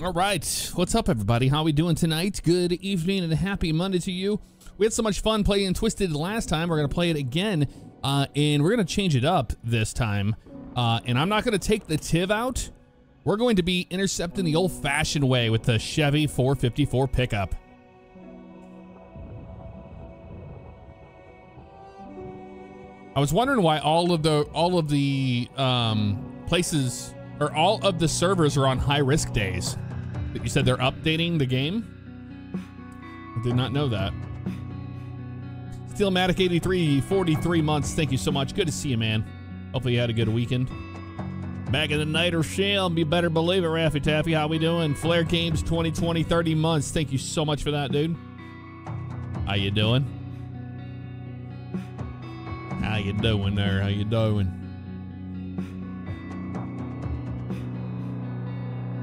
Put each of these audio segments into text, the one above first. All right, what's up everybody? How we doing tonight? Good evening and happy Monday to you. We had so much fun playing Twisted last time. We're gonna play it again, and we're gonna change it up this time. And I'm not gonna take the TIV out. We're going to be intercepting the old-fashioned way with the Chevy 454 pickup. I was wondering why all of the places or all of the servers are on high-risk days. But you said they're updating the game? I did not know that. Steelmatic 83, 43 months. Thank you so much. Good to see you, man. Hopefully you had a good weekend. Back in the night or shell, be better believe it, Raffy Taffy. How we doing? Flare Games 2020, 30 months. Thank you so much for that, dude. How you doing? How you doing there? How you doing?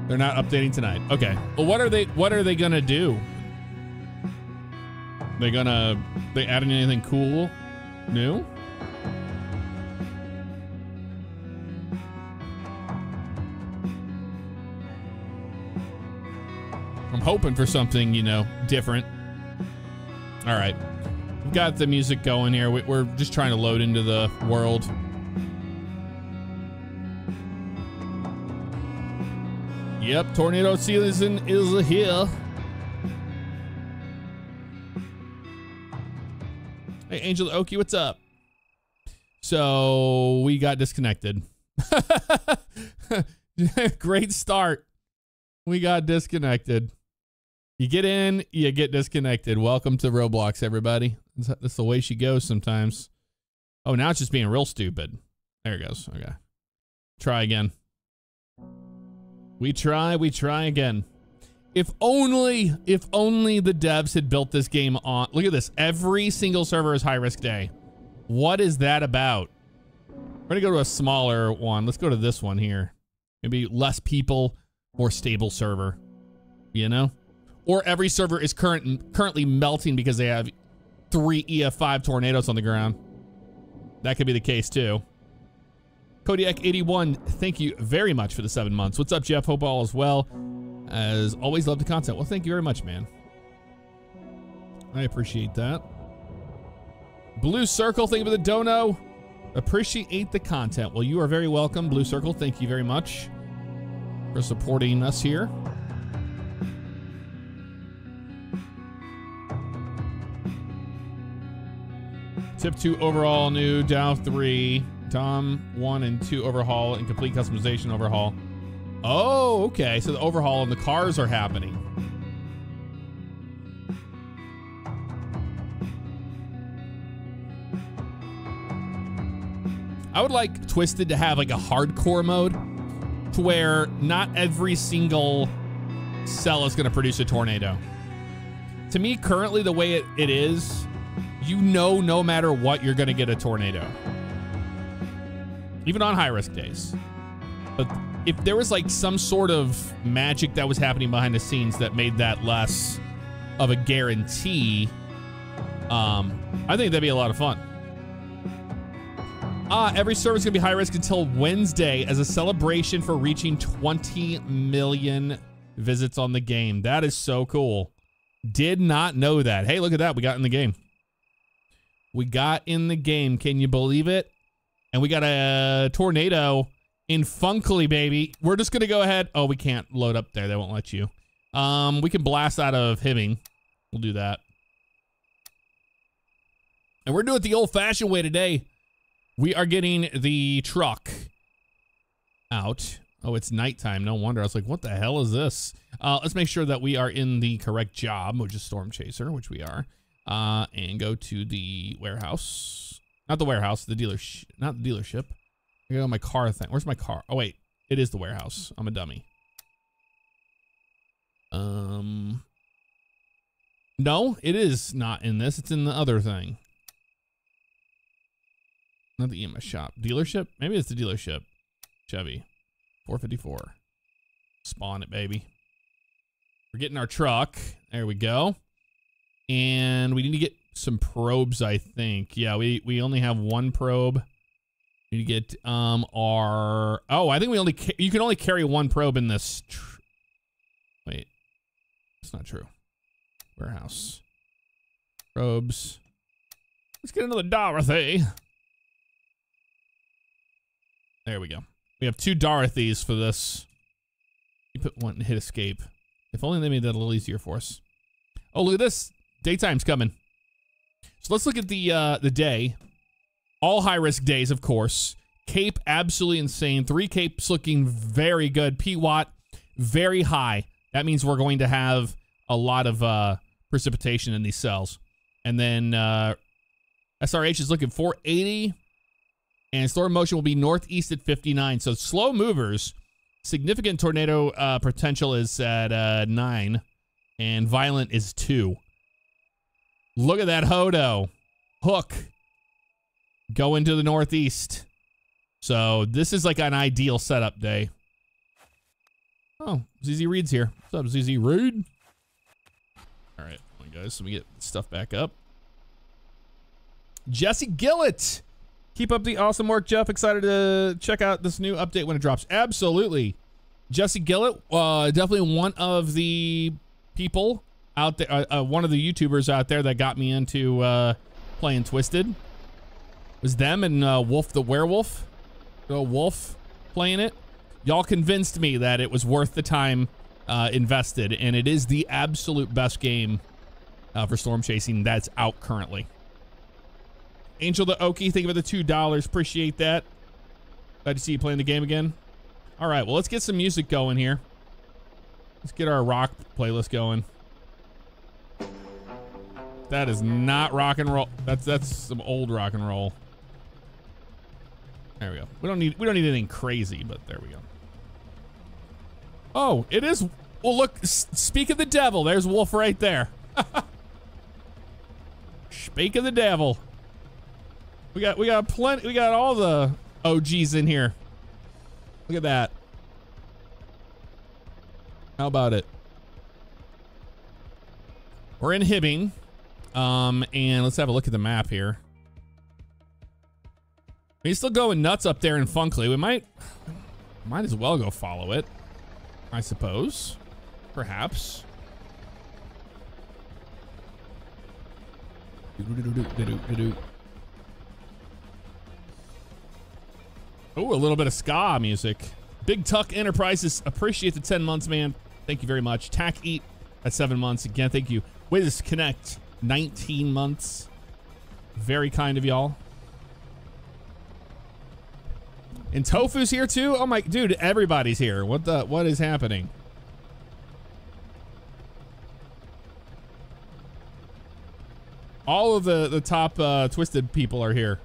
They're not updating tonight. Okay. Well, what are they gonna do? They adding anything cool? New? I'm hoping for something, you know, different. All right, we've got the music going here. We're just trying to load into the world. Yep, tornado season is here. Hey, Angel Okie, what's up? So we got disconnected. Great start. We got disconnected. You get in, you get disconnected. Welcome to Roblox, everybody. That's the way she goes sometimes. Oh, now it's just being real stupid. There it goes. Okay. Try again. We try again. If only the devs had built this game on. Look at this. Every single server is high risk day. What is that about? We're gonna go to a smaller one. Let's go to this one here. Maybe less people, more stable server, you know? Or every server is currently melting because they have 3 EF5 tornadoes on the ground. That could be the case too. Kodiak81, thank you very much for the 7 months. What's up, Jeff? Hope all is well. As always, love the content. Well, thank you very much, man. I appreciate that. Blue Circle, thank you for the dono. Appreciate the content. Well, you are very welcome, Blue Circle. Thank you very much for supporting us here. Tip 2 overall, new Dow 3, Tom 1 and 2 overhaul and complete customization overhaul. Oh, okay. So the overhaul and the cars are happening. I would like Twisted to have like a hardcore mode to where not every single cell is going to produce a tornado. To me, currently the way it is, you know, no matter what, you're going to get a tornado, even on high risk days. But if there was like some sort of magic that was happening behind the scenes that made that less of a guarantee, I think that'd be a lot of fun. Every server's gonna be high risk until Wednesday as a celebration for reaching 20 million visits on the game. That is so cool. Did not know that. Hey, look at that. We got in the game. We got in the game. Can you believe it? And we got a tornado in Funkley, baby. We're just going to go ahead. Oh, we can't load up there. They won't let you. We can blast out of Hibbing. We'll do that. And we're doing it the old-fashioned way today. We are getting the truck out. Oh, it's nighttime. No wonder. I was like, what the hell is this? Let's make sure that we are in the correct job, which is Storm Chaser, which we are. And go to the warehouse. Not the warehouse, the dealership. Not the dealership. I got my car thing. Where's my car? Oh, wait. It is the warehouse. I'm a dummy. No, it is not in this. It's in the other thing. Not the EMS shop. Dealership? Maybe it's the dealership. Chevy 454. Spawn it, baby. We're getting our truck. There we go. And we need to get some probes, I think. Yeah, we only have one probe. We need to get our... Oh, I think you can only carry one probe in this That's not true. Warehouse. Robes. Let's get another Dorothy. There we go. We have two Dorothys for this. You put one and hit escape. If only they made that a little easier for us. Oh, look at this. Daytime's coming. So let's look at the day. All high-risk days, of course. CAPE, absolutely insane. 3 CAPEs looking very good. PWAT, very high. That means we're going to have a lot of precipitation in these cells. And then SRH is looking 480. And storm motion will be northeast at 59. So slow movers. Significant tornado potential is at 9. And violent is 2. Look at that Hodo. Hook. Go into the northeast. So this is like an ideal setup day. Oh, ZZ Reed's here. What's up, ZZ Reed? All right, guys, let me get stuff back up. Jesse Gillett. Keep up the awesome work, Jeff. Excited to check out this new update when it drops. Absolutely. Jesse Gillett, definitely one of the people out there, one of the YouTubers out there that got me into playing Twisted. Was them and Wolf the Werewolf, the Wolf playing it. Y'all convinced me that it was worth the time invested, and it is the absolute best game for storm chasing that's out currently. Angel the Okie, thank you for the $2. Appreciate that. Glad to see you playing the game again. All right, well, let's get some music going here. Let's get our rock playlist going. That is not rock and roll. That's some old rock and roll. There we go. We don't need anything crazy, but there we go. Oh, it is. Well, look. Speak of the devil. There's Wolf right there. Speak of the devil. We got plenty. We got all the OGs in here. Look at that. How about it? We're in Hibbing, and let's have a look at the map here. He's still going nuts up there in Funkley. We might as well go follow it, I suppose. Perhaps. Oh, a little bit of ska music. Big Tuck Enterprises, appreciate the 10 months, man. Thank you very much. Tack Eat at 7 months. Again, thank you. Wiz Connect, 19 months. Very kind of y'all. And Tofu's here too. Oh my dude, everybody's here. What is happening? All of the top Twisted people are here.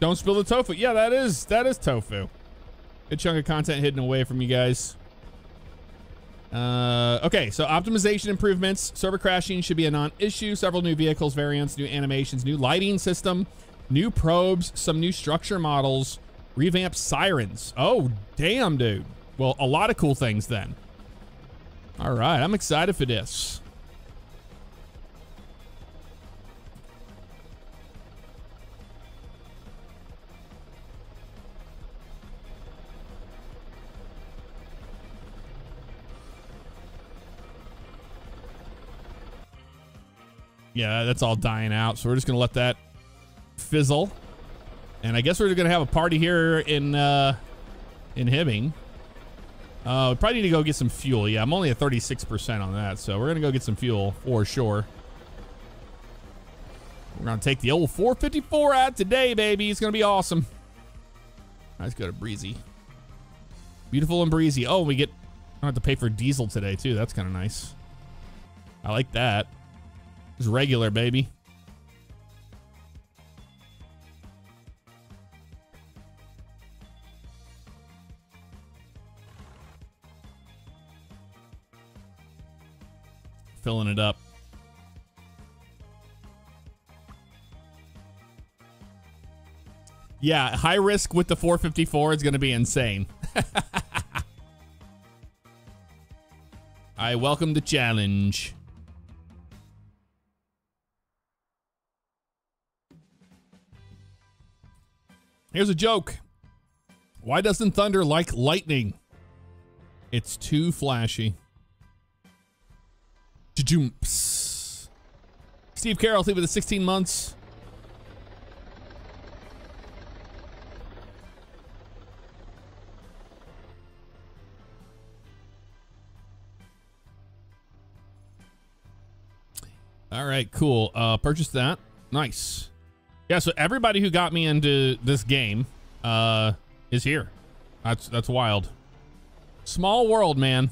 Don't spill the tofu. Yeah, that is tofu. Good chunk of content hidden away from you guys. Okay, so optimization improvements, server crashing should be a non-issue, several new vehicles, variants, new animations, new lighting system. New probes, some new structure models, revamped sirens. Oh, damn, dude. Well, a lot of cool things then. All right, I'm excited for this. Yeah, that's all dying out, so we're just going to let that fizzle, and I guess we're gonna have a party here in Hibbing. We probably need to go get some fuel. Yeah, I'm only at 36% on that, so we're gonna go get some fuel for sure. We're gonna take the old 454 out today, baby. It's gonna be awesome. Let's go to breezy, beautiful and breezy. Oh, we I don't have to pay for diesel today too. That's kind of nice. I like that. It's regular, baby. Filling it up. Yeah, high risk with the 454 is going to be insane. I welcome the challenge. Here's a joke. Why doesn't thunder like lightning? It's too flashy. Jumps. Steve Carroll, Steve with the 16 months. All right, cool. Purchase that. Nice. Yeah, so everybody who got me into this game is here. That's wild. Small world, man.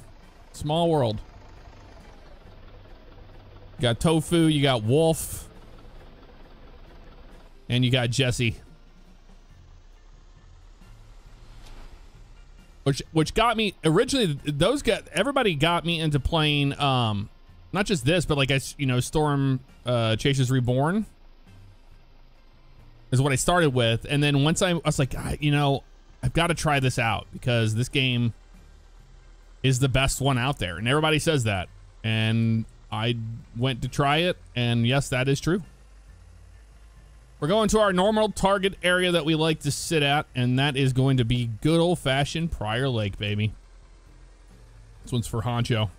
Small world. You got Tofu, you got Wolf, and you got Jesse. Which got me originally, everybody got me into playing not just this, but like Storm Chasers Reborn is what I started with, and then once I was like, I've got to try this out because this game is the best one out there, and everybody says that, and I went to try it, and yes, that is true. We're going to our normal target area that we like to sit at, and that is going to be good old-fashioned Prior Lake, baby. This one's for Honcho.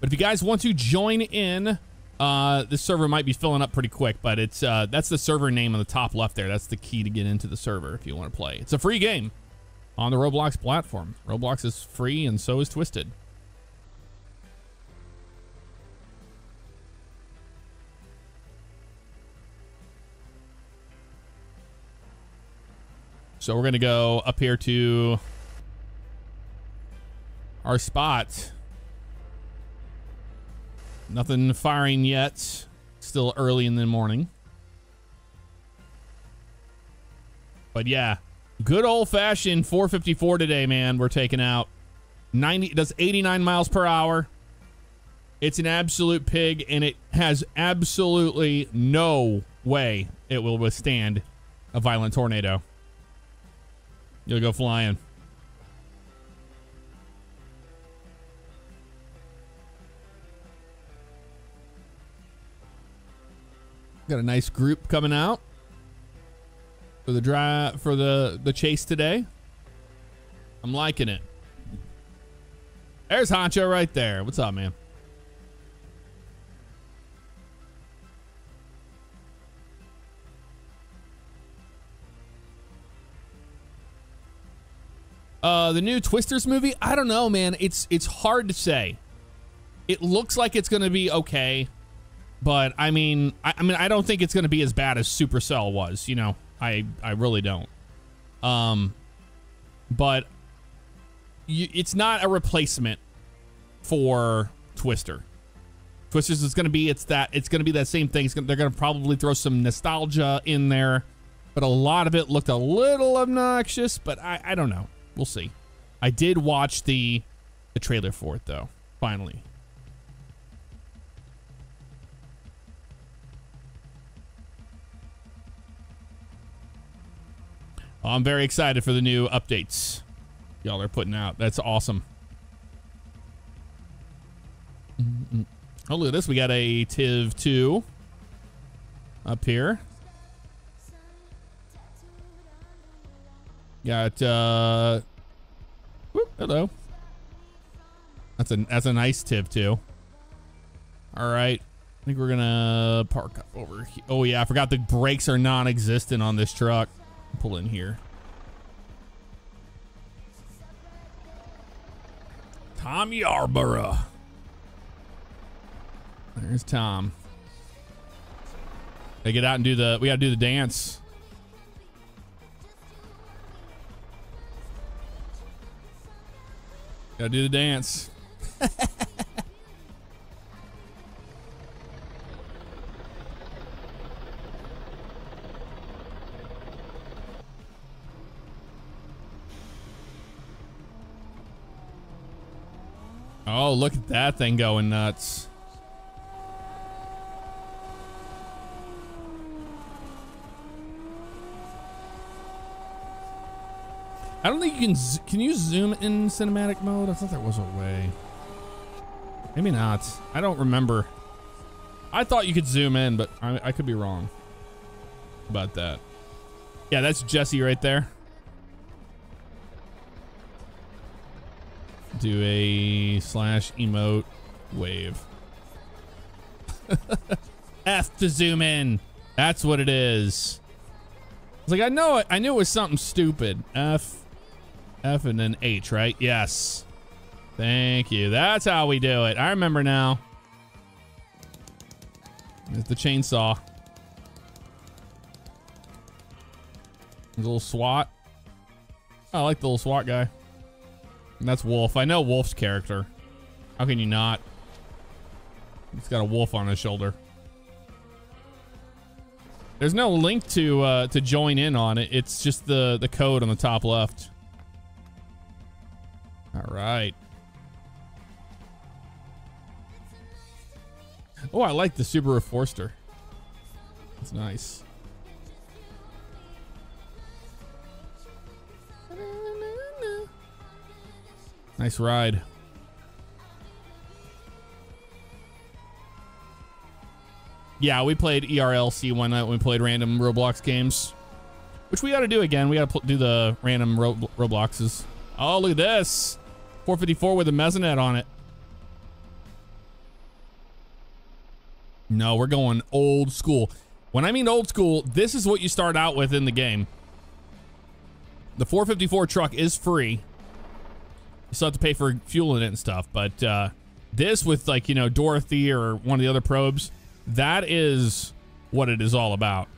But if you guys want to join in, this server might be filling up pretty quick, but it's that's the server name on the top left there. That's the key to get into the server if you want to play. It's a free game on the Roblox platform. Roblox is free, and so is Twisted. So we're gonna go up here to our spot. Nothing firing yet. Still early in the morning. But yeah, good old-fashioned 454 today, man. We're taking out 90. It does 89 miles per hour. It's an absolute pig, and it has absolutely no way it will withstand a violent tornado. You'll go flying. Got a nice group coming out for the drive, for the chase today. I'm liking it. There's Honcho right there. What's up, man? The new Twisters movie? I don't know, man. It's hard to say. It looks like it's gonna be okay. But I mean, I don't think it's going to be as bad as Supercell was. You know, I really don't. But it's not a replacement for Twister. Twisters is going to be that same thing. They're going to probably throw some nostalgia in there, but a lot of it looked a little obnoxious. But I don't know. We'll see. I did watch the trailer for it though. Finally. I'm very excited for the new updates y'all are putting out. That's awesome. Oh, look at this. We got a TIV 2 up here. Got, whoop, hello. That's a nice TIV 2. All right. I think we're going to park up over here. Oh, yeah. I forgot the brakes are non-existent on this truck. Pull in here. Tom Yarborough. There's Tom. They get out and do the, we gotta do the dance. Gotta do the dance. Oh, look at that thing going nuts. I don't think you can... Can you zoom in cinematic mode? I thought there was a way. Maybe not. I don't remember. I thought you could zoom in, but I could be wrong about that. Yeah, that's Jesse right there. do a slash emote wave. F to zoom in. That's what it is. It's like, I know it. I knew it was something stupid. F and then H, right? Yes. Thank you. That's how we do it. I remember now. There's the chainsaw. There's a little SWAT. Oh, I like the little SWAT guy. And that's Wolf. I know Wolf's character. How can you not? He's got a wolf on his shoulder. There's no link to join in on it. It's just the code on the top left. All right. Oh, I like the Subaru Forester. That's nice. Nice ride. Yeah, we played ERLC one night when we played random Roblox games, which we got to do again. We got to do the random Robloxes. Oh, look at this. 454 with a mesonet on it. No, we're going old school. When I mean old school, this is what you start out with in the game. The 454 truck is free. You still have to pay for fuel in it and stuff, but this with, like, you know, Dorothy or one of the other probes, that is what it is all about.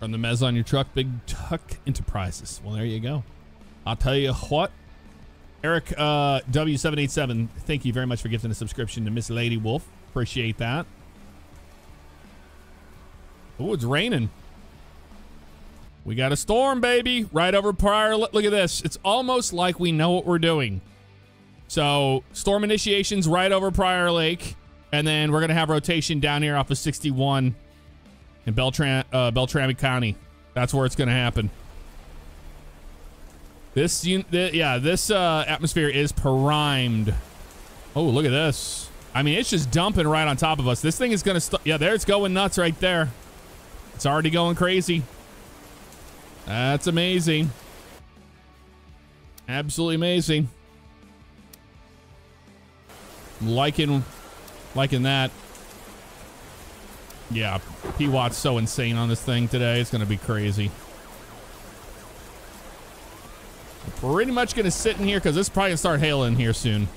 Run the mez on your truck, Big Tuck Enterprises. Well, there you go. I'll tell you what. Eric W787, thank you very much for gifting a subscription to Miss Lady Wolf. Appreciate that. Oh, it's raining. We got a storm, baby, right over Prior. Look at this. It's almost like we know what we're doing. So storm initiations right over Prior Lake. And then we're going to have rotation down here off of 61 in Beltrami County. That's where it's going to happen. This atmosphere is primed. Oh, look at this. I mean, it's just dumping right on top of us. This thing is going to... Yeah, there it's going nuts right there. It's already going crazy. That's amazing. Absolutely amazing. Liking that. Yeah, PWAT's so insane on this thing today. It's going to be crazy. We're pretty much going to sit in here because this is probably going to start hailing here soon.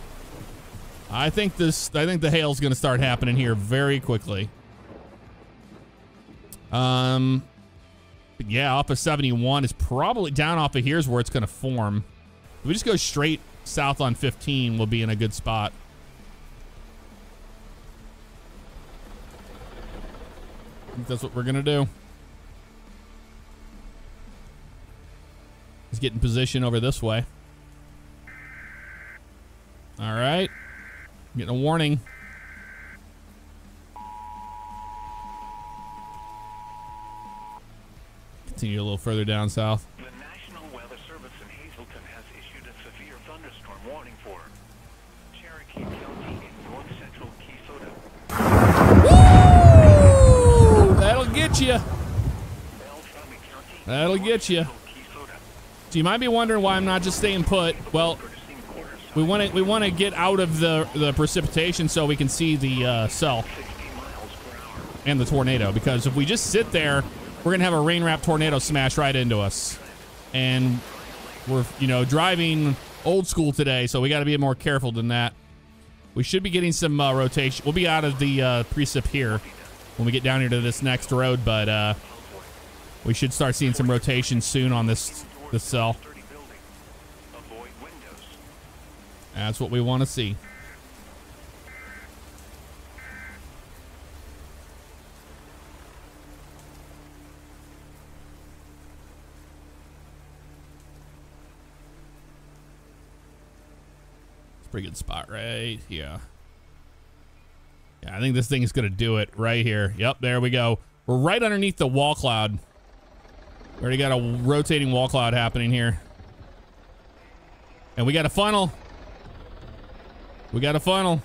I think the hail's going to start happening here very quickly. Yeah, off of 71 is probably down off of here's where it's going to form. If we just go straight south on 15, we'll be in a good spot. I think that's what we're going to do. Let's get in position over this way. All right. Getting a warning. Continue a little further down south. The National Weather Service in Hazleton has issued a severe thunderstorm warning for Cherokee County in north central Key. Woo! That'll get you. That'll get you. So you might be wondering why I'm not just staying put. Well, we want to get out of the precipitation so we can see the cell and the tornado, because if we just sit there, we're gonna have a rain wrap tornado smash right into us, and we're, you know, driving old school today, so we got to be more careful than that. We should be getting some rotation. We'll be out of the precip here when we get down here to this next road, but we should start seeing some rotation soon on this cell. That's what we want to see. It's a pretty good spot right here. Yeah, I think this thing is going to do it right here. Yep, there we go. We're right underneath the wall cloud. We already got a rotating wall cloud happening here. And we got a funnel. We got a funnel.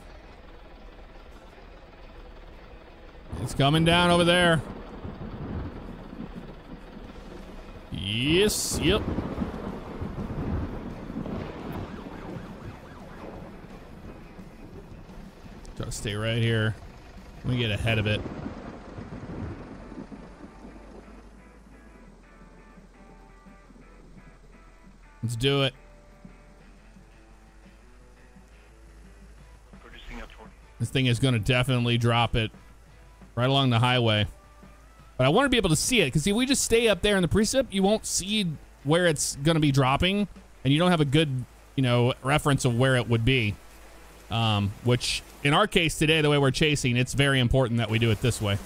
It's It's coming down over there. Yes, yep. Try to stay right here. Let me get ahead of it. Let's do it. This thing is going to definitely drop it right along the highway. But I want to be able to see it, because if we just stay up there in the precip, you won't see where it's going to be dropping, and you don't have a good, you know, reference of where it would be. Which, in our case today, the way we're chasing, it's very important that we do it this way.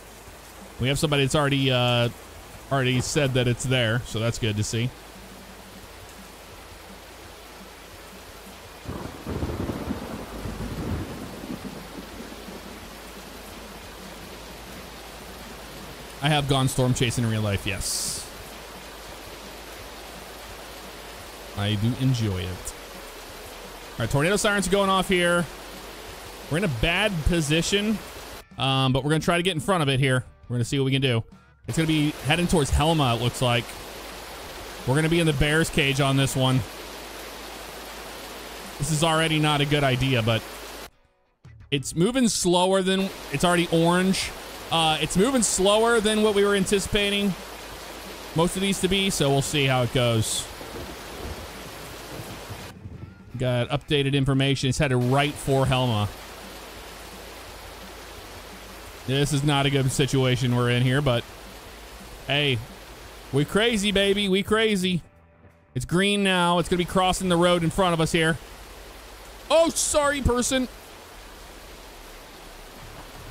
We have somebody that's already, said that it's there, so that's good to see. I have gone storm chasing in real life, yes. I do enjoy it. All right, tornado sirens are going off here. We're in a bad position, but we're going to try to get in front of it here. We're going to see what we can do. It's going to be heading towards Helma, it looks like. We're going to be in the bear's cage on this one. This is already not a good idea, but it's moving slower than... It's already orange. It's moving slower than what we were anticipating most of these to be, so we'll see how it goes. Got updated information. It's headed right for Helma. This is not a good situation we're in here, but hey, we crazy, baby. We crazy. It's green now. It's going to be crossing the road in front of us here. Oh, sorry, person.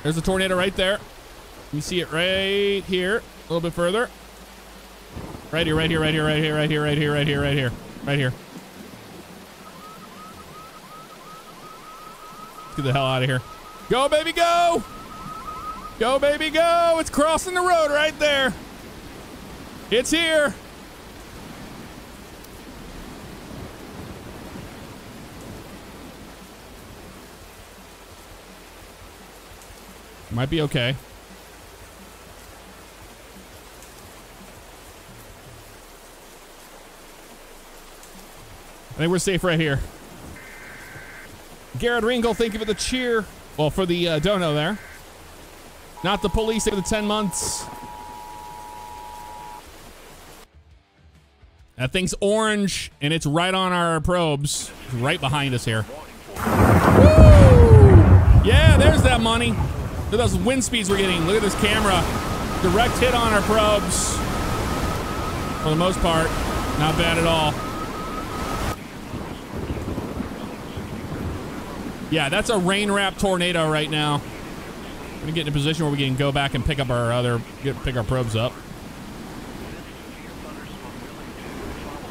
There's a tornado right there. You see it right here, a little bit further. Right here, right here, right here, right here, right here, right here, right here, right here, right here. Let's get the hell out of here. Go, baby, go! Go, baby, go! It's crossing the road right there. It's here. Might be okay. I think we're safe right here. Garrett Ringel, thank you for the cheer. Well, for the dono there. Not the police, for the 10 months. That thing's orange, and it's right on our probes. It's right behind us here. Woo! Yeah, there's that money. Look at those wind speeds we're getting. Look at this camera. Direct hit on our probes. For the most part, not bad at all. Yeah, that's a rain-wrapped tornado right now. We're gonna get in a position where we can go back and pick up our pick our probes up.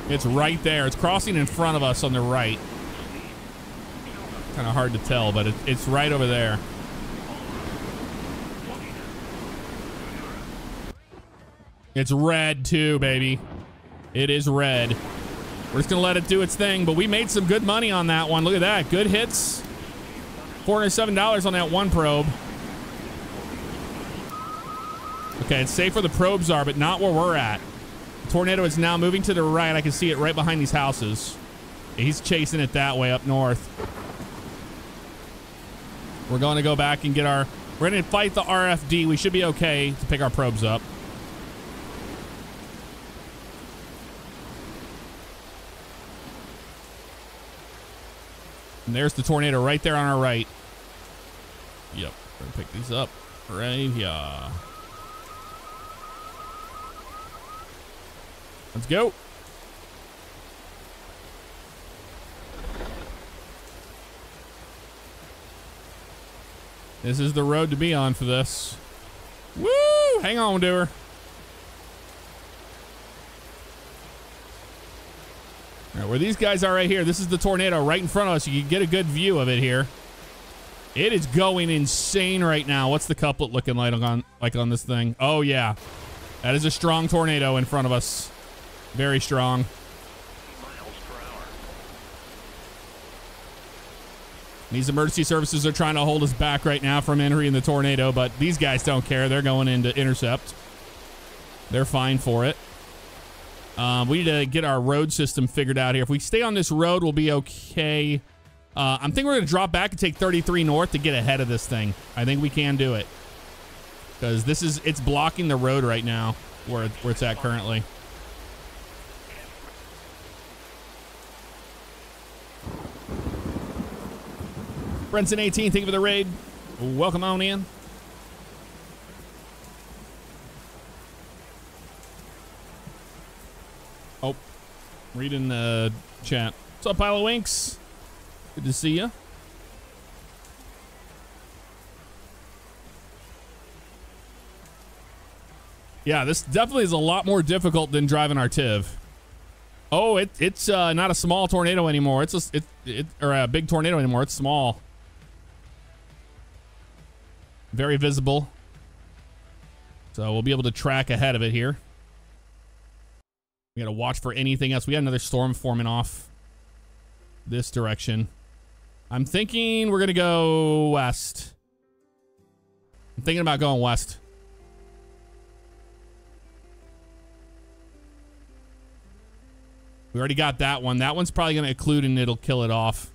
It's right there. It's crossing in front of us on the right. Kind of hard to tell, but it's right over there. It's red too, baby. It is red. We're just gonna let it do its thing, but we made some good money on that one. Look at that, good hits. $407 on that one probe. Okay, it's safe where the probes are, but not where we're at. The tornado is now moving to the right. I can see it right behind these houses. He's chasing it that way up north. We're going to go back and get our... We're going to fight the RFD. We should be okay to pick our probes up. And there's the tornado right there on our right. Yep, we're gonna pick these up right here. Let's go. This is the road to be on for this. Woo! Hang on to her. All right, where these guys are right here, this is the tornado right in front of us. You can get a good view of it here. It is going insane right now. What's the couplet looking like on this thing? Oh, yeah. That is a strong tornado in front of us. Very strong. These emergency services are trying to hold us back right now from entering the tornado, but these guys don't care. They're going in to intercept. They're fine for it. We need to get our road system figured out here. If we stay on this road, we'll be okay. I'm thinking we're going to drop back and take 33 north to get ahead of this thing. I think we can do it. Because this is, it's blocking the road right now where it's at currently. Brenton 18, thank you for the raid. Welcome on in. Oh, reading the chat. What's up, Pile of Winks? Good to see you. Yeah, this definitely is a lot more difficult than driving our TIV. Oh, it's not a small tornado anymore. It's a, or a big tornado anymore. It's small. Very visible. So we'll be able to track ahead of it here. We got to watch for anything else. We got another storm forming off this direction. I'm thinking we're going to go west. I'm thinking about going west. We already got that one. That one's probably going to occlude and it'll kill it off.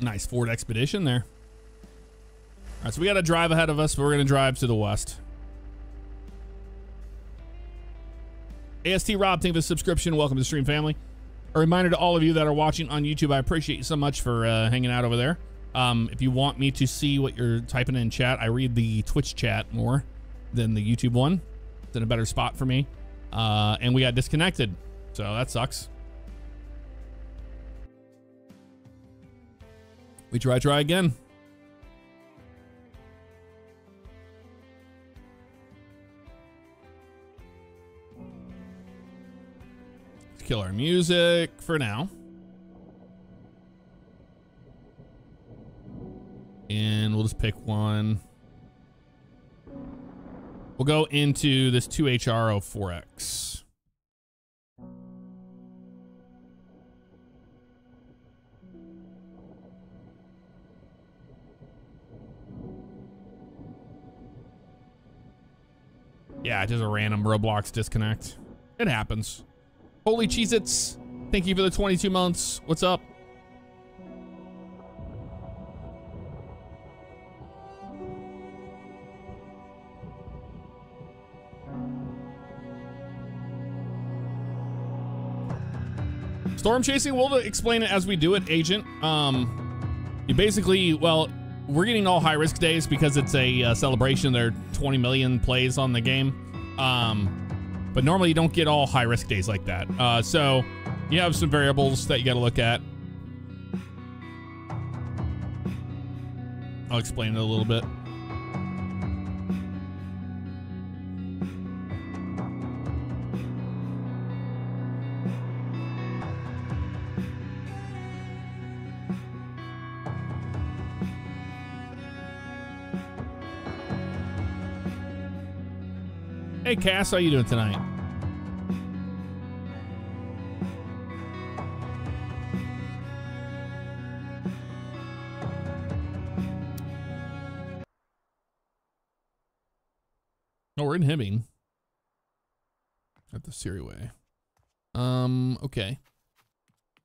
Nice Ford Expedition there. All right, so we got to drive ahead of us, but we're going to drive to the west. AST Rob, thank you for the subscription. Welcome to the stream family. A reminder to all of you that are watching on YouTube, I appreciate you so much for hanging out over there. If you want me to see what you're typing in chat, I read the Twitch chat more than the YouTube one. It's in a better spot for me. And we got disconnected, so that sucks. We try again. Let's kill our music for now. And we'll just pick one. We'll go into this 2HR04X. Yeah, just a random Roblox disconnect. It happens. Holy Cheez-Its, thank you for the 22 months. What's up? Storm chasing, we'll explain it as we do it, Agent. You basically, well, we're getting all high risk days because it's a celebration. There are 20 million plays on the game. But normally you don't get all high risk days like that. So you have some variables that you got to look at. I'll explain it a little bit. Hey Cass, how you doing tonight? Oh, we're in Hibbing at the Siriway. Okay.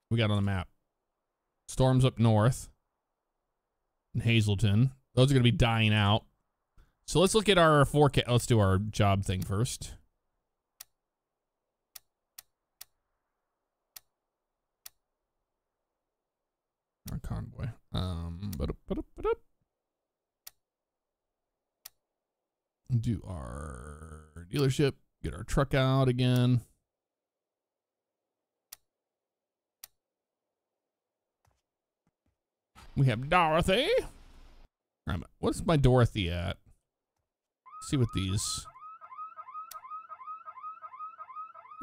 We got on the map. Storms up north in Hazleton. Those are gonna be dying out. So let's look at our forecast. Let's do our job thing first. Our convoy. Do our dealership. Get our truck out again. We have Dorothy. What's my Dorothy at? See what these.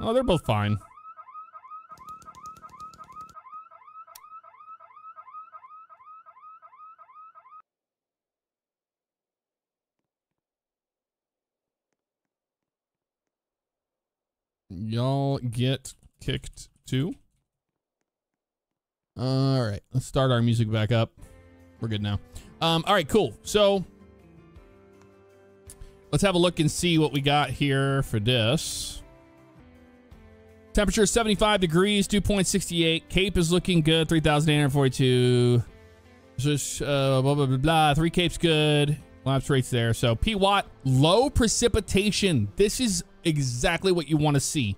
Oh, they're both fine. Y'all get kicked two. All right, let's start our music back up. We're good now. All right, cool. So let's have a look and see what we got here for this. Temperature is 75 degrees, dew point 68. CAPE is looking good, 3,842. Just blah, blah, blah, blah. 3 CAPE's good. Lapse rates there. So PWAT, low precipitation. This is exactly what you want to see.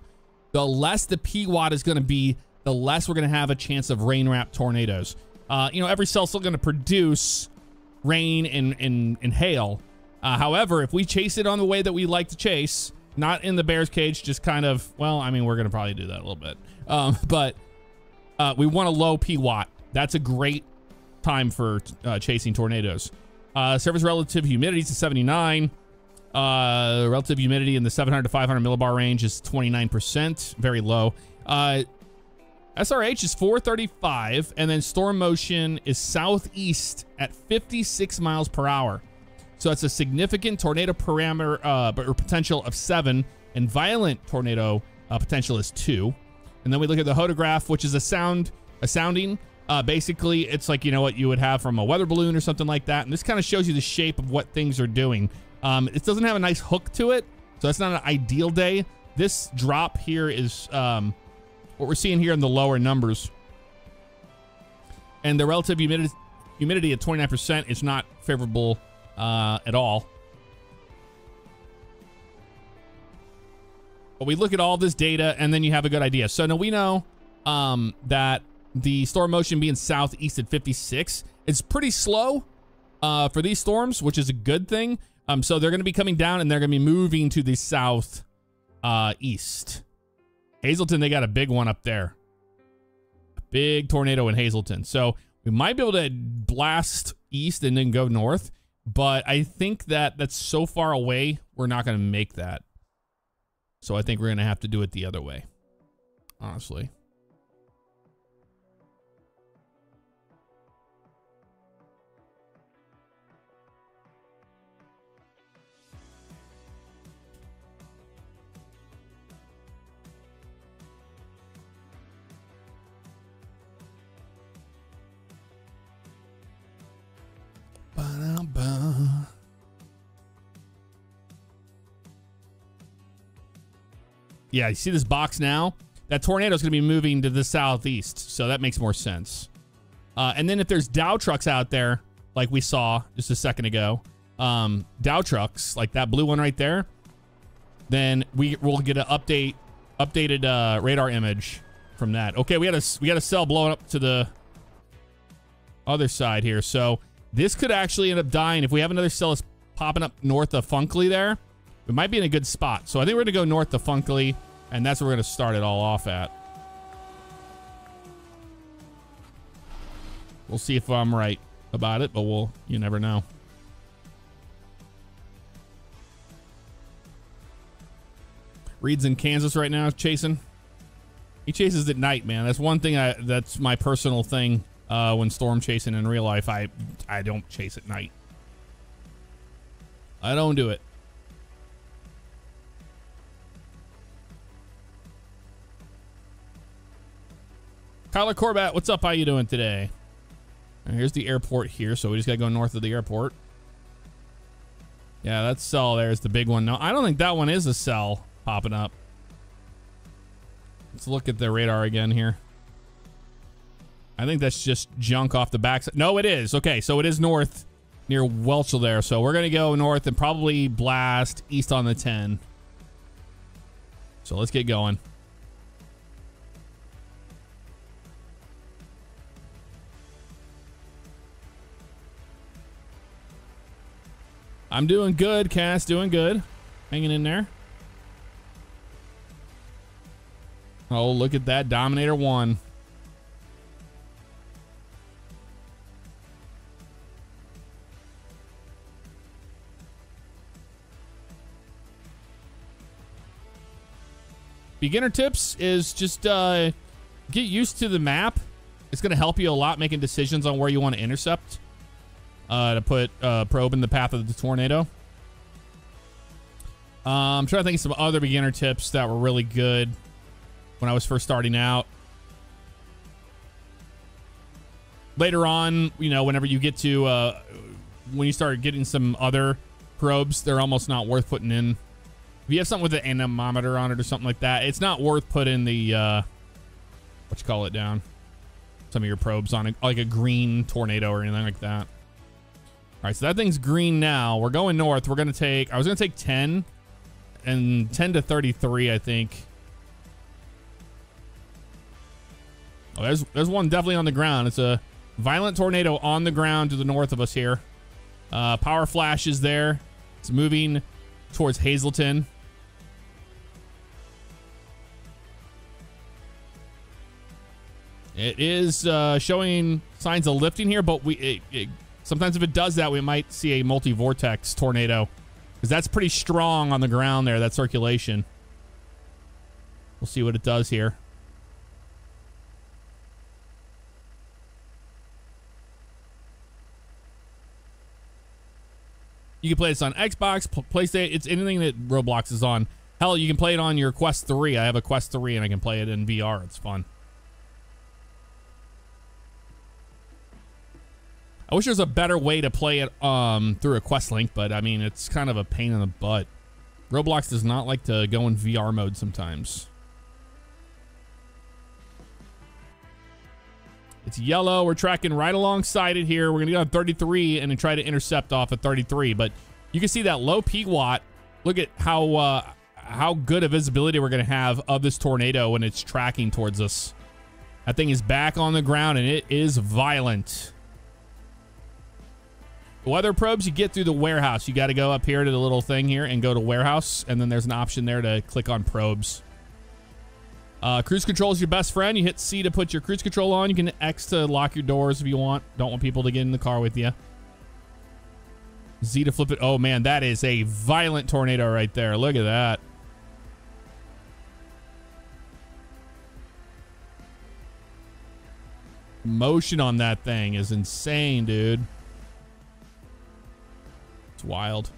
The less the PWAT is going to be, the less we're going to have a chance of rain wrap tornadoes. You know, every cell's still going to produce rain and hail. However, if we chase it on the way that we like to chase, not in the bear's cage, just kind of, well, I mean, we're going to probably do that a little bit. But we want a low PWAT. That's a great time for chasing tornadoes. Surface relative humidity is 79. Relative humidity in the 700 to 500 millibar range is 29%, very low. SRH is 435, and then storm motion is southeast at 56 miles per hour. So that's a significant tornado parameter, or potential of 7, and violent tornado potential is 2. And then we look at the hodograph, which is a sounding. Basically, it's like, you know, what you would have from a weather balloon or something like that. And this kind of shows you the shape of what things are doing. It doesn't have a nice hook to it, so that's not an ideal day. This drop here is what we're seeing here in the lower numbers. And the relative humidity at 29% is not favorable at all. But we look at all this data, and then you have a good idea. So now we know that the storm motion being southeast at 56, it's pretty slow for these storms, which is a good thing. So they're going to be coming down, and they're going to be moving to the south east. Hazleton, they got a big one up there. A big tornado in Hazleton. So we might be able to blast east and then go north, but I think that that's so far away, we're not going to make that. So I think we're going to have to do it the other way, honestly. Yeah, you see this box now? That tornado is going to be moving to the southeast, so that makes more sense. And then if there's Dow trucks out there, like we saw just a second ago, Dow trucks, like that blue one right there, then we will get an updated radar image from that. Okay, we had a cell blowing up to the other side here, so this could actually end up dying. If we have another cell that's popping up north of Funkley there, we might be in a good spot. So I think we're going to go north of Funkley, and that's where we're going to start it all off at. We'll see if I'm right about it, but you never know. Reed's in Kansas right now, chasing. He chases at night, man. That's one thing that's my personal thing. When storm chasing in real life, I don't chase at night. I don't do it. Tyler Corbett, what's up? How you doing today? Here's the airport here, so we just gotta go north of the airport. Yeah, that cell there is the big one. No, I don't think that one is a cell popping up. Let's look at the radar again here. I think that's just junk off the backside. No, it is. Okay, so it is north near Welchel there. So we're going to go north and probably blast east on the 10. So let's get going. I'm doing good, Cass. Doing good. Hanging in there. Oh, look at that. Dominator 1. Beginner tips is just get used to the map. It's going to help you a lot making decisions on where you want to intercept to put probe in the path of the tornado. I'm trying to think of some other beginner tips that were really good. when I was first starting out. Later on, you know, whenever you get to, when you start getting some other probes, they're almost not worth putting in. If you have something with an anemometer on it or something like that, it's not worth putting the, what you call it, down. Some of your probes on it, like a green tornado or anything like that. All right, so that thing's green now. We're going north. We're going to take, I was going to take 10 and 10 to 33, I think. Oh, there's one definitely on the ground. It's a violent tornado on the ground to the north of us here. Power flash is there. It's moving towards Hazleton. It is showing signs of lifting here, but sometimes if it does that, we might see a multi-vortex tornado, because that's pretty strong on the ground there, that circulation. We'll see what it does here. You can play this on Xbox, PlayStation. It's anything that Roblox is on. Hell, you can play it on your Quest 3. I have a Quest 3, and I can play it in VR. It's fun. I wish there was a better way to play it through a Quest Link, but I mean, it's kind of a pain in the butt. Roblox does not like to go in VR mode sometimes. It's yellow. We're tracking right alongside it here. We're going to go on 33 and then try to intercept off at 33, but you can see that low PWAT. Look at how good a visibility we're going to have of this tornado when it's tracking towards us. That thing is back on the ground, and it is violent. Weather probes, you get through the warehouse. You got to go up here to the little thing here and go to warehouse, and then there's an option there to click on probes. Cruise control is your best friend. You hit C to put your cruise control on. You can X to lock your doors if you want. Don't want people to get in the car with you. Z to flip it. Oh man, that is a violent tornado right there. Look at that. Motion on that thing is insane, dude. It's wild.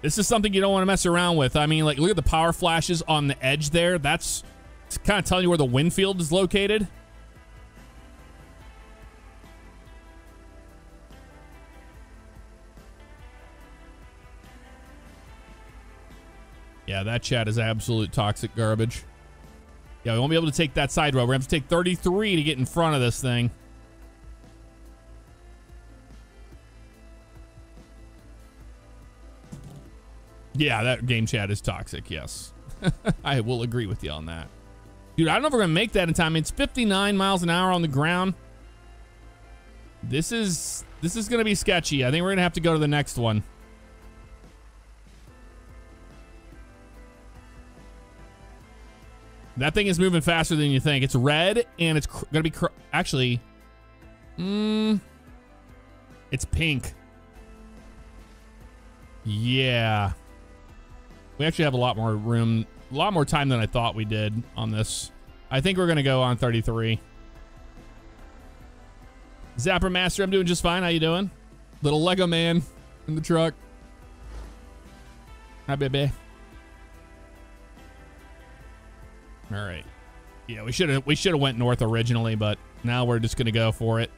This is something you don't want to mess around with. I mean, like, look at the power flashes on the edge there. That's kind of telling you where the wind field is located. Yeah, that chat is absolute toxic garbage. Yeah, we won't be able to take that side road. We're going to have to take 33 to get in front of this thing. Yeah, that game chat is toxic, yes. I will agree with you on that. Dude, I don't know if we're going to make that in time. It's 59 miles an hour on the ground. This is going to be sketchy. I think we're going to have to go to the next one. That thing is moving faster than you think. It's red, and it's going to be... Actually, it's pink. Yeah. We actually have a lot more room, a lot more time than I thought we did on this. I think we're going to go on 33. Zapper Master, I'm doing just fine. How you doing? Little Lego man in the truck. Hi, baby. All right. Yeah, we should have went north originally, but now we're just going to go for it.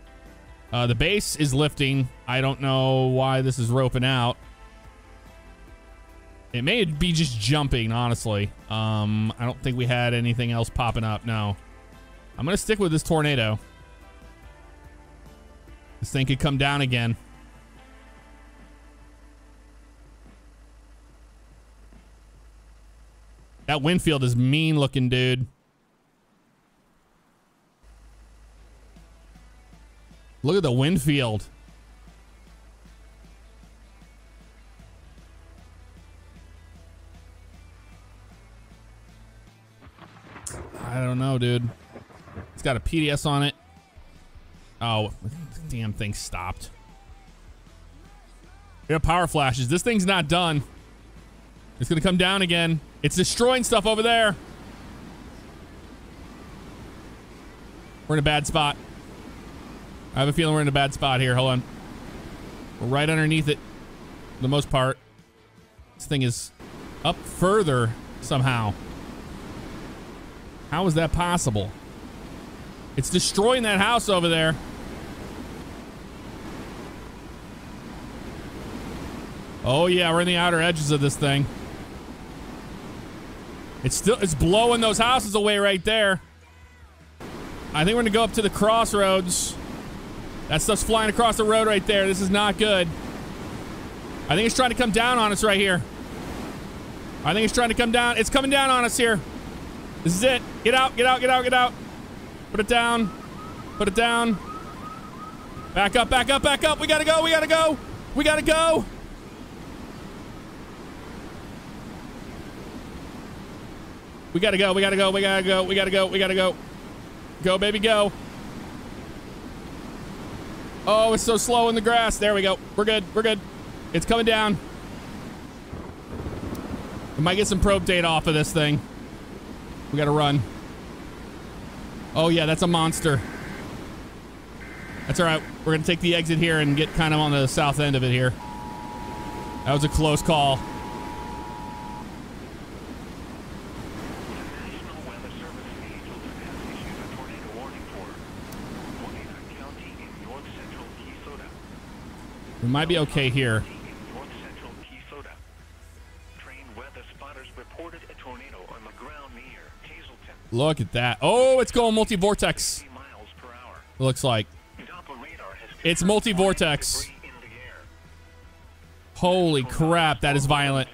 The base is lifting. I don't know why this is roping out. It may be just jumping, honestly. I don't think we had anything else popping up. No. I'm going to stick with this tornado. This thing could come down again. That wind field is mean looking, dude. Look at the wind field. I don't know, dude. It's got a PDS on it. Oh, the damn thing stopped. We have power flashes. This thing's not done. It's going to come down again. It's destroying stuff over there. We're in a bad spot. I have a feeling we're in a bad spot here. Hold on. We're right underneath it for the most part. This thing is up further somehow. How is that possible? It's destroying that house over there. Oh yeah, we're in the outer edges of this thing. It's blowing those houses away right there. I think we're gonna go up to the crossroads. That stuff's flying across the road right there. This is not good. I think it's trying to come down on us right here. I think it's trying to come down. It's coming down on us here. This is it. Get out, get out, get out, get out. Put it down. Put it down. Back up, back up, back up. We gotta go, we gotta go. We gotta go. We gotta go, we gotta go, we gotta go, we gotta go, we gotta go. Go, baby, go. Oh, it's so slow in the grass. There we go. We're good, we're good. It's coming down. We might get some probe data off of this thing. We gotta run. Oh yeah, that's a monster. That's all right. We're gonna take the exit here and get kind of on the south end of it here. That was a close call. National Weather Service Hazleton has issued a tornado warning for Dominator County in north central Minnesota. We might be okay here. Look at that. Oh, it's going multi-vortex. It looks like. It's multi-vortex. Holy crap, that is violent.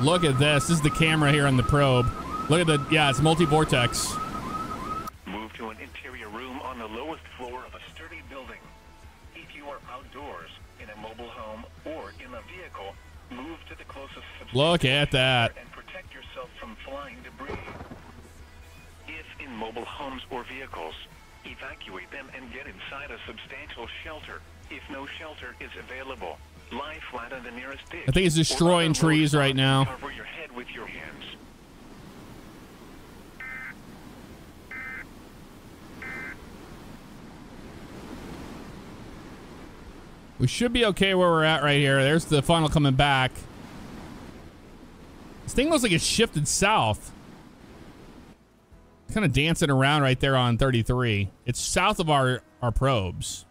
Look at this. This is the camera here on the probe. Look at the, yeah, it's multi-vortex. Move to an interior room on the lowest floor of a sturdy building. If you are outdoors, in a mobile home, or in a vehicle, move to the closest. Look at that. And protect yourself from flying debris. If in mobile homes or vehicles, evacuate them and get inside a substantial shelter. If no shelter is available, lie flat on the nearest ditch. I think it's destroying trees right now. Cover your head with your hands. We should be okay where we're at right here. There's the funnel coming back. This thing looks like it's shifted south. It's kind of dancing around right there on 33. It's south of our probes.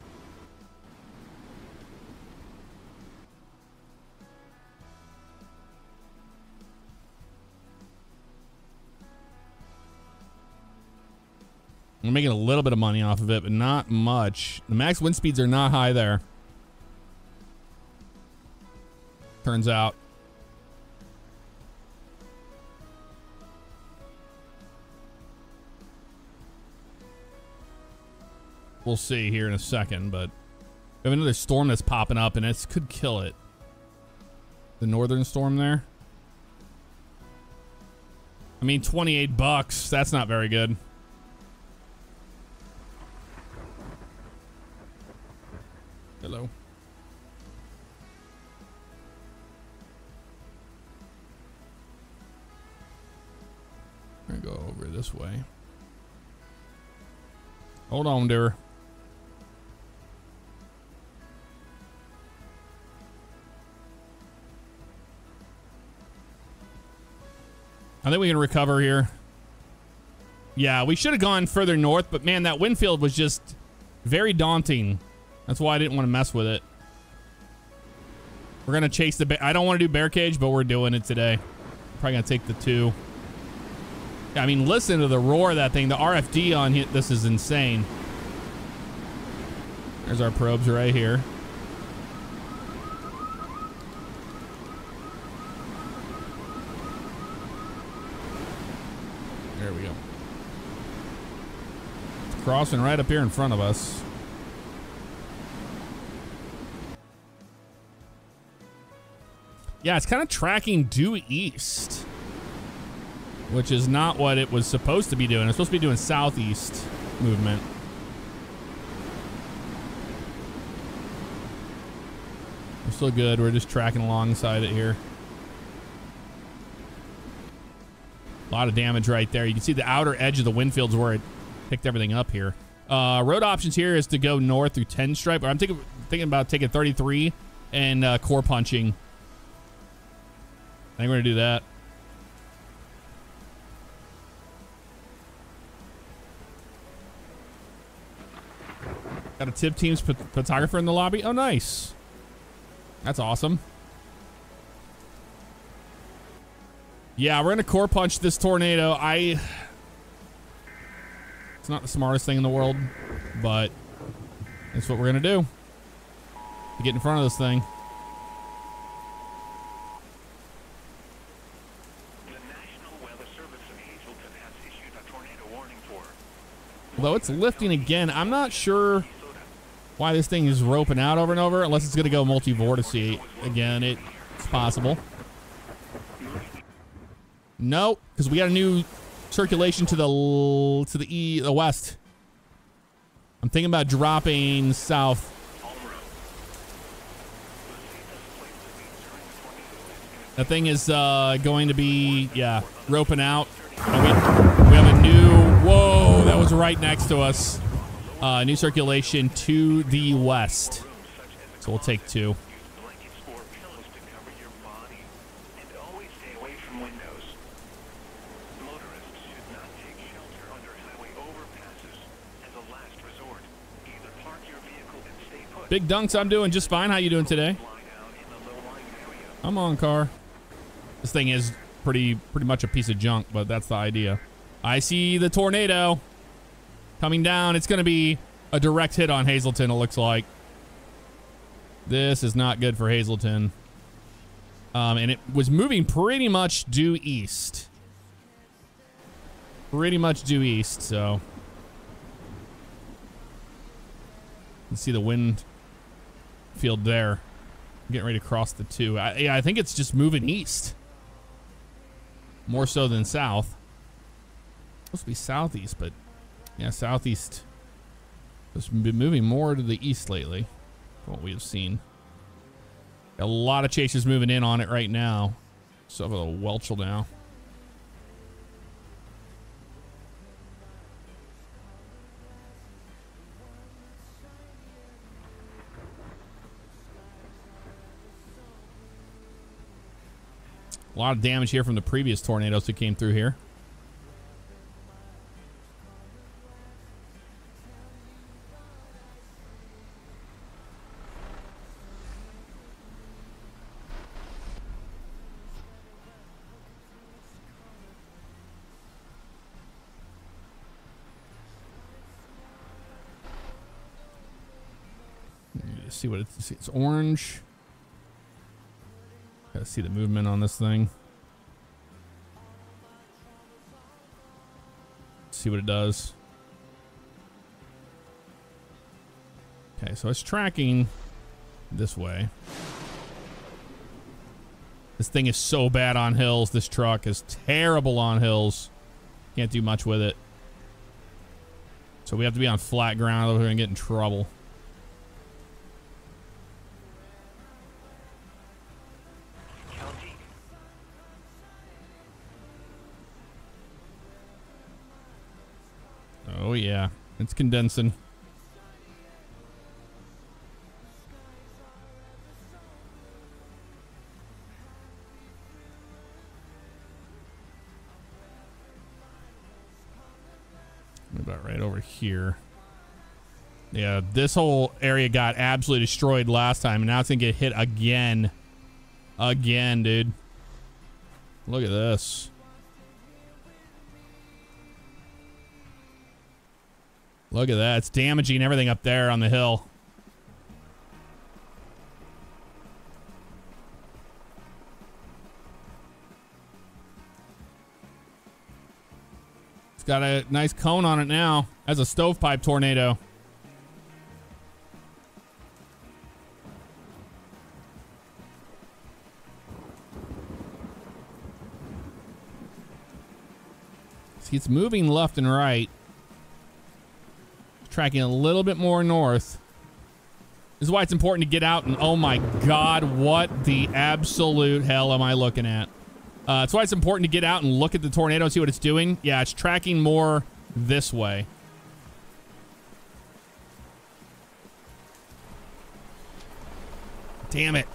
We're making a little bit of money off of it, but not much. The max wind speeds are not high there. Turns out. We'll see here in a second, but we have another storm that's popping up and it could kill it. The northern storm there. I mean, 28 bucks. That's not very good. Hello. Go over this way. Hold on, dear. I think we can recover here. Yeah, we should have gone further north, but man, that wind field was just very daunting. That's why I didn't want to mess with it. We're gonna chase the bear. I don't want to do bear cage, but we're doing it today. Probably gonna take the two. I mean, listen to the roar of that thing. The RFD on hit. This is insane. There's our probes right here. There we go. It's crossing right up here in front of us. Yeah, it's kind of tracking due east, which is not what it was supposed to be doing. It's supposed to be doing southeast movement. We're still good. We're just tracking alongside it here. A lot of damage right there. You can see the outer edge of the wind fields where it picked everything up here. Road options here is to go north through 10 stripe. I'm thinking thinking about taking 33 and core punching. I think we're gonna do that. Got a Tib Team's photographer in the lobby. Oh, nice. That's awesome. Yeah, we're gonna core punch this tornado. It's not the smartest thing in the world, but that's what we're gonna do to get in front of this thing. The National Weather Service in Hazleton has issued a tornado warning for. Although it's lifting again, I'm not sure why this thing is roping out over and over, unless it's going to go multi-vortice again. It's possible. No, because we got a new circulation to the west. I'm thinking about dropping south. That thing is going to be, yeah, roping out. We have a new, whoa, that was right next to us. New circulation to the west. So we'll take two. Big Dunks, I'm doing just fine. How you doing today? I'm on, car. This thing is pretty much a piece of junk, but that's the idea. I see the tornado coming down. It's going to be a direct hit on Hazleton, it looks like. This is not good for Hazleton. And it was moving pretty much due east. Pretty much due east, so. You see the wind field there. I'm getting ready to cross the two. I think it's just moving east. More so than south. It's supposed to be southeast, but yeah, southeast. It's been moving more to the east lately, from what we have seen. Got a lot of chasers moving in on it right now. So I'm going to Welchel now. A lot of damage here from the previous tornadoes that came through here. See what it's orange. Gotta see the movement on this thing. See what it does. Okay, so it's tracking this way. This thing is so bad on hills. This truck is terrible on hills. Can't do much with it. So we have to be on flat ground, otherwise we're gonna get in trouble. Oh yeah, it's condensing. About right over here. Yeah, this whole area got absolutely destroyed last time, and now it's gonna get hit again. Again, dude. Look at this. Look at that. It's damaging everything up there on the hill. It's got a nice cone on it now. That's a stovepipe tornado. See, it's moving left and right. Tracking a little bit more north. This is why it's important to get out and oh my god, what the absolute hell am I looking at? That's why it's important to get out and look at the tornado and see what it's doing. Yeah, it's tracking more this way. Damn it.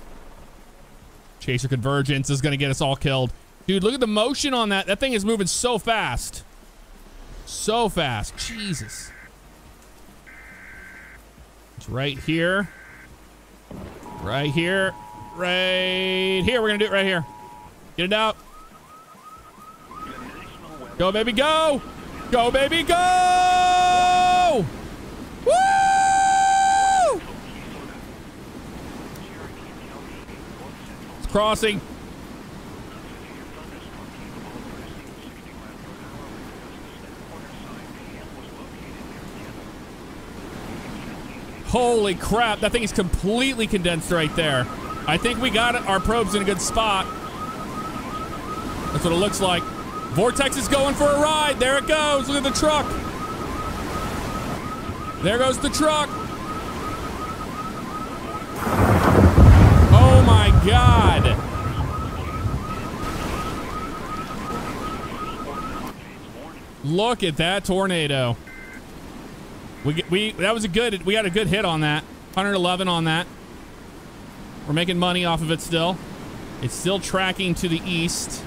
Chaser Convergence is going to get us all killed. Dude, look at the motion on that. That thing is moving so fast. So fast. Jesus. It's right here. Right here. Right here. We're going to do it right here. Get it out. Go, baby, go. Go, baby, go. Woo! It's crossing. Holy crap, that thing is completely condensed right there. I think we got it. Our probe's in a good spot. That's what it looks like. Vortex is going for a ride. There it goes. Look at the truck. There goes the truck. Oh my God. Look at that tornado. That was a good, we got a good hit on that. 111 on that. We're making money off of it still. It's still tracking to the east.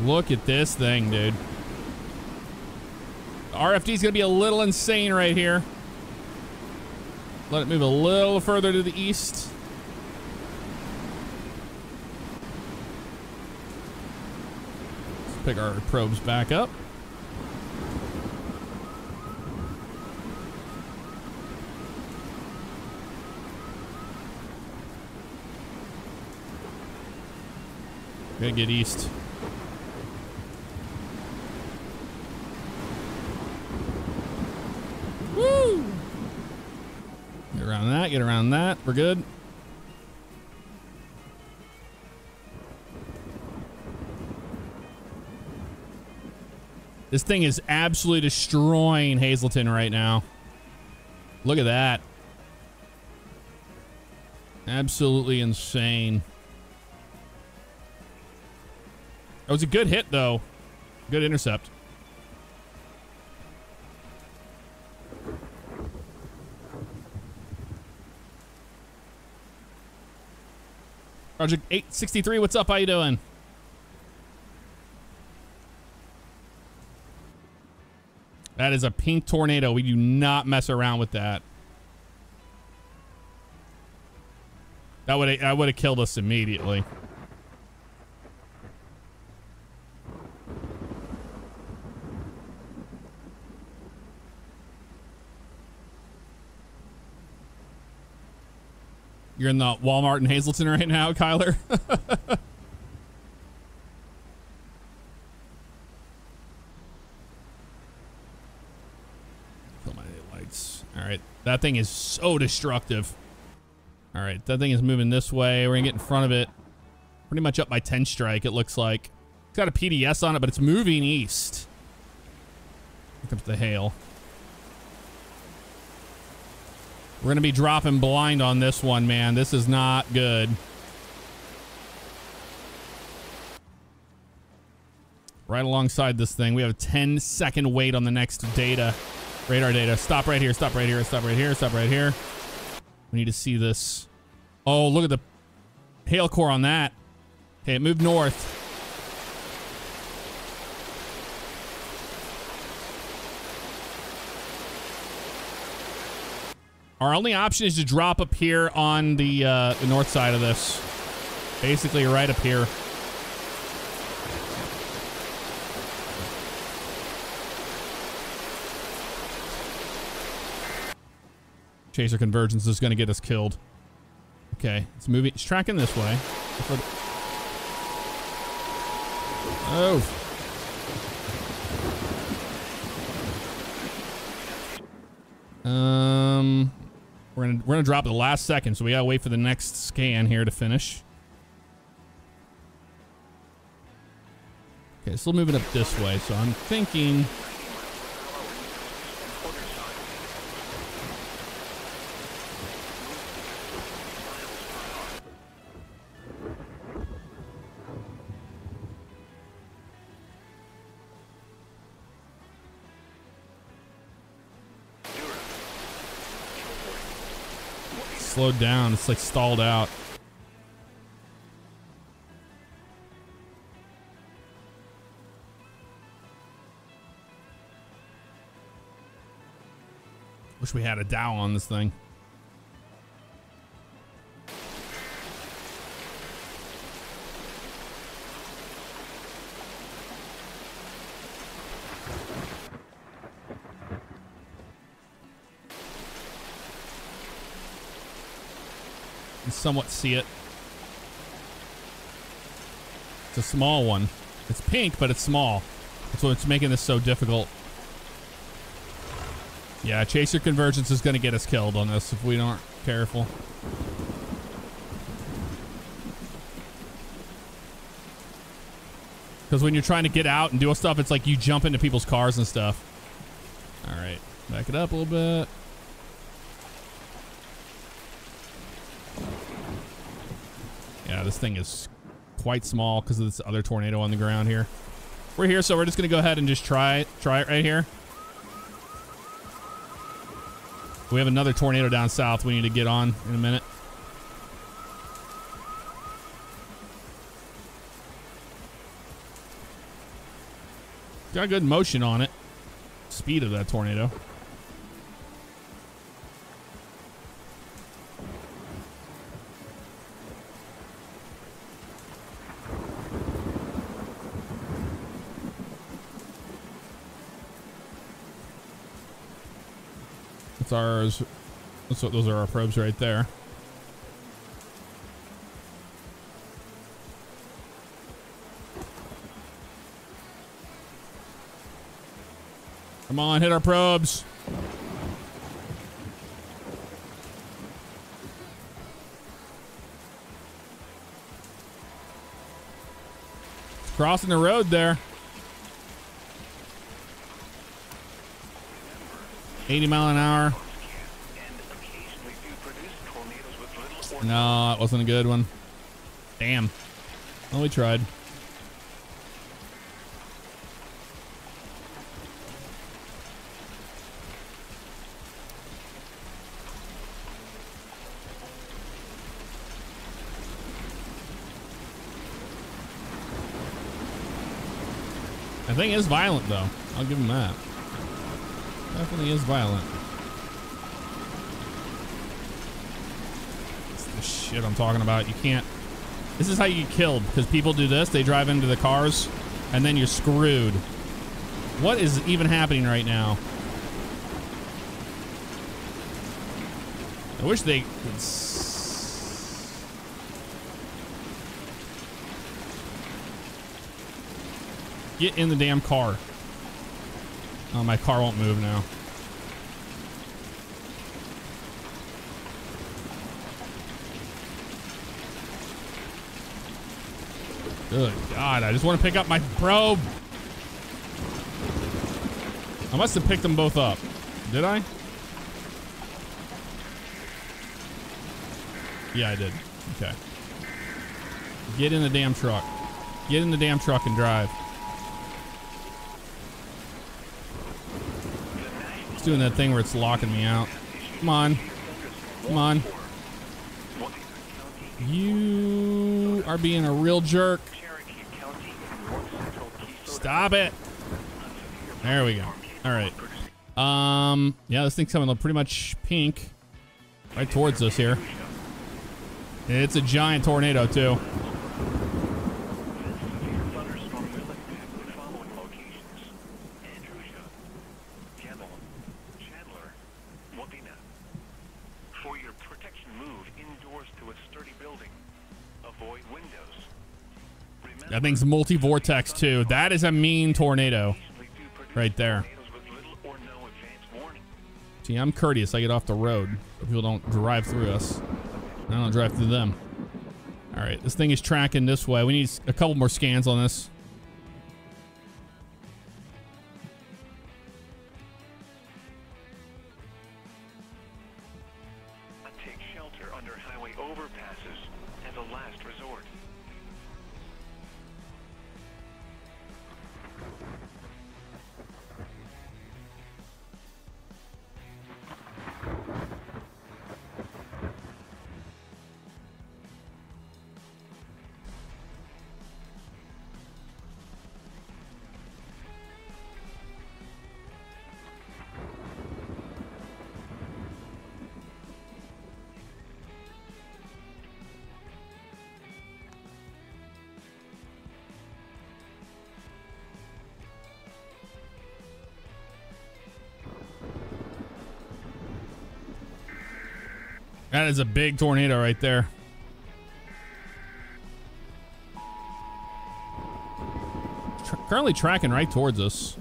Look at this thing, dude. The RFD's gonna be a little insane right here. Let it move a little further to the east. Let's pick our probes back up. Gonna get east. Woo! Get around that, get around that. We're good. This thing is absolutely destroying Hazleton right now. Look at that. Absolutely insane. That was a good hit, though. Good intercept. Project 863, what's up? How you doing? That is a pink tornado. We do not mess around with that. That would have killed us immediately. You're in the Walmart in Hazleton right now, Kyler. Kill my lights. All right, that thing is so destructive. All right, that thing is moving this way. We're gonna get in front of it. Pretty much up by 10 strike, it looks like. It's got a PDS on it, but it's moving east. Here comes the hail. We're going to be dropping blind on this one, man. This is not good. Right alongside this thing, we have a 10-second wait on the next data. Radar data. Stop right here. Stop right here. Stop right here. Stop right here. We need to see this. Oh, look at the hail core on that. Okay, it moved north. Our only option is to drop up here on the north side of this. Basically right up here. Chaser Convergence is going to get us killed. Okay, it's moving. It's tracking this way. Oh. We're gonna drop the last second, so we gotta wait for the next scan here to finish. Okay, still moving up this way, so I'm thinking. slowed down. It's like stalled out. Wish we had a Dow on this thing. You somewhat see it. It's a small one. It's pink, but it's small. That's what's making this so difficult. Yeah, Chaser Convergence is going to get us killed on this if we aren't careful. Because when you're trying to get out and do stuff, it's like you jump into people's cars and stuff. All right, back it up a little bit. Yeah, this thing is quite small because of this other tornado on the ground here. We're here, so we're just going to go ahead and just try it right here. We have another tornado down south we need to get on in a minute. Got good motion on it. Speed of that tornado. Ours. So those are our probes right there. Come on, hit our probes. It's crossing the road there. 80 mph. No, it wasn't a good one. Damn. Well, we tried. That thing is violent, though. I'll give him that. Definitely is violent. It's the shit I'm talking about. You can't. This is how you get killed, because people do this. They drive into the cars, and then you're screwed. What is even happening right now? I wish they could. Get in the damn car. Oh, my car won't move now. Good God, I just want to pick up my probe. I must have picked them both up. Did I? Yeah, I did. Okay. Get in the damn truck. Get in the damn truck and drive. It's doing that thing where it's locking me out. Come on. Come on. You are being a real jerk. Stop it. There we go. All right. Yeah, this thing's coming up pretty much pink right towards us here. It's a giant tornado, too. That thing's multi-vortex too. That is a mean tornado right there. See, I'm courteous. I get off the road. People don't drive through us. I don't drive through them. All right, this thing is tracking this way. We need a couple more scans on this. That is a big tornado right there. Currently tracking right towards us.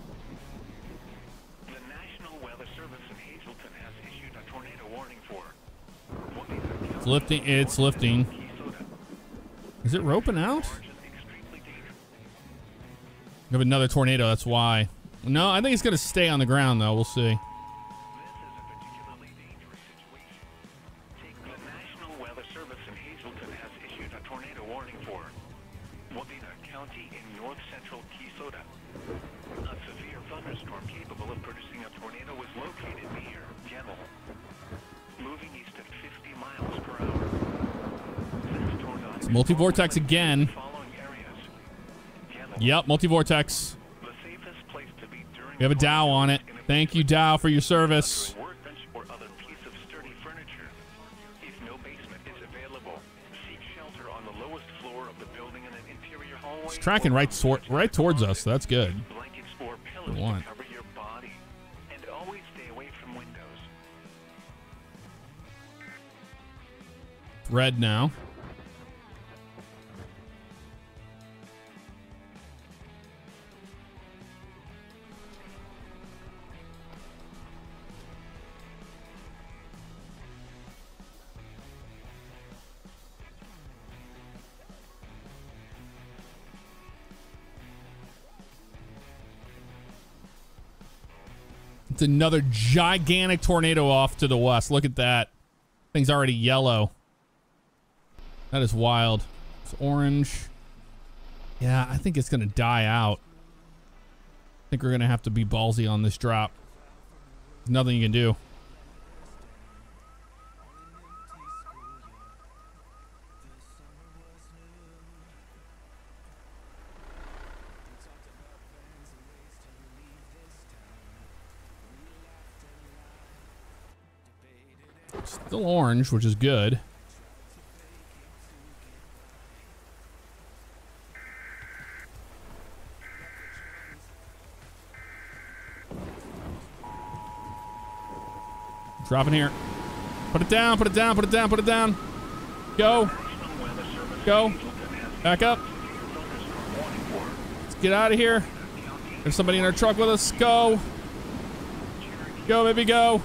The National Weather Service in Hazleton has issued a tornado warning for. It's lifting. It's lifting. Is it roping out? We have another tornado. That's why. No, I think it's gonna stay on the ground though. We'll see. Multi-vortex again. Yep, multi-vortex. We have a Dow on it. Thank you, Dow, for your service. It's tracking right towards us. So that's good. Good one. Red now. It's another gigantic tornado off to the west. Look at that. Thing's already yellow. That is wild. It's orange. Yeah, I think it's going to die out. I think we're going to have to be ballsy on this drop. There's nothing you can do. Still orange, which is good. Dropping here. Put it down, put it down, put it down, put it down. Go. Go. Back up. Let's get out of here. There's somebody in our truck with us. Go. Go, baby, go.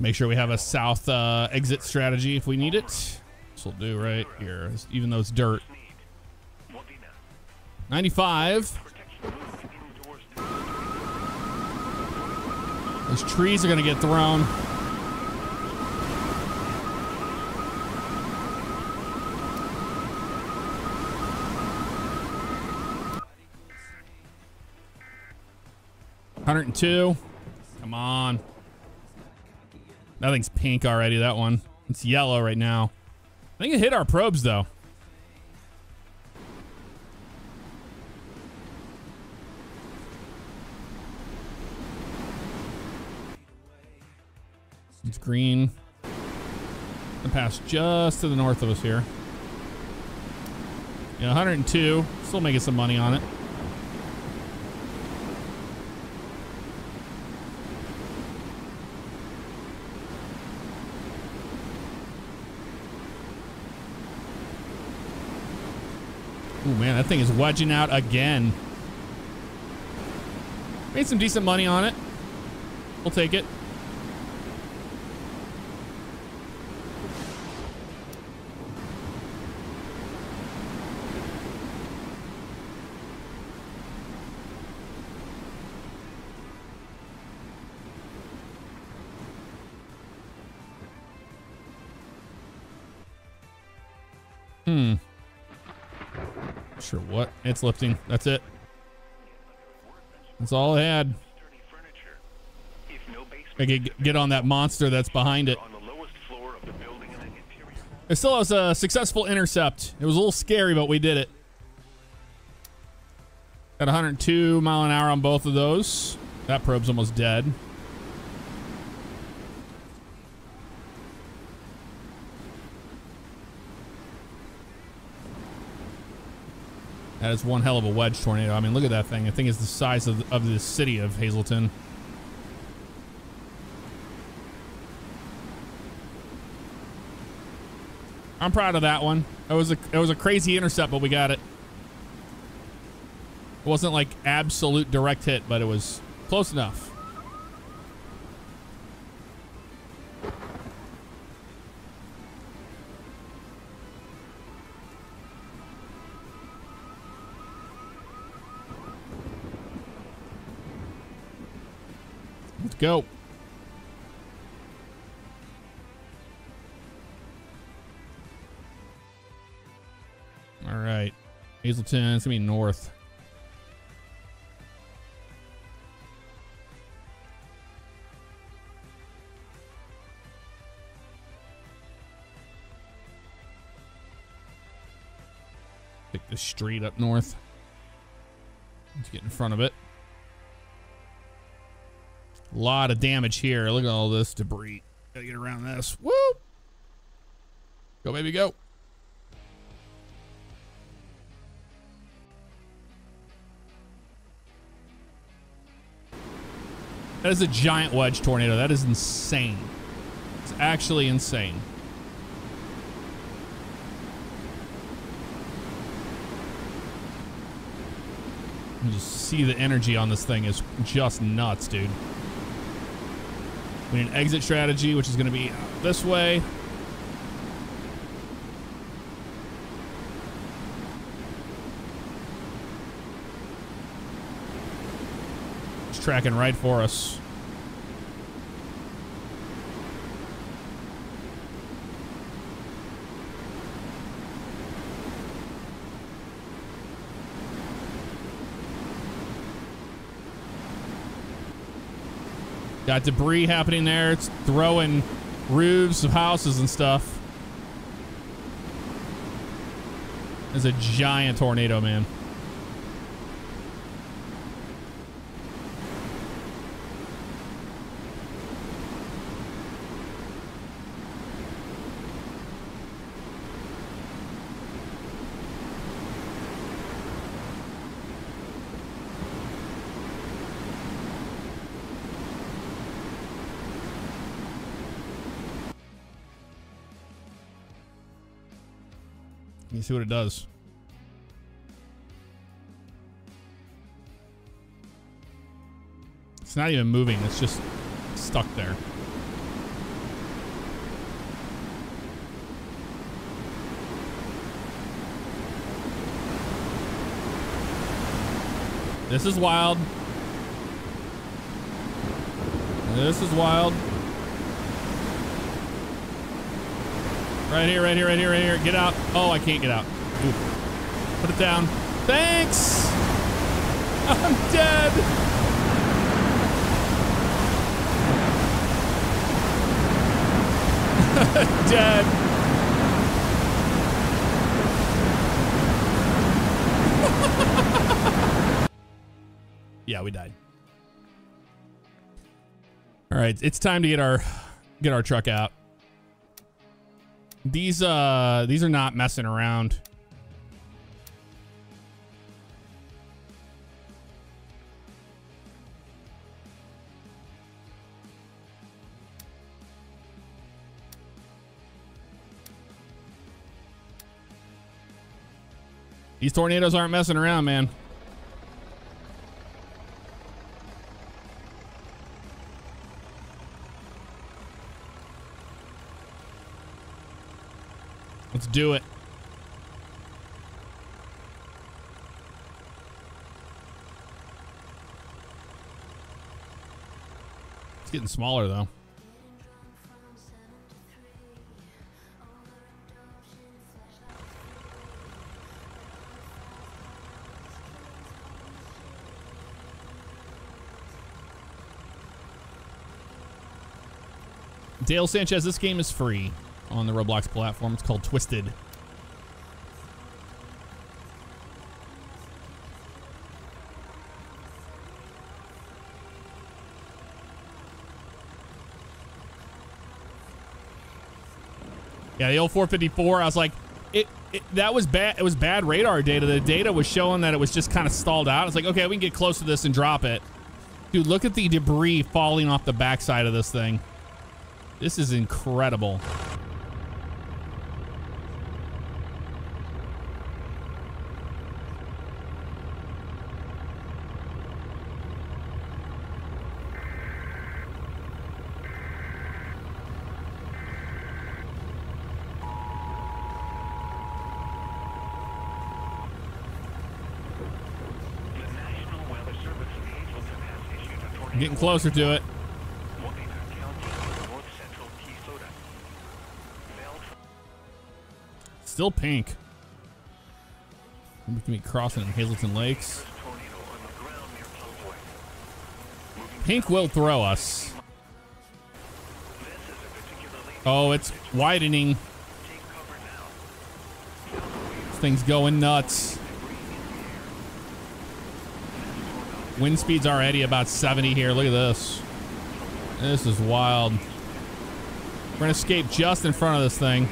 Make sure we have a south exit strategy if we need it. This will do right here, even though it's dirt. 95. Those trees are going to get thrown. Hundred and two. Come on. That thing's pink already, that one. It's yellow right now. I think it hit our probes, though. It's green. It passed just to the north of us here. Yeah, 102. Still making some money on it. Oh man, that thing is wedging out again. Made some decent money on it. We'll take it. Sure what? It's lifting. That's it. That's all I had. I could get on that monster that's behind it. It still has a successful intercept. It was a little scary, but we did it. At 102 mph on both of those. That probe's almost dead. That is one hell of a wedge tornado. I mean, look at that thing. I think it's the size of the city of Hazleton. I'm proud of that one. It was a crazy intercept, but we got it. It wasn't like absolute direct hit, but it was close enough. Let's go. All right, Hazleton, it's gonna be north. Pick the street up north. Let's get in front of it. A lot of damage here. Look at all this debris. Gotta get around this. Woo! Go, baby, go. That is a giant wedge tornado. That is insane. It's actually insane. You just see the energy on this thing is just nuts, dude. We need an exit strategy, which is going to be this way. Tracking right for us. Got debris happening there. It's throwing roofs of houses and stuff. It's a giant tornado, man. You see what it does. It's not even moving. It's just stuck there. This is wild. This is wild. Right here, right here, right here, right here. Get out. Oh, I can't get out. Ooh. Put it down. Thanks! I'm dead! Dead. Yeah, we died. All right, it's time to get our truck out. These are not messing around. These tornadoes aren't messing around, man. Let's do it. It's getting smaller, though. Dale Sanchez, this game is free on the Roblox platform. It's called Twisted. Yeah, the old 454, I was like, it that was bad. It was bad radar data. The data was showing that it was just kind of stalled out. It's like, okay, we can get close to this and drop it. Dude, look at the debris falling off the backside of this thing. This is incredible. Getting closer to it. Still pink. We can be crossing in Hazleton Lakes. Pink will throw us. Oh, it's widening. This thing's going nuts. Wind speed's already about 70 here. Look at this. This is wild. We're gonna escape just in front of this thing.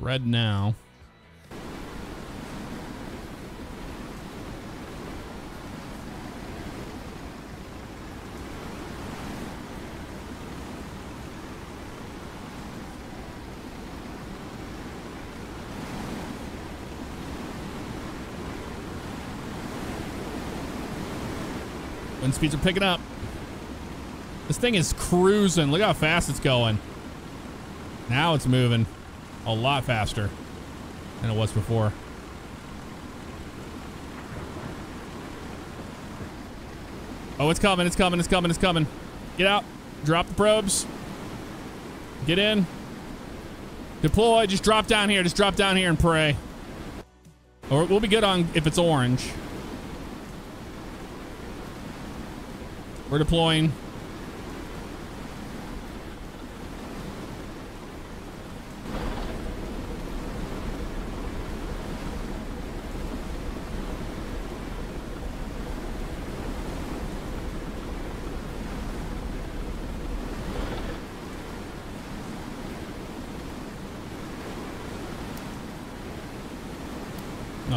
Red now. Wind speeds are picking up. This thing is cruising. Look how fast it's going. Now it's moving. A lot faster than it was before. Oh, it's coming, it's coming, it's coming, it's coming. Get out, drop the probes. Get in. Deploy, just drop down here, just drop down here and pray. Or we'll be good on if it's orange. We're deploying.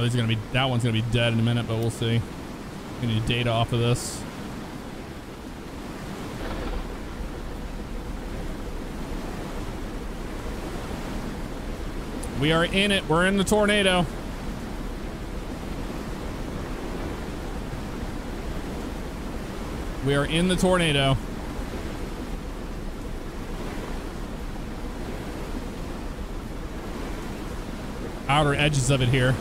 He's gonna be, that one's gonna be dead in a minute, but we'll see. We need data off of this. We are in it. We're in the tornado. We are in the tornado. Outer edges of it here.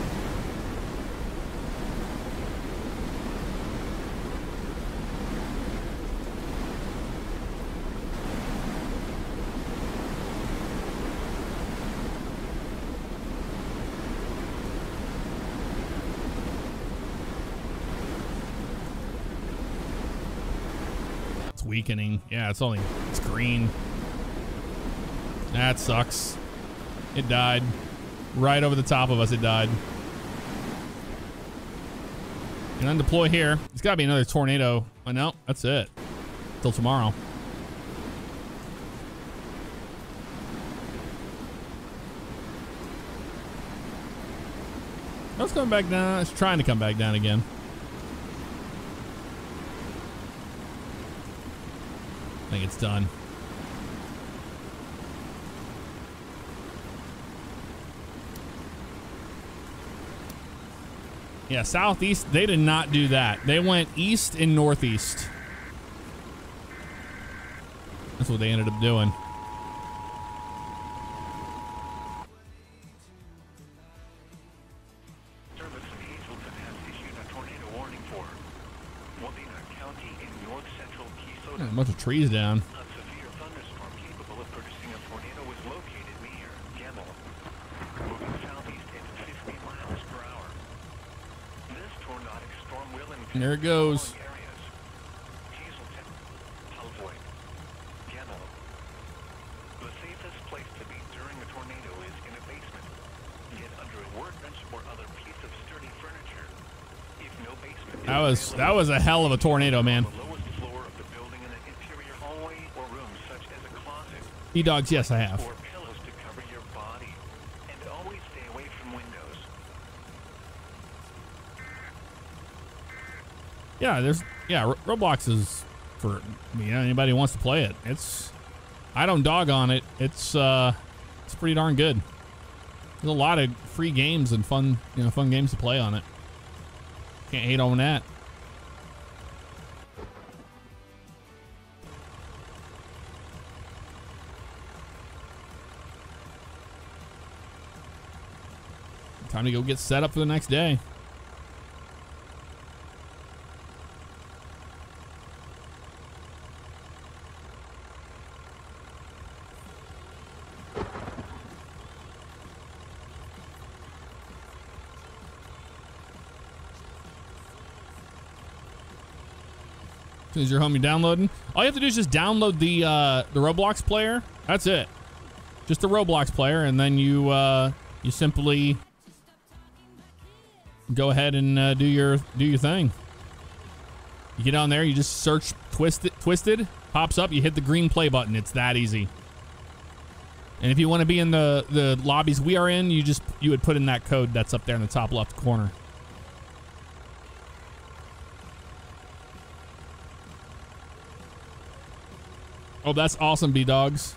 Weakening. Yeah, it's only, it's green. That sucks. It died. Right over the top of us, it died. And then deploy here. It's gotta be another tornado. Oh no, that's it. Till tomorrow. That's coming back down. It's trying to come back down again. I think it's done. Yeah, southeast, they did not do that. They went east and northeast. That's what they ended up doing. Bunch of trees down. A severe thunderstorm capable of producing a tornado was located near. Gather And there it goes. That was a hell of a tornado, man. E-dogs, yes, I have. Yeah, Roblox is for anybody who wants to play it. I don't dog on it. It's pretty darn good. There's a lot of free games and fun, fun games to play on it. Can't hate on that. Time to go get set up for the next day. As soon as you're home, you're downloading. All you have to do is just download the Roblox player. That's it. Just the Roblox player, and then you you simply go ahead and do your thing. You get on there, you just search Twisted, pops up, you hit the green play button. It's that easy. And if you want to be in the lobbies we are in, you would put in that code that's up there in the top left corner. Oh, that's awesome, B-Dogs.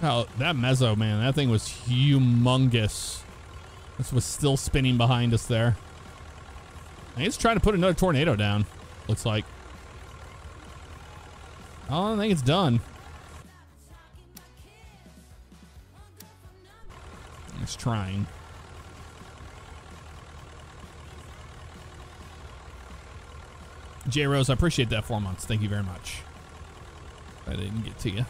Oh, that mezzo, man, that thing was humongous. This was still spinning behind us there. And it's trying to put another tornado down, looks like. Oh, I think it's done. It's trying. J. Rose, I appreciate that 4 months. Thank you very much. I didn't get to you.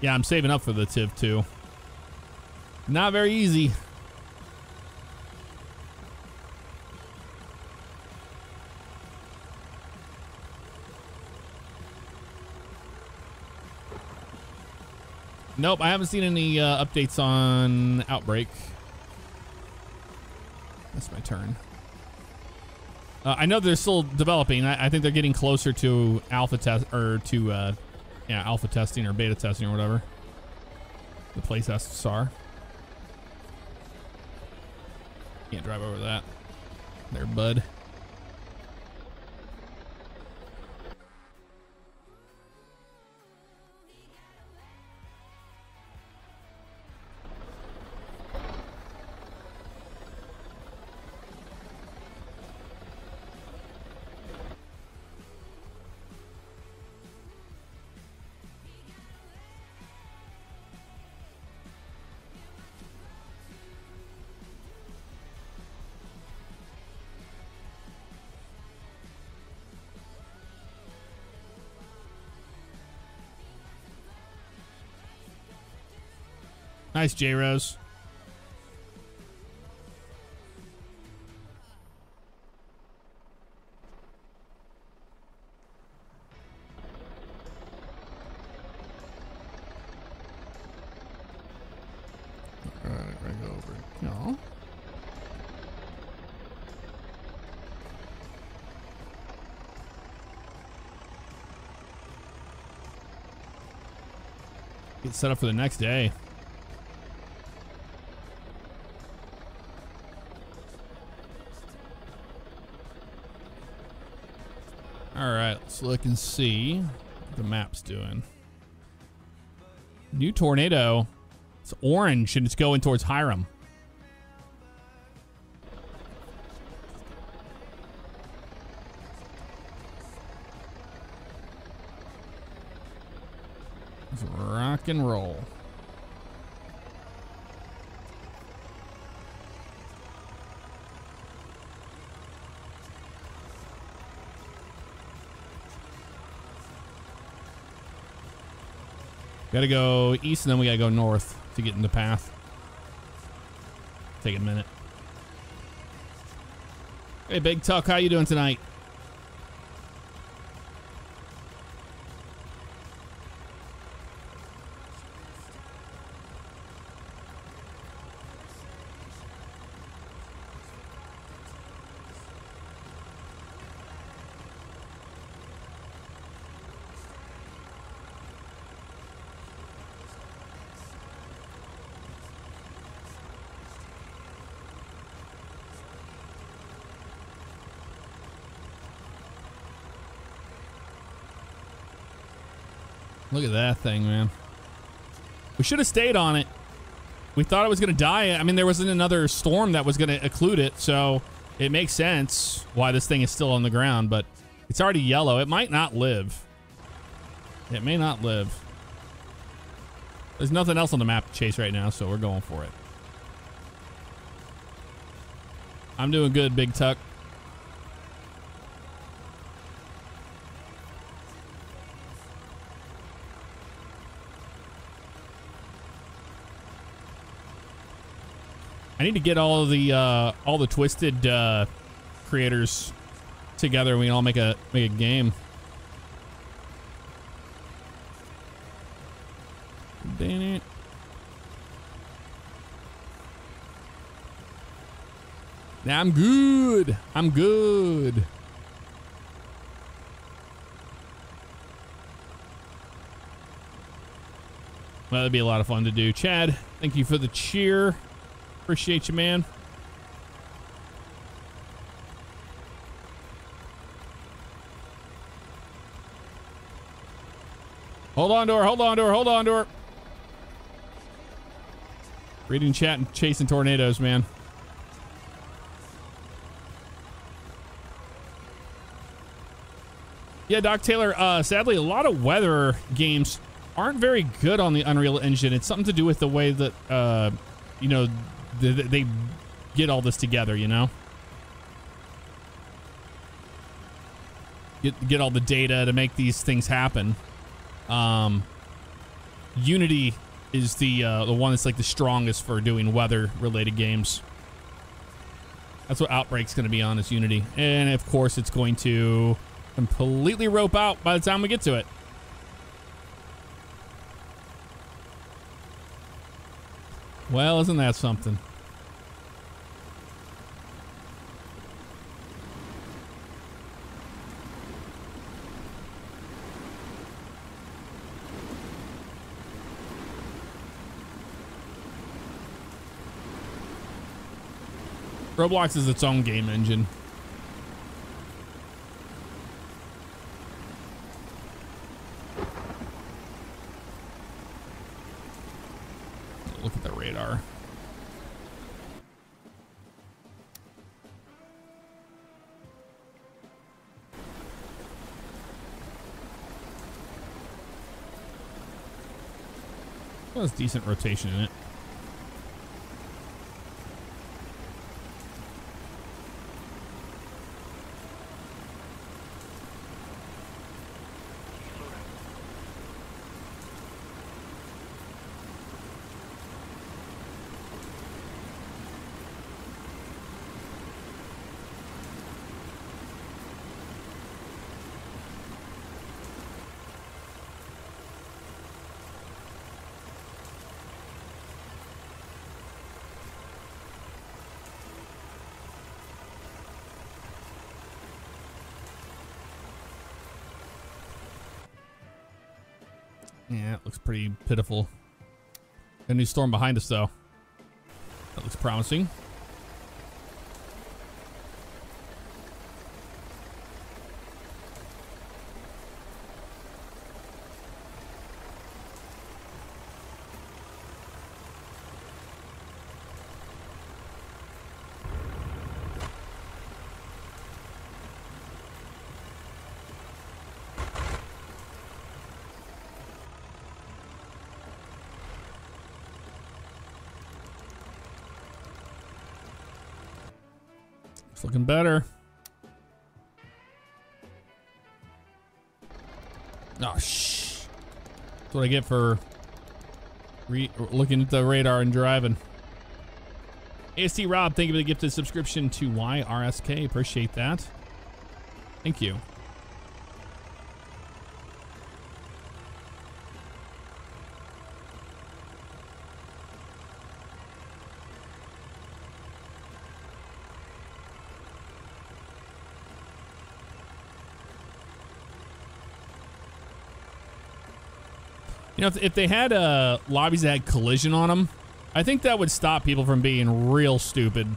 Yeah, I'm saving up for the TIV too. Not very easy. Nope, I haven't seen any updates on Outbreak. That's my turn. I know they're still developing. I think they're getting closer to alpha test or to alpha testing or beta testing or whatever the play tests are. Can't drive over that there, bud. Nice, J-Rose. All right, right over. No. Get set up for the next day. Look and see what the map's doing. New tornado. It's orange and it's going towards Hiram. Let's rock and roll. Gotta go east and then we gotta go north to get in the path. Take a minute. Hey, Big Tuck, how you doing tonight? Look at that thing, man. We should have stayed on it. We thought it was going to die. I mean, there wasn't another storm that was going to occlude it, so it makes sense why this thing is still on the ground, but it's already yellow. It might not live. It may not live. There's nothing else on the map to chase right now, so we're going for it. I'm doing good, Big Tuck. I need to get all the Twisted creators together and we can all make a game. Dang it. Now I'm good. I'm good. Well, that'd be a lot of fun to do. Chad, thank you for the cheer. Appreciate you, man. Hold on to her, hold on to her, hold on to her. Reading chat and chasing tornadoes, man. Yeah, Doc Taylor, sadly, a lot of weather games aren't very good on the Unreal Engine. It's something to do with the way that, you know, they get all this together, you know? Get all the data to make these things happen. Unity is the one that's like the strongest for doing weather-related games. That's what Outbreak's going to be on, is Unity. And, of course, it's going to completely rope out by the time we get to it. Well, isn't that something? Roblox is its own game engine. Look at the radar. Well, there's decent rotation in it. Yeah, it looks pretty pitiful. Got a new storm behind us, though. That looks promising. It's looking better. Oh, shh. That's what I get for looking at the radar and driving. AST Rob, thank you for the gifted subscription to YRSK. Appreciate that. Thank you. You know, if they had lobbies that had collision on them, I think that would stop people from being real stupid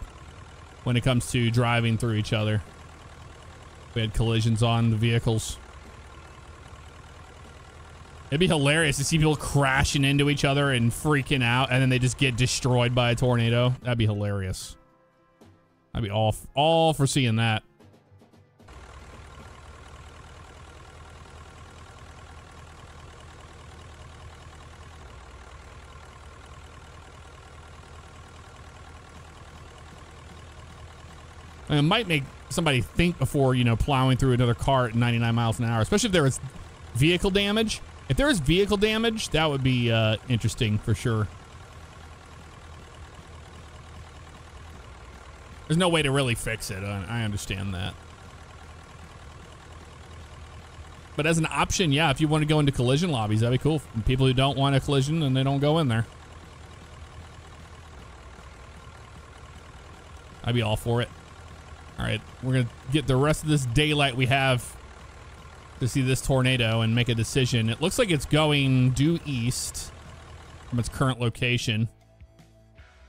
when it comes to driving through each other. We had collisions on the vehicles. It'd be hilarious to see people crashing into each other and freaking out, and then they just get destroyed by a tornado. That'd be hilarious. I'd be all for seeing that. I mean, it might make somebody think before, you know, plowing through another car at 99 miles an hour, especially if there was vehicle damage. If there was vehicle damage, that would be interesting for sure. There's no way to really fix it. I understand that. But as an option, yeah, if you want to go into collision lobbies, that'd be cool. People who don't want a collision and they don't go in there. I'd be all for it. All right, we're going to get the rest of this daylight we have to see this tornado and make a decision. It looks like it's going due east from its current location.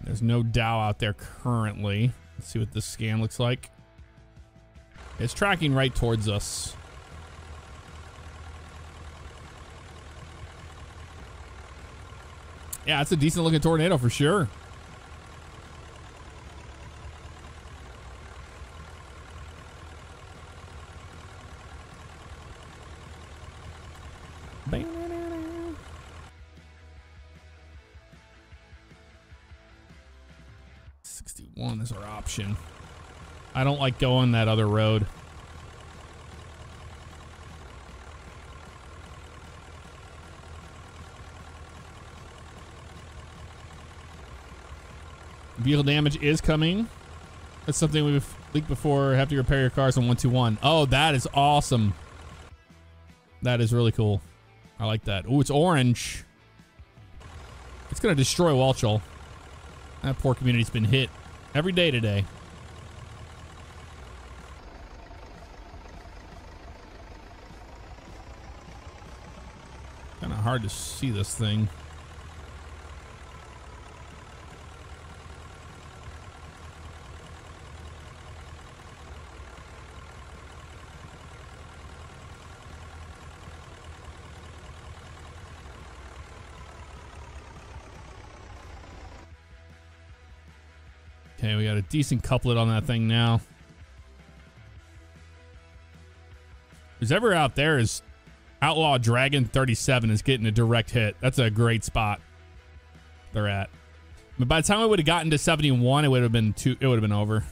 There's no Dow out there currently. Let's see what this scan looks like. It's tracking right towards us. Yeah, it's a decent looking tornado for sure. I don't like going that other road. Vehicle damage is coming. That's something we've leaked before. Have to repair your cars on 121. Oh, that is awesome. That is really cool. I like that. Oh, it's orange. It's going to destroy Welchel. That poor community's been hit every day today. Kind of hard to see this thing. Okay, we got a decent couplet on that thing now. Who's ever out there is Outlaw Dragon 37 is getting a direct hit. That's a great spot they're at. But by the time we would have gotten to 71, it would have been it would have been over.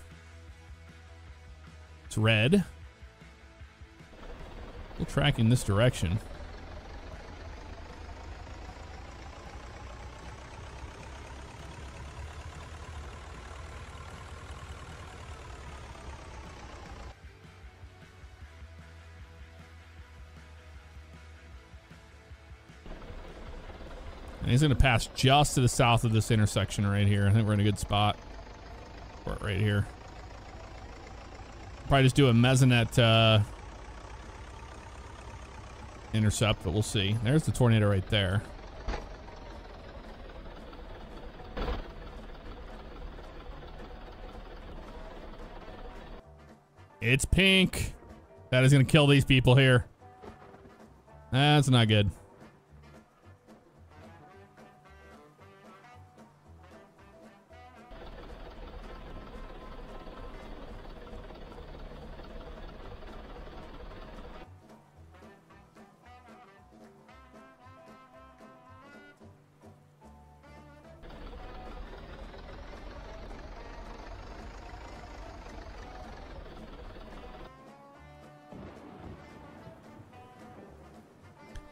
It's red. We'll track in this direction. And he's going to pass just to the south of this intersection right here. I think we're in a good spot for it right here. Probably just do a mesonet intercept, but we'll see. There's the tornado right there. It's pink. That is going to kill these people here. That's not good.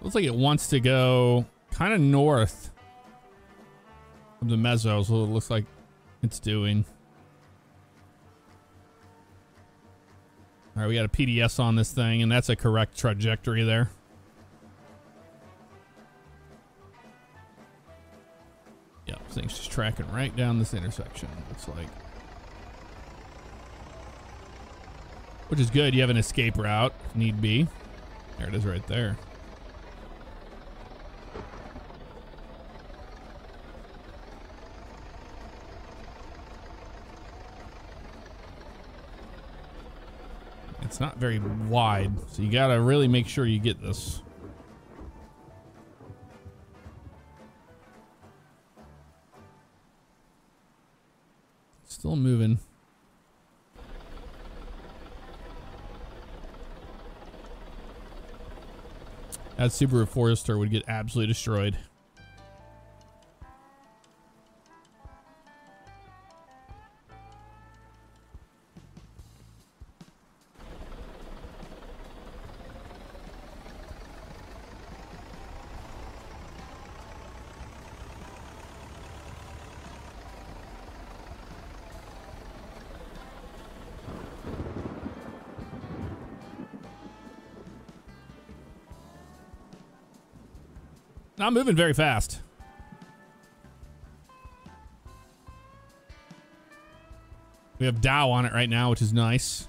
Looks like it wants to go kind of north of the meso, is what it looks like it's doing. All right, we got a PDS on this thing, and that's a correct trajectory there. Yep, this thing's just tracking right down this intersection, looks like. Which is good. You have an escape route if need be. There it is right there. It's not very wide, so you gotta really make sure you get this. Still moving. That Subaru Forester would get absolutely destroyed. Not moving very fast. We have Dow on it right now, which is nice.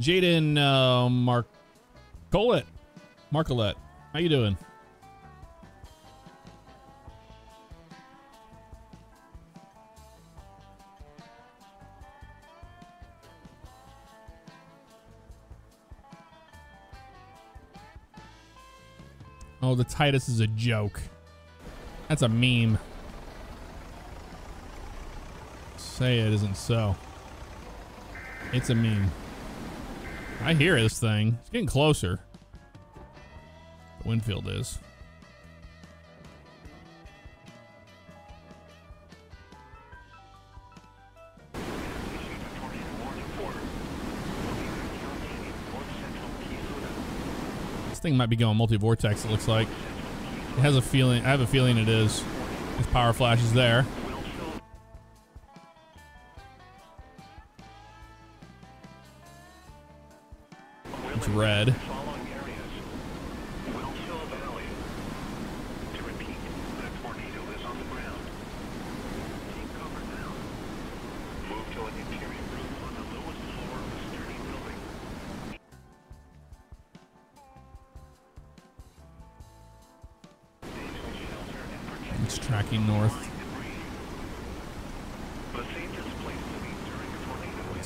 Jaden Marcolette, how you doing? Oh, the Titus is a joke. That's a meme. Say it isn't so. It's a meme. I hear this thing. It's getting closer. The Winfield is. Thing might be going multi-vortex, it looks like. It has a feeling. I have a feeling it is. His power flash is there. It's red.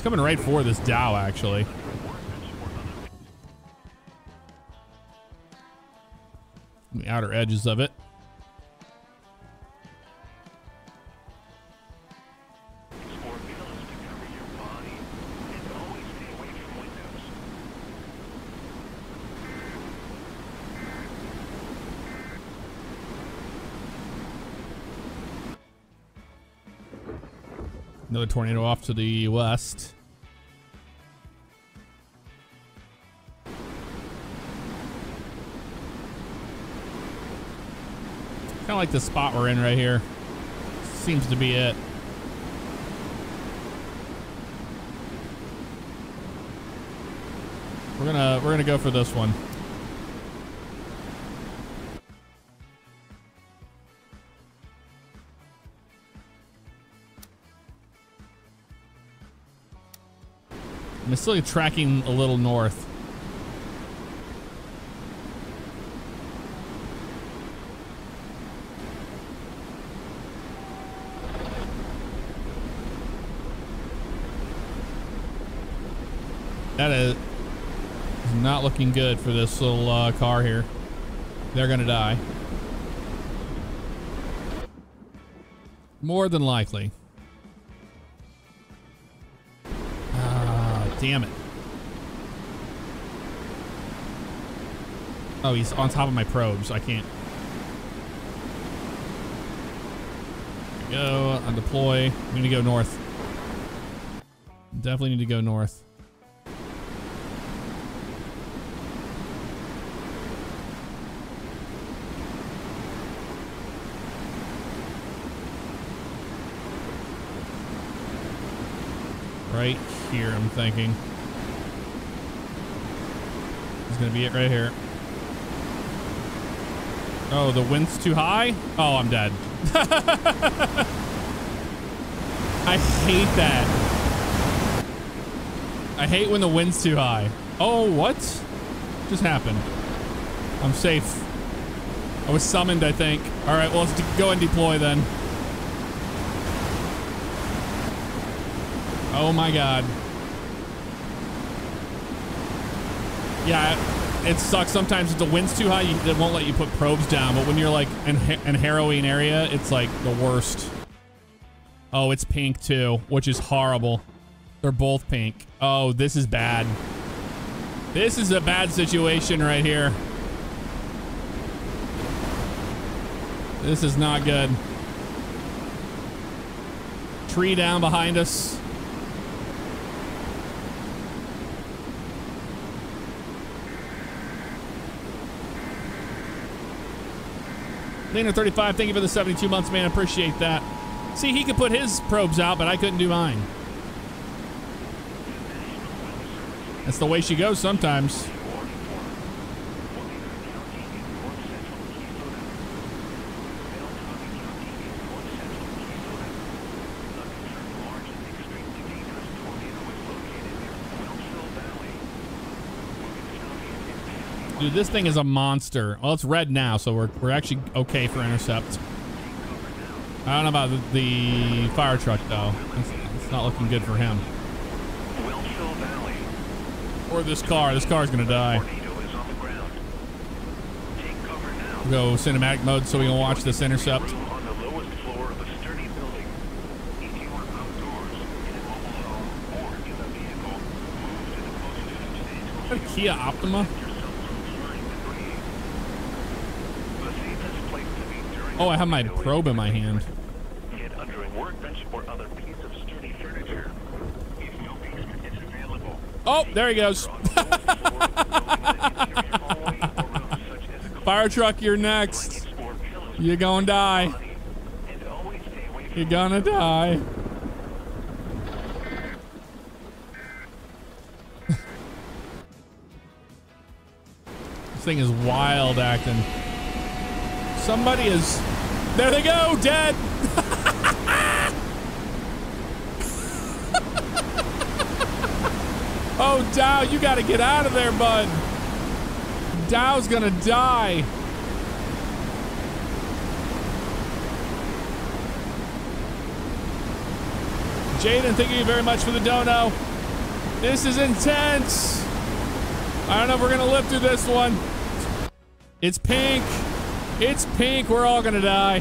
Coming right for this Dow, actually. The outer edges of it. Another tornado off to the west. Kind of like the spot we're in right here. Seems to be it. We're gonna go for this one. I'm still tracking a little north. That is not looking good for this little car here. They're gonna die. More than likely. Ah, damn it. Oh, he's on top of my probes. I can't. we go. Undeploy. We need to go north. Definitely need to go north. Right here, I'm thinking. It's gonna be it right here. Oh, the wind's too high? Oh, I'm dead. I hate that. I hate when the wind's too high. Oh, what? Just happened. I'm safe. I was summoned, I think. All right, well, let's go and deploy then. Oh my God. Yeah, it sucks sometimes if the wind's too high, it won't let you put probes down, but when you're like in harrowing area, it's like the worst. Oh, it's pink too, which is horrible. They're both pink. Oh, this is bad. This is a bad situation right here. This is not good. Tree down behind us. Dana 35, thank you for the 72 months, man. Appreciate that. See, he could put his probes out, but I couldn't do mine. That's the way she goes sometimes. Dude, this thing is a monster. Well, it's red now, so we're actually okay for intercept. I don't know about the fire truck, though. It's not looking good for him. Or this car. This car's going to die. We'll go cinematic mode so we can watch this intercept. Is that a Kia Optima? Oh, I have my probe in my hand. Get under a workbench or other piece of sturdy furniture. If no basement is available. Oh, there he goes. Fire truck, you're next. You're gonna die. You're gonna die. This thing is wild acting. Somebody is... There they go! Dead! Oh, Dow, you gotta get out of there, bud. Dow's gonna die. Jaden, thank you very much for the dono. This is intense. I don't know if we're gonna live through this one. It's pink. It's pink. We're all gonna die.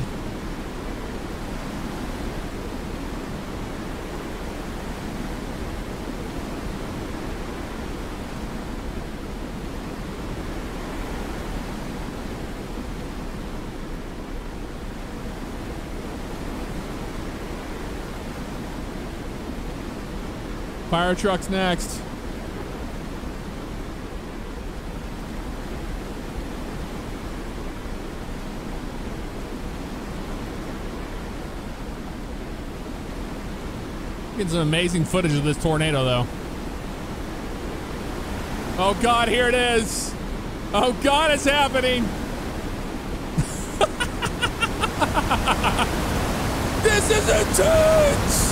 Fire truck's next. It's an amazing footage of this tornado, though. Oh, God, here it is. Oh, God, it's happening. This is intense.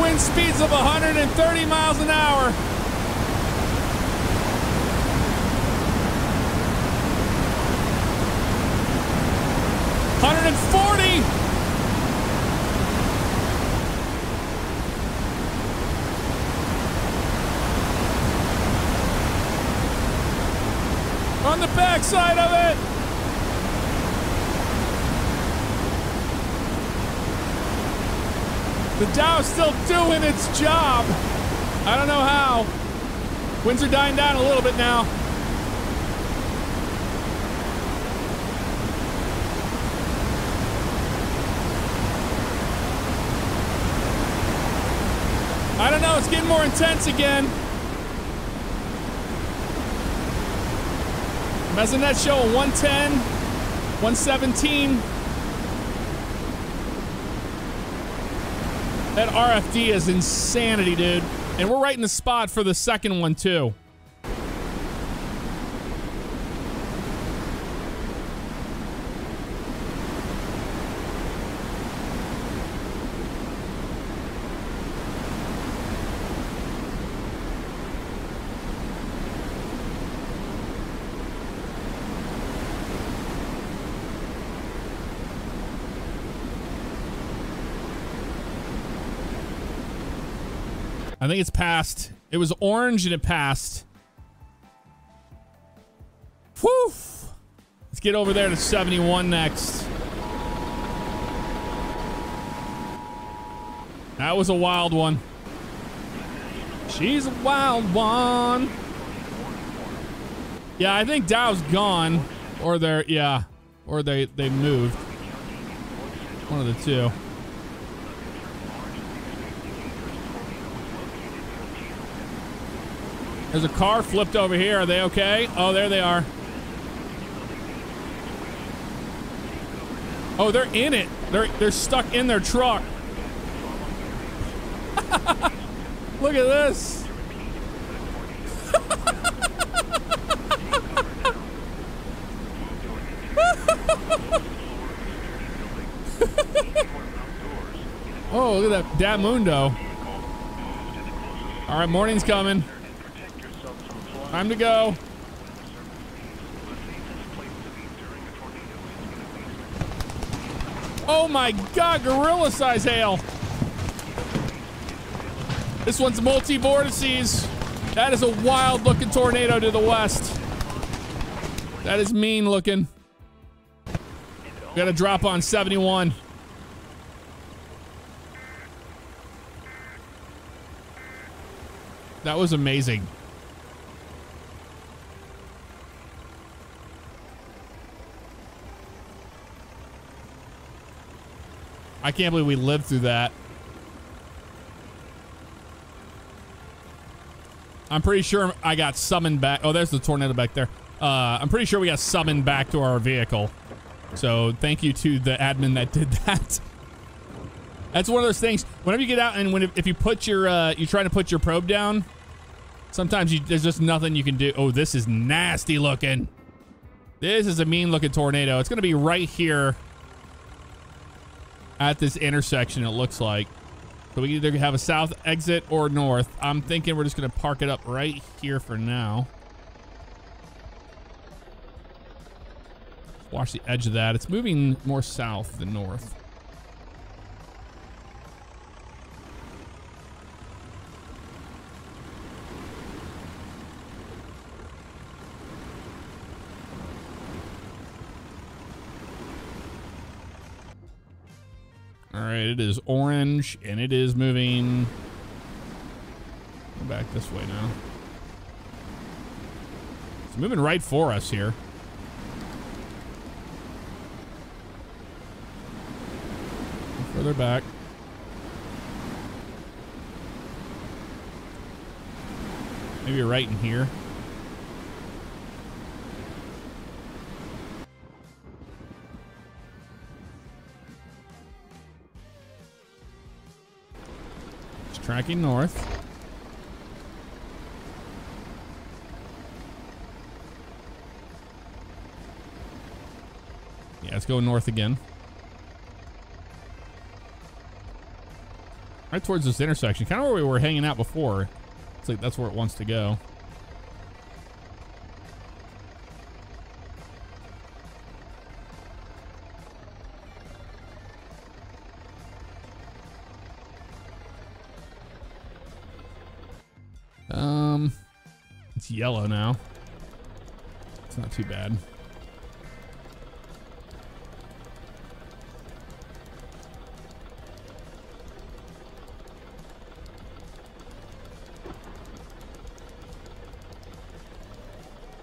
Wind speeds of 130 miles an hour. On the back side of it. The Dow's still doing its job. I don't know how. Winds are dying down a little bit now. I don't know, it's getting more intense again. Mesonet showing 110, 117. That RFD is insanity, dude. And we're right in the spot for the second one, too. I think it's passed. It was orange and it passed. Whew! Let's get over there to 71 next. That was a wild one. She's a wild one. Yeah, I think Dow's gone. Or they're, yeah. Or they moved. One of the two. There's a car flipped over here. Are they okay? Oh, there they are. Oh, they're in it. They're stuck in their truck. Look at this. Oh, look at that Damundo. All right, morning's coming. Time to go. Oh my God, gorilla size hail. This one's multi-vortices. That is a wild looking tornado to the west. That is mean looking. Got a drop on 71. That was amazing. I can't believe we lived through that. I'm pretty sure I got summoned back. Oh, there's the tornado back there. I'm pretty sure we got summoned back to our vehicle. So thank you to the admin that did that. That's one of those things. Whenever you get out and if you put your, you're trying to put your probe down, sometimes there's just nothing you can do. Oh, this is nasty looking. This is a mean looking tornado. It's going to be right here. At this intersection, it looks like. So we either have a south exit or north. I'm thinking we're just going to park it up right here for now. Watch the edge of that. It's moving more south than north. All right, it is orange, and it is moving back this way now. It's moving right for us here. And further back. Maybe right in here. Tracking north. Yeah, let's go north again. Right towards this intersection, kind of where we were hanging out before. It's like that's where it wants to go. It's yellow now. It's not too bad.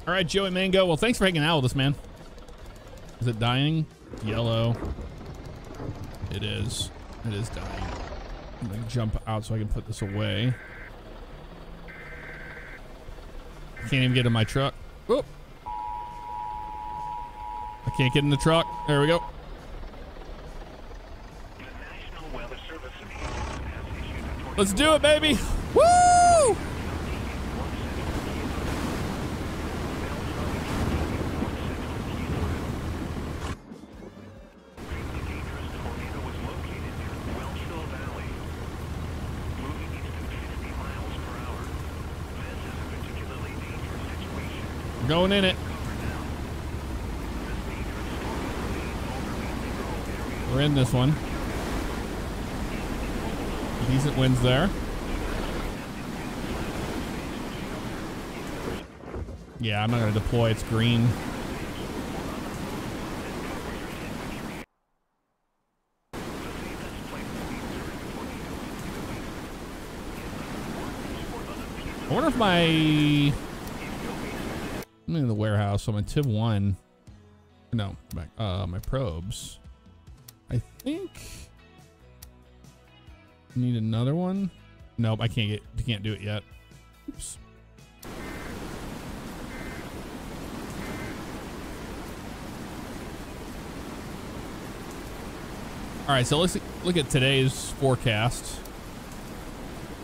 All right, Joey Mango. Well, thanks for hanging out with us, man. Is it dying? Yellow. It is. It is dying. I'm gonna jump out so I can put this away. Can't even get in my truck. Whoop. I can't get in the truck. There we go. The National Weather Service has issued a tornado. Let's do it, baby. Woo! Going in it. We're in this one. Decent winds there. Yeah, I'm not going to deploy. It's green. I wonder if my... I'm in the warehouse, so my TIV 1. No, back. My probes. I think I need another one. Nope, I can't do it yet. Oops. All right, so let's look at today's forecast.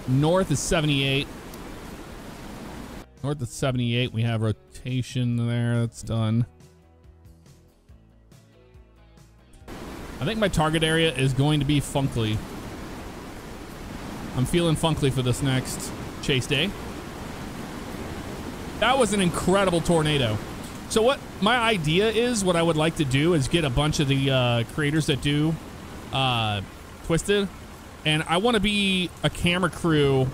North is 78. North of 78, we have rotation there. That's done. I think my target area is going to be Funkley. I'm feeling Funkley for this next chase day. That was an incredible tornado. So what my idea is, what I would like to do is get a bunch of the creators that do Twisted. And I want to be a camera crew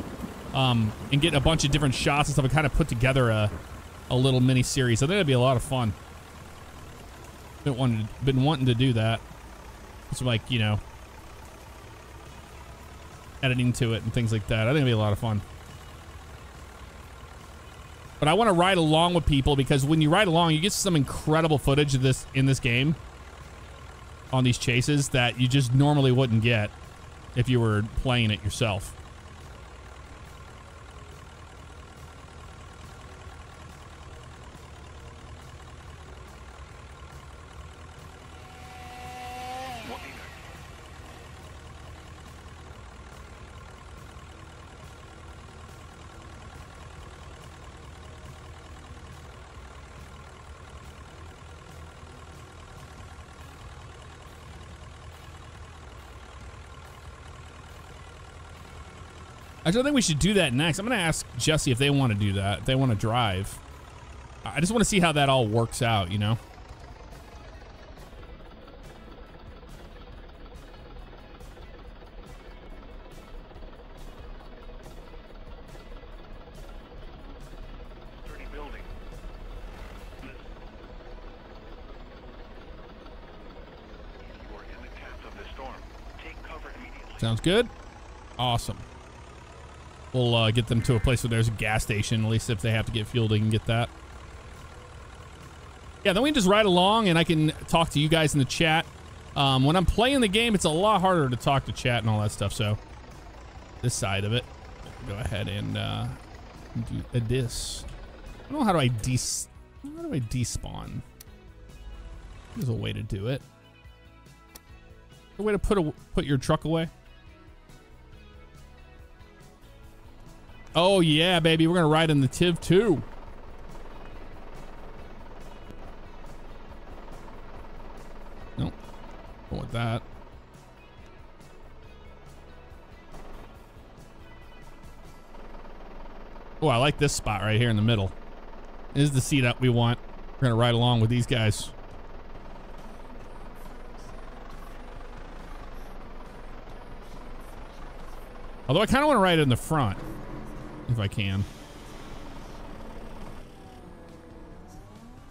and get a bunch of different shots and stuff and kind of put together a little mini series. I think that'd be a lot of fun. Been wanting to do that. It's like, you know, editing to it and things like that. I think it'd be a lot of fun. But I want to ride along with people, because when you ride along, you get some incredible footage of this in this game on these chases that you just normally wouldn't get if you were playing it yourself. I don't think we should do that next. I'm going to ask Jesse if they want to do that, if they want to drive. I just want to see how that all works out, you know? Sounds good. Awesome. We'll get them to a place where there's a gas station, at least if they have to get fuel, they can get that. Yeah, then we can just ride along and I can talk to you guys in the chat. When I'm playing the game, it's a lot harder to talk to chat and all that stuff, so this side of it, go ahead and do a dis. I don't know, how do I despawn? There's a way to do it. A way to put your truck away. Oh yeah, baby, we're gonna ride in the TIV too. Nope, don't want that. Oh, I like this spot right here in the middle. This is the seat up we want. We're gonna ride along with these guys. Although I kind of want to ride in the front. If I can.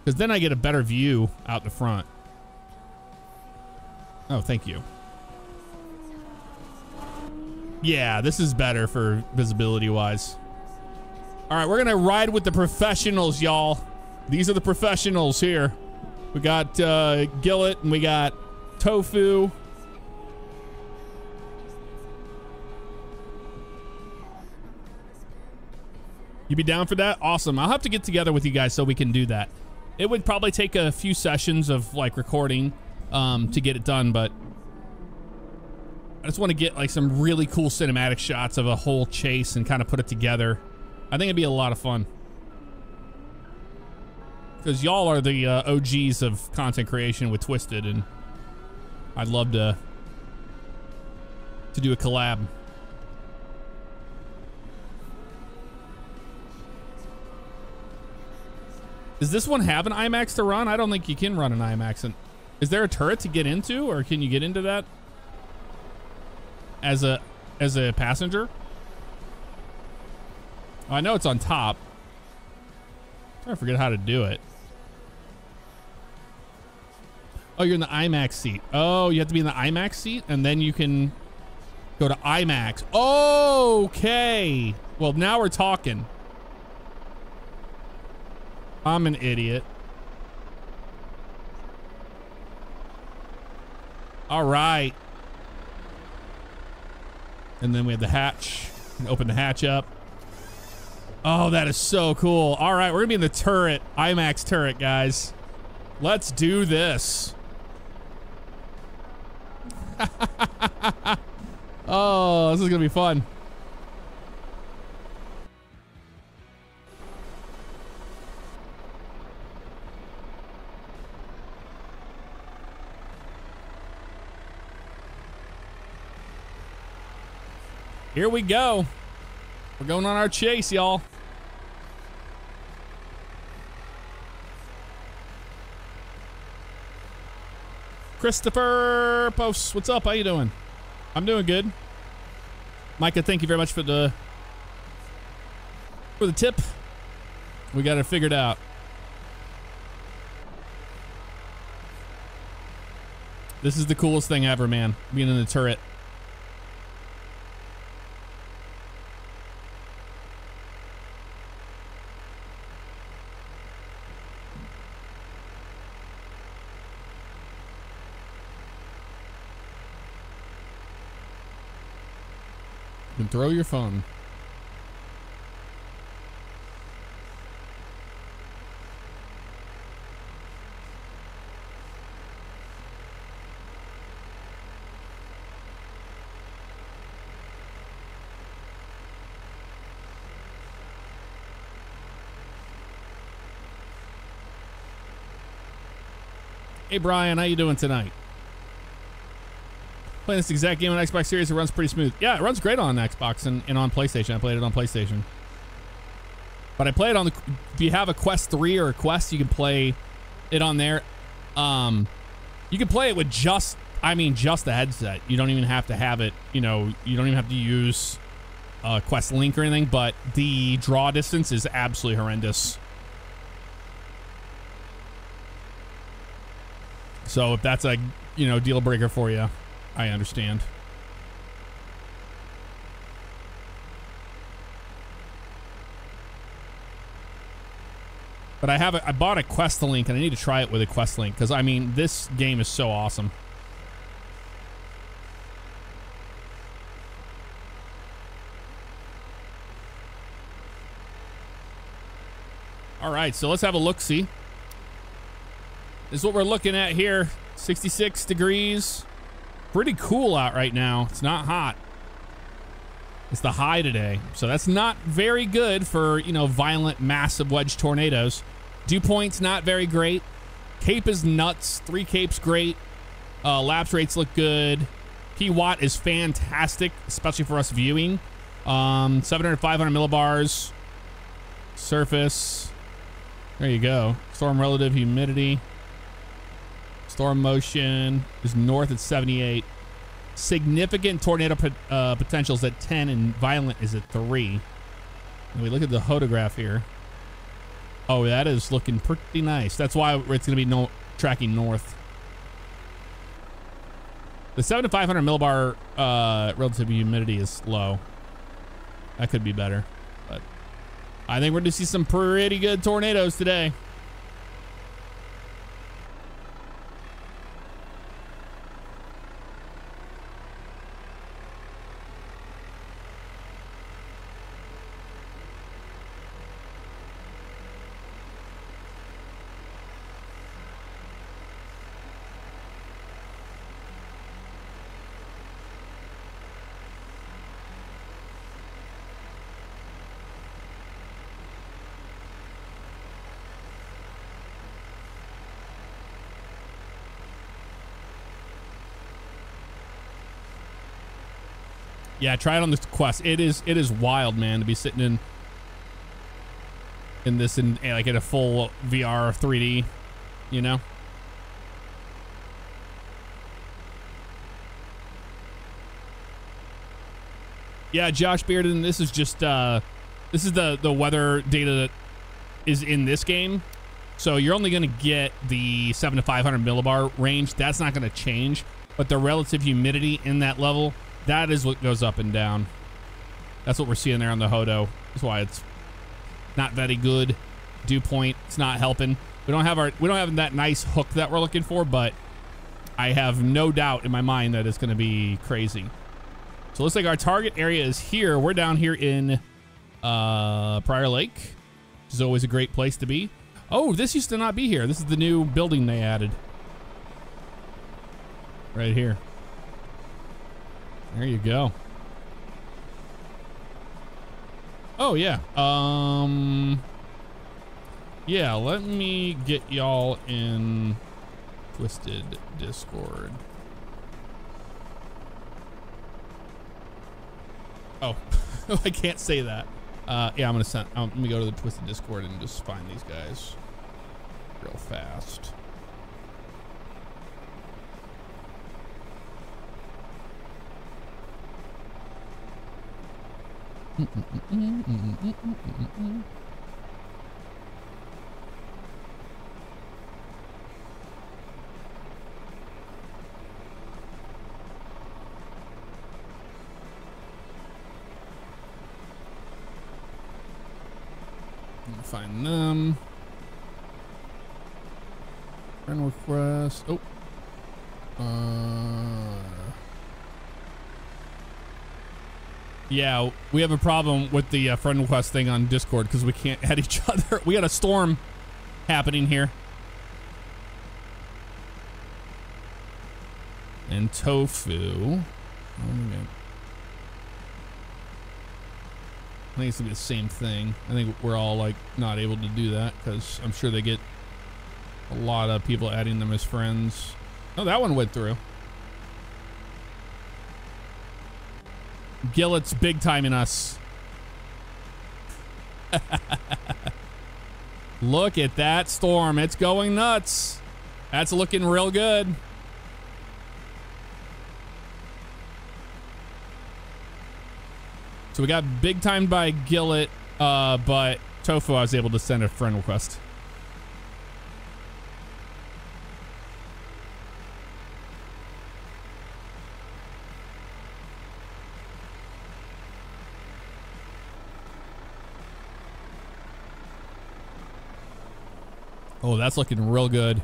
Because then I get a better view out the front. Oh, thank you. Yeah, this is better for visibility wise. All right, we're going to ride with the professionals, y'all. These are the professionals here. We got Gillett and we got Tofu. You be down for that? Awesome. I'll have to get together with you guys so we can do that. It would probably take a few sessions of like recording to get it done, but I just want to get like some really cool cinematic shots of a whole chase and kind of put it together. I think it'd be a lot of fun because y'all are the OGs of content creation with Twisted, and I'd love to do a collab. Does this one have an IMAX to run? I don't think you can run an IMAX. And is there a turret to get into, or can you get into that as a passenger? Oh, I know it's on top. I forget how to do it. Oh, you're in the IMAX seat. Oh, you have to be in the IMAX seat, and then you can go to IMAX. Oh, okay. Well, now we're talking. I'm an idiot. All right. And then we have the hatch. Open the hatch up. Oh, that is so cool. All right, we're gonna be in the turret, IMAX turret, guys. Let's do this. Oh, this is gonna be fun. Here we go. We're going on our chase, y'all. Christopher Post, what's up? How you doing? I'm doing good. Micah, thank you very much for the tip. We got it figured out. This is the coolest thing ever, man. Being in the turret. Throw your phone. Hey Brian, how you doing tonight? Playing this exact game on Xbox Series, it runs pretty smooth. Yeah, it runs great on Xbox and on PlayStation. I played it on PlayStation. But I play it on the... If you have a Quest 3 or a Quest, you can play it on there. You can play it with just... I mean, just the headset. You don't even have to have it, you know... You don't even have to use Quest Link or anything, but the draw distance is absolutely horrendous. So if that's a, you know, deal breaker for you... I understand. But I have I bought a Quest Link, and I need to try it with a Quest Link, because I mean this game is so awesome. All right, so let's have a look-see. This is what we're looking at here. 66 degrees. Pretty cool out right now. It's not hot. It's the high today. So that's not very good for, you know, violent, massive wedge tornadoes. Dew point's not very great. CAPE is nuts. 3 CAPE's great. Lapse rates look good. PWAT is fantastic, especially for us viewing. 700, 500 millibars. Surface. There you go. Storm relative humidity. Storm motion is north at 78. Significant tornado potentials at 10, and violent is at 3. And we look at the hodograph here. Oh, that is looking pretty nice. That's why it's going to be no tracking north. The 7 to 500 millibar relative humidity is low. That could be better, but I think we're going to see some pretty good tornadoes today. Yeah, try it on the Quest. It is wild, man, to be sitting in this in like in a full VR 3D, you know. Yeah, Josh Bearden, this is just this is the weather data that is in this game. So you're only going to get the 7 to 500 millibar range. That's not going to change, but the relative humidity in that level, that is what goes up and down. That's what we're seeing there on the Hodo. That's why it's not very good. Dew point, it's not helping. We don't have that nice hook that we're looking for, but I have no doubt in my mind that it's going to be crazy. So it looks like our target area is here. We're down here in Prior Lake, which is always a great place to be. Oh, this used to not be here. This is the new building they added. Right here. There you go. Oh, yeah. Yeah, let me get y'all in Twisted Discord. Oh, I can't say that. Yeah, I'm gonna send. Let me go to the Twisted Discord and just find these guys real fast. Find them. Friend request. Oh. Yeah, we have a problem with the friend request thing on Discord because we can't add each other. We got a storm happening here. And Tofu. Okay. I think it's gonna be the same thing. I think we're all like not able to do that because I'm sure they get a lot of people adding them as friends. Oh, that one went through. Gillett's big time in us. Look at that storm. It's going nuts. That's looking real good. So we got big timed by Gillett, but Tofu, I was able to send a friend request. Oh, that's looking real good.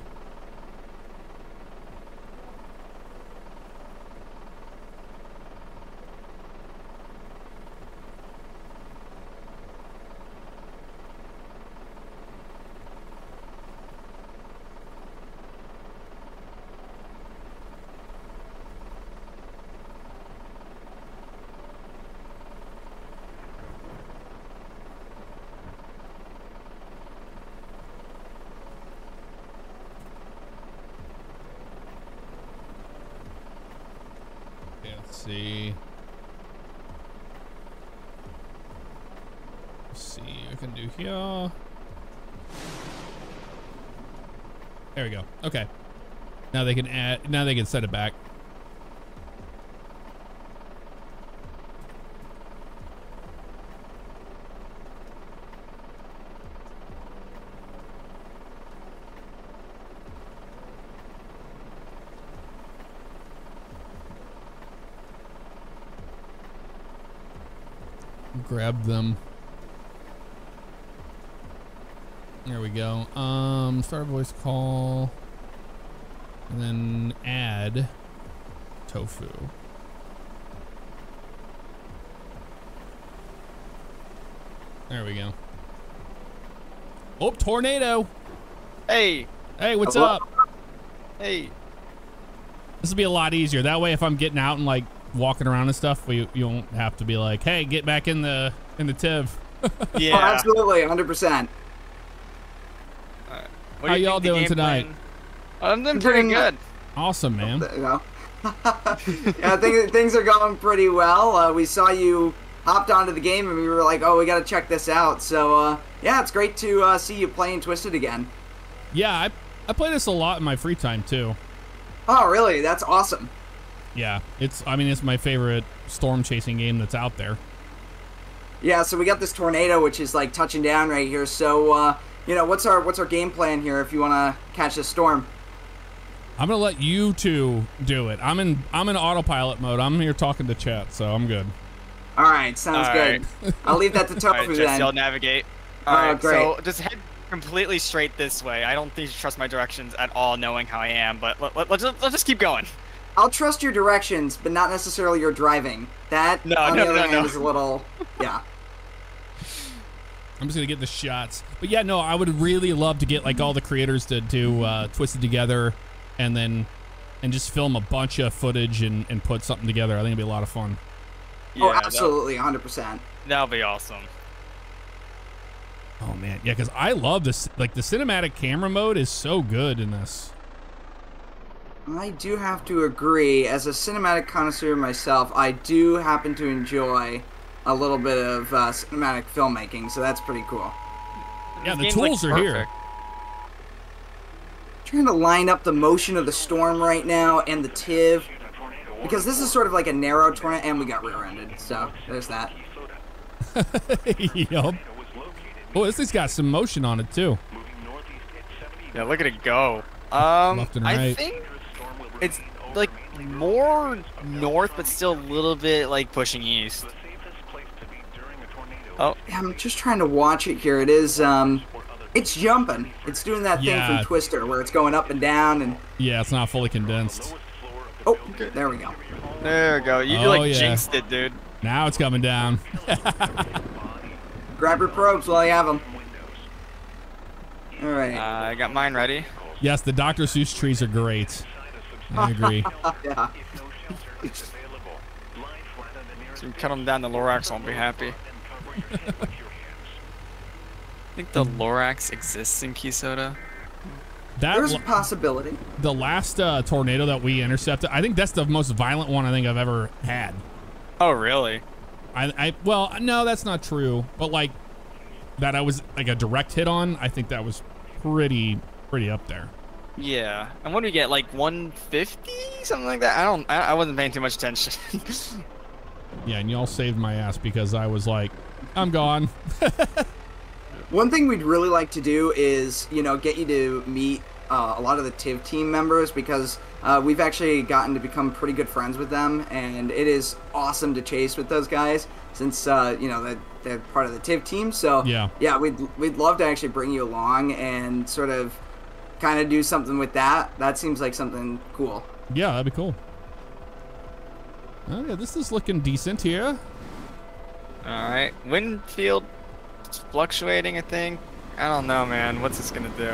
There we go. Okay. Now they can add, now they can set it back. Grab them. There we go. Start voice call and then add Tofu. There we go. Oh, tornado. Hey. Hey, what's up? Hey. This will be a lot easier. That way if I'm getting out and like walking around and stuff, you won't have to be like, hey, get back in the TIV. Yeah, oh, absolutely, 100%. How y'all doing tonight? I'm doing pretty good. Awesome, man. Oh, there you go. Yeah, things are going pretty well. We saw you hopped onto the game, and we were like, oh, we got to check this out. So, yeah, it's great to see you playing Twisted again. Yeah, I play this a lot in my free time, too. Oh, really? That's awesome. Yeah, it's, I mean, it's my favorite storm-chasing game that's out there. Yeah, so we got this tornado, which is, like, touching down right here. So, you know, what's our game plan here if you want to catch this storm? I'm going to let you two do it. I'm in autopilot mode. I'm here talking to chat, so I'm good. All right, sounds good. I'll leave that to Tofu then. Jesse, I'll navigate. All right, great. So just head completely straight this way. I don't think you trust my directions at all, knowing how I am, but let's just keep going. I'll trust your directions, but not necessarily your driving. That, on the other hand, is a little, yeah. I'm just going to get the shots. But yeah, no, I would really love to get, like, all the creators to do Twisted together and then just film a bunch of footage and put something together. I think it'd be a lot of fun. Yeah, oh, absolutely, 100%. That'll be awesome. Oh, man. Yeah, because I love this. Like, the cinematic camera mode is so good in this. I do have to agree. As a cinematic connoisseur myself, I do happen to enjoy a little bit of cinematic filmmaking, so that's pretty cool. Yeah, the tools are here. Trying to line up the motion of the storm right now and the TIV, because this is sort of like a narrow tornado, and we got rear-ended, so there's that. Yup. Oh, this thing's got some motion on it, too. Yeah, look at it go. Left and right. I think it's like more north, but still a little bit like pushing east. Oh, I'm just trying to watch it here. It is, it's jumping. It's doing that thing from Twister where it's going up and down and. Yeah, it's not fully condensed. Oh, there we go. There we go. You jinxed it, dude. Now it's coming down. Grab your probes while you have them. All right. I got mine ready. Yes, the Dr. Seuss trees are great. I agree. Yeah. So you cut them down, the Lorax won't be happy. I think the Lorax exists in Key Soda. There's a possibility. The last tornado that we intercepted, I think that's the most violent one I think I've ever had. Oh, really? Well, no, that's not true. But like that I was like a direct hit on, I think that was pretty up there. Yeah. And what do we get, like 150? Something like that? I wasn't paying too much attention. Yeah, and y'all saved my ass because I was like, I'm gone. One thing we'd really like to do is, you know, get you to meet a lot of the TIV team members, because we've actually gotten to become pretty good friends with them, and it is awesome to chase with those guys since, you know, they're part of the TIV team. So, yeah, we'd love to actually bring you along and sort of kind of do something with that. That seems like something cool. Yeah, that'd be cool. Oh, yeah, this is looking decent here. All right. Wind field fluctuating, I think. I don't know, man. What's this going to do?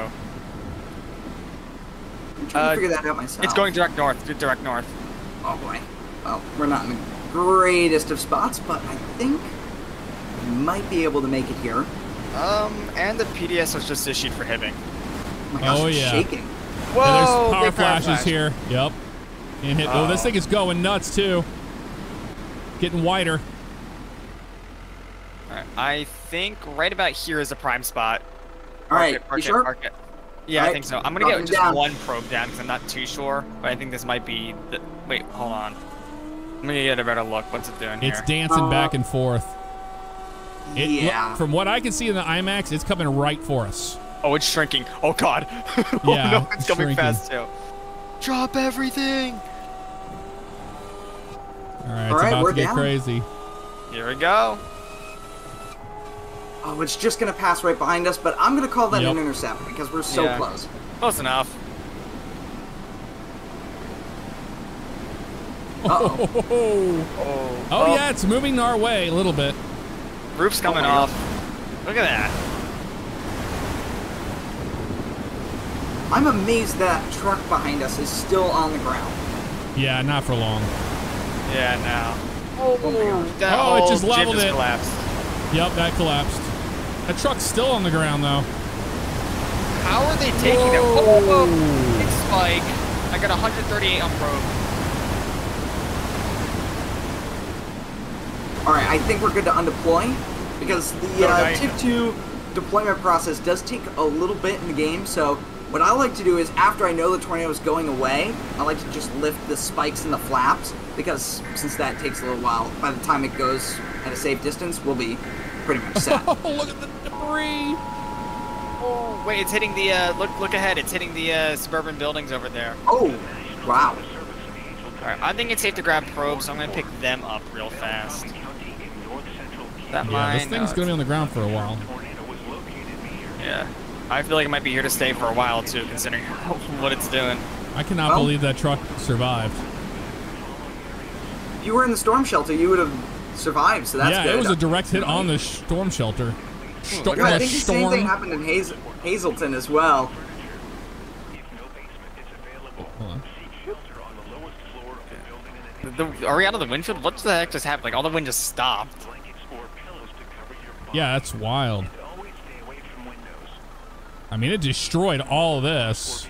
I'm trying to figure that out myself. It's going direct north. Direct north. Oh, boy. Well, we're not in the greatest of spots, but I think we might be able to make it here. And the PDS was just issued for Hibbing. Oh, my gosh, it's shaking. Whoa, yeah, there's power flashes here. Yep. And hit, oh, this thing is going nuts, too. Getting wider. All right, I think right about here is a prime spot. All right, you sure? Yeah, I think so. I'm going to get just one probe down because I'm not too sure, but I think this might be... Wait, hold on. I'm going to get a better look. What's it doing here? It's dancing back and forth. From what I can see in the IMAX, it's coming right for us. Oh, it's shrinking. Oh, God. Oh, yeah, no, it's coming fast, too. Drop everything. All right, it's about to get crazy. Here we go. Oh, it's just going to pass right behind us, but I'm going to call that an intercept because we're so close. Close enough. Uh-oh. Oh, yeah, it's moving our way a little bit. Roof's coming off. Look at that. I'm amazed that truck behind us is still on the ground. Yeah, not for long. Yeah, no. Oh, it just leveled it. Collapsed. Yep, that collapsed. That truck's still on the ground, though. How are they taking it? Whoa. It's like I got 138 on probe. Alright, I think we're good to undeploy, because the TIV 2 deployment process does take a little bit in the game, so what I like to do is, after I know the tornado is going away, I like to just lift the spikes and the flaps, because since that takes a little while, by the time it goes at a safe distance, we'll be pretty much set. Oh, look at the debris! Oh, wait, it's hitting the, look ahead, it's hitting the suburban buildings over there. Oh, wow. Alright, I think it's safe to grab probes, so I'm going to pick them up real fast. Yeah, this thing's going to be on the ground for a while. Yeah. I feel like it might be here to stay for a while, too, considering what it's doing. I cannot believe that truck survived. If you were in the storm shelter, you would have survived, so that's good. Yeah, it was a direct hit on the storm shelter. I think the same thing happened in Hazleton as well. Hold on. Are we out of the windshield? What the heck just happened? Like, all the wind just stopped. Yeah, that's wild. I mean, it destroyed all this.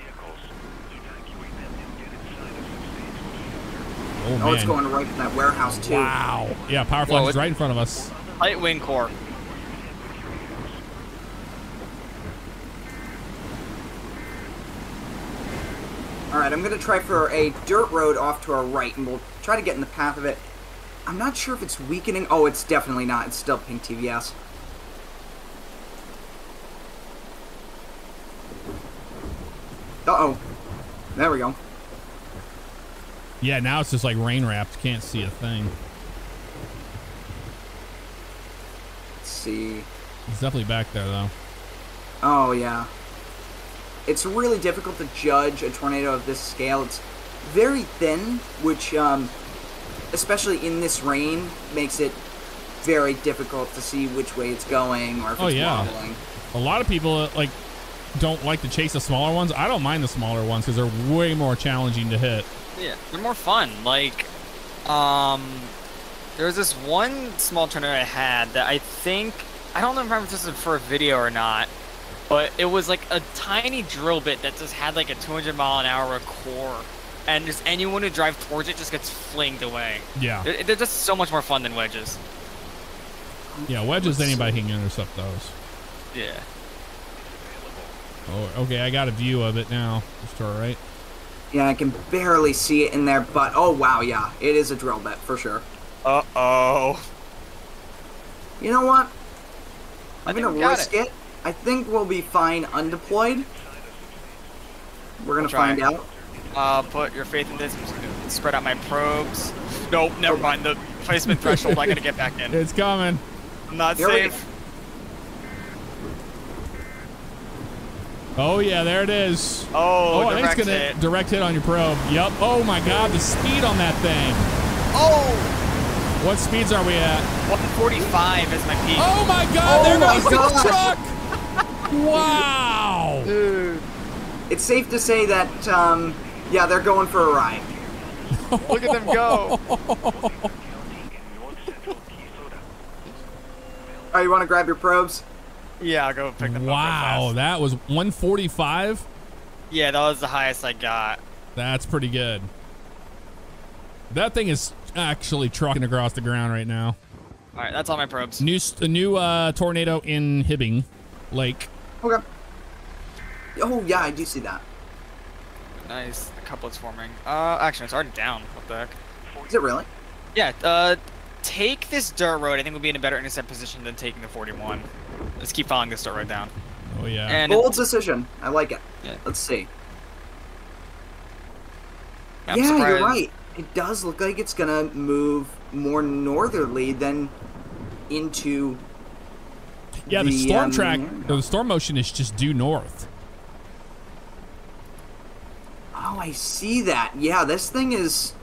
Oh, man. Oh, it's going right in that warehouse, too. Wow. Yeah, power flash is right in front of us. Light wing core. All right, I'm going to try for a dirt road off to our right, and we'll try to get in the path of it. I'm not sure if it's weakening. Oh, it's definitely not. It's still pink TVS. Uh-oh. There we go. Yeah, now it's just like rain-wrapped. Can't see a thing. Let's see. It's definitely back there, though. Oh, yeah. It's really difficult to judge a tornado of this scale. It's very thin, which, especially in this rain, makes it very difficult to see which way it's going or if it's wobbling. A lot of people, like, don't like to chase the smaller ones. I don't mind the smaller ones because they're way more challenging to hit. Yeah, they're more fun. Like, there was this one small tornado I had that I think, I don't remember if this was for a video or not, but it was like a tiny drill bit that just had like a 200-mile-an-hour core, and just anyone who drives towards it just gets flinged away. Yeah, they're just so much more fun than wedges. Yeah, wedges, anybody can intercept those. Yeah. Oh, okay, I got a view of it now. Just to our right. Yeah, I can barely see it in there, but oh wow, yeah, it is a drill bit for sure. Uh oh. You know what? I'm gonna risk it. I think we'll be fine undeployed. We're gonna find out. Put your faith in this. I'm just gonna spread out my probes. Nope, never mind. The placement threshold. I gotta get back in. It's coming. I'm not safe. Oh, yeah, there it is. Oh, I think it's going to direct hit on your probe. Yep. Oh, my God, the speed on that thing. Oh. What speeds are we at? 145 is my peak. Oh, my God, there goes the truck. Wow. Dude. It's safe to say that, yeah, they're going for a ride. Look at them go. All right, you want to grab your probes? Yeah, I'll go pick them up. Wow, that was 145? Yeah, that was the highest I got. That's pretty good. That thing is actually trucking across the ground right now. All right, that's all my probes. A new tornado in Hibbing Lake. Okay. Oh, yeah, I do see that. Nice. The couplet's forming. Actually, it's already down. What the heck? Is it really? Yeah. Take this dirt road. I think we'll be in a better intercept position than taking the 41. Let's keep following this dirt road down. Oh, yeah. And bold decision. I like it. Yeah. Let's see. Yeah, you're right. It does look like it's going to move more northerly than into... Yeah, the storm track, the storm motion is just due north. Oh, I see that. Yeah, this thing is...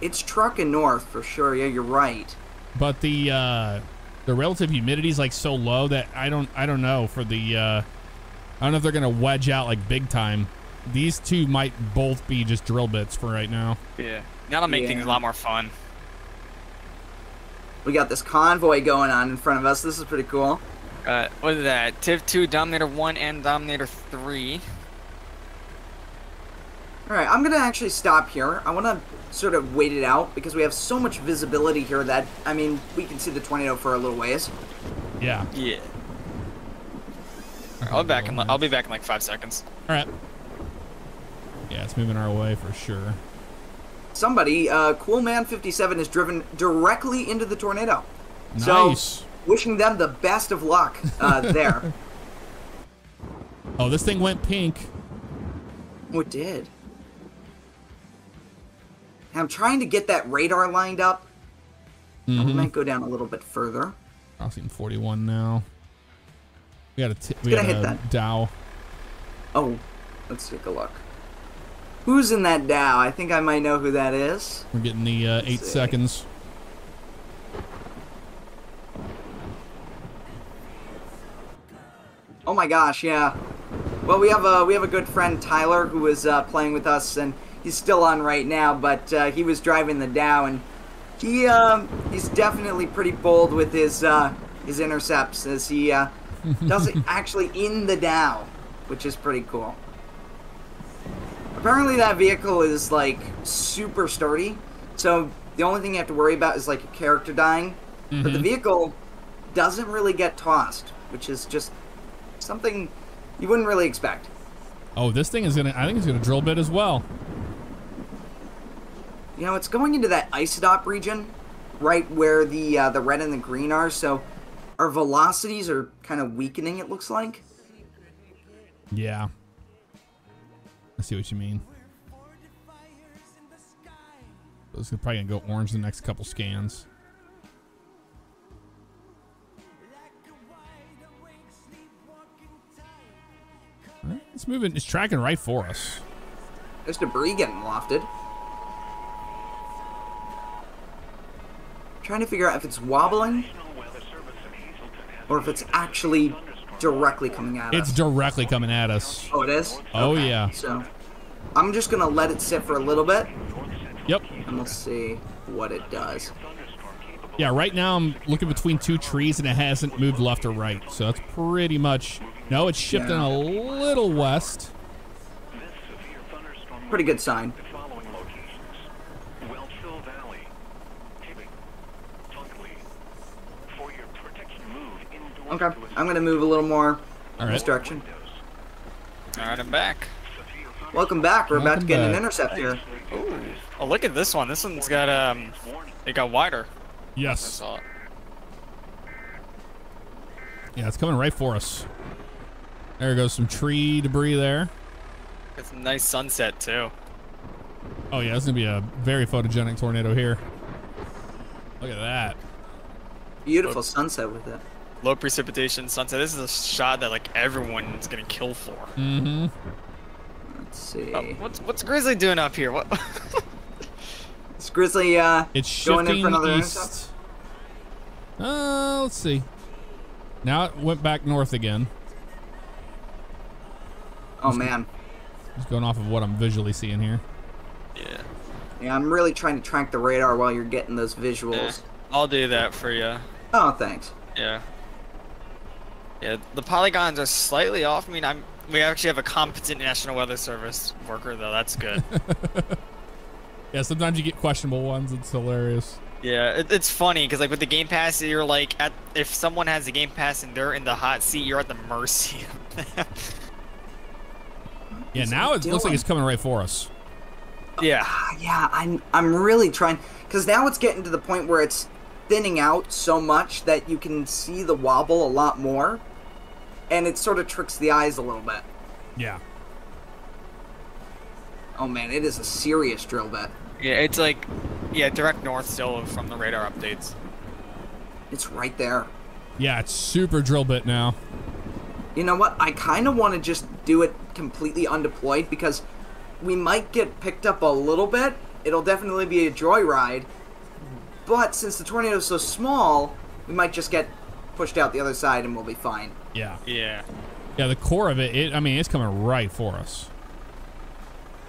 It's trucking north for sure. Yeah, you're right. But the relative humidity is like so low that I don't know for the I don't know if they're gonna wedge out like big time. These two might both be just drill bits for right now. Yeah, that'll make things a lot more fun. We got this convoy going on in front of us. This is pretty cool. What is that? TIV 2, Dominator 1, and Dominator 3. Alright, I'm going to actually stop here. I want to sort of wait it out because we have so much visibility here that, I mean, we can see the tornado for a little ways. Yeah. Yeah. All right, I'll be back in like 5 seconds. Alright. Yeah, it's moving our way for sure. Somebody, Coolman57 is driven directly into the tornado. Nice. So, wishing them the best of luck there. Oh, this thing went pink. Oh, it did. I'm trying to get that radar lined up. Mm-hmm. We might go down a little bit further. Crossing 41 now. We got a Dow. Oh, let's take a look. Who's in that Dow? I think I might know who that is. We're getting the 8 seconds. Oh my gosh, yeah. Well, we have a good friend Tyler who was playing with us, and he's still on right now. But he was driving the Dow, and he he's definitely pretty bold with his intercepts as he does it actually in the Dow, which is pretty cool. Apparently that vehicle is like super sturdy, so the only thing you have to worry about is like a character dying. Mm-hmm. But the vehicle doesn't really get tossed, which is just something you wouldn't really expect. Oh, this thing is gonna, I think it's gonna drill a bit as well. You know, it's going into that isodop region, right where the red and the green are, so our velocities are kind of weakening, it looks like. Yeah. I see what you mean. This is probably gonna go orange the next couple scans. Right, it's moving. It's tracking right for us. There's debris getting lofted. I'm trying to figure out if it's wobbling or if it's actually directly coming at us. It's directly coming at us. Oh, it is? Oh, okay. Yeah. So I'm just going to let it sit for a little bit. Yep. And we'll see what it does. Yeah, right now I'm looking between two trees and it hasn't moved left or right. So that's pretty much... No, it's shifting a little west. Pretty good sign. Okay, I'm going to move a little more in this direction. All right, I'm back. Welcome back. We're about to get an intercept here. Ooh. Oh, look at this one. This one's got, it got wider. Yes. I saw it. Yeah, it's coming right for us. There goes some tree debris there. It's a nice sunset, too. Oh, yeah, it's going to be a very photogenic tornado here. Look at that. Beautiful sunset with it. Low precipitation sunset. This is a shot that like everyone's gonna kill for. Mm-hmm. Let's see. What's Grizzly doing up here? What? Is Grizzly it's going in for another east. Let's see. Now it went back north again. Oh man. Just going off of what I'm visually seeing here. Yeah. Yeah, I'm really trying to track the radar while you're getting those visuals. Yeah, I'll do that for you. Oh, thanks. Yeah. Yeah, the polygons are slightly off. I mean, we actually have a competent National Weather Service worker, though. That's good. Yeah, sometimes you get questionable ones. It's hilarious. Yeah, it's funny because, like, with the Game Pass, you're like, if someone has the Game Pass and they're in the hot seat, you're at the mercy of them. Yeah, now it looks like it's coming right for us. Yeah. Yeah, I'm really trying because now it's getting to the point where it's thinning out so much that you can see the wobble a lot more, and it sort of tricks the eyes a little bit. Yeah. Oh man, it is a serious drill bit. Yeah, it's like, yeah, direct north still from the radar updates. It's right there. Yeah, it's super drill bit now. You know what? I kind of want to just do it completely undeployed because we might get picked up a little bit. It'll definitely be a joyride. But since the tornado is so small, we might just get pushed out the other side and we'll be fine. Yeah. Yeah. Yeah, the core of it, I mean, it's coming right for us.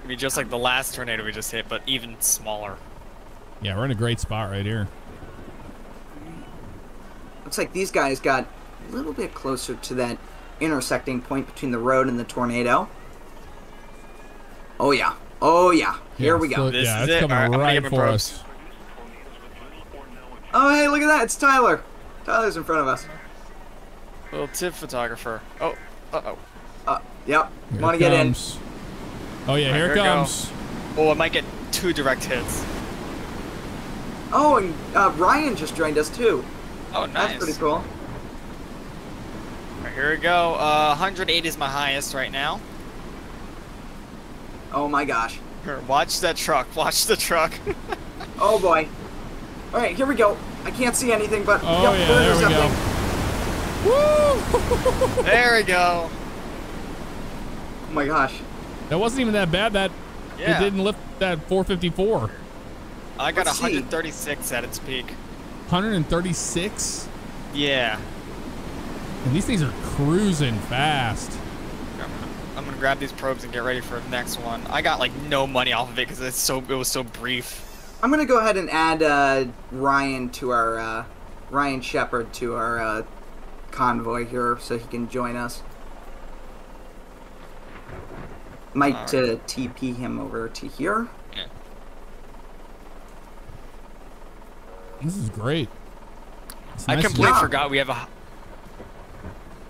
I mean, just like the last tornado we just hit, but even smaller. Yeah, we're in a great spot right here. Looks like these guys got a little bit closer to that intersecting point between the road and the tornado. Oh, yeah. Oh, yeah. Here we go. This is it. Coming right for us. Oh, hey, look at that. It's Tyler. Tyler's in front of us. Little tip photographer. Oh, uh-oh. Yep. Want to get in. Oh, yeah, here it comes. Oh, I might get 2 direct hits. Oh, and Ryan just joined us, too. Oh, nice. That's pretty cool. Alright, here we go. 108 is my highest right now. Oh my gosh. Here, watch that truck. Watch the truck. Oh boy. Alright, here we go. I can't see anything, but... Oh yeah, there we go. Woo! There we go. Oh my gosh. That wasn't even that bad. That It didn't lift that 454. I got 136 at its peak. 136? Yeah. And these things are cruising fast. I'm gonna grab these probes and get ready for the next one. I got like no money off of it because it's it was so brief. I'm gonna go ahead and add Ryan Shepherd to our convoy here so he can join us. Might TP him over to here. Yeah. This is great. Nice. I completely forgot we have a.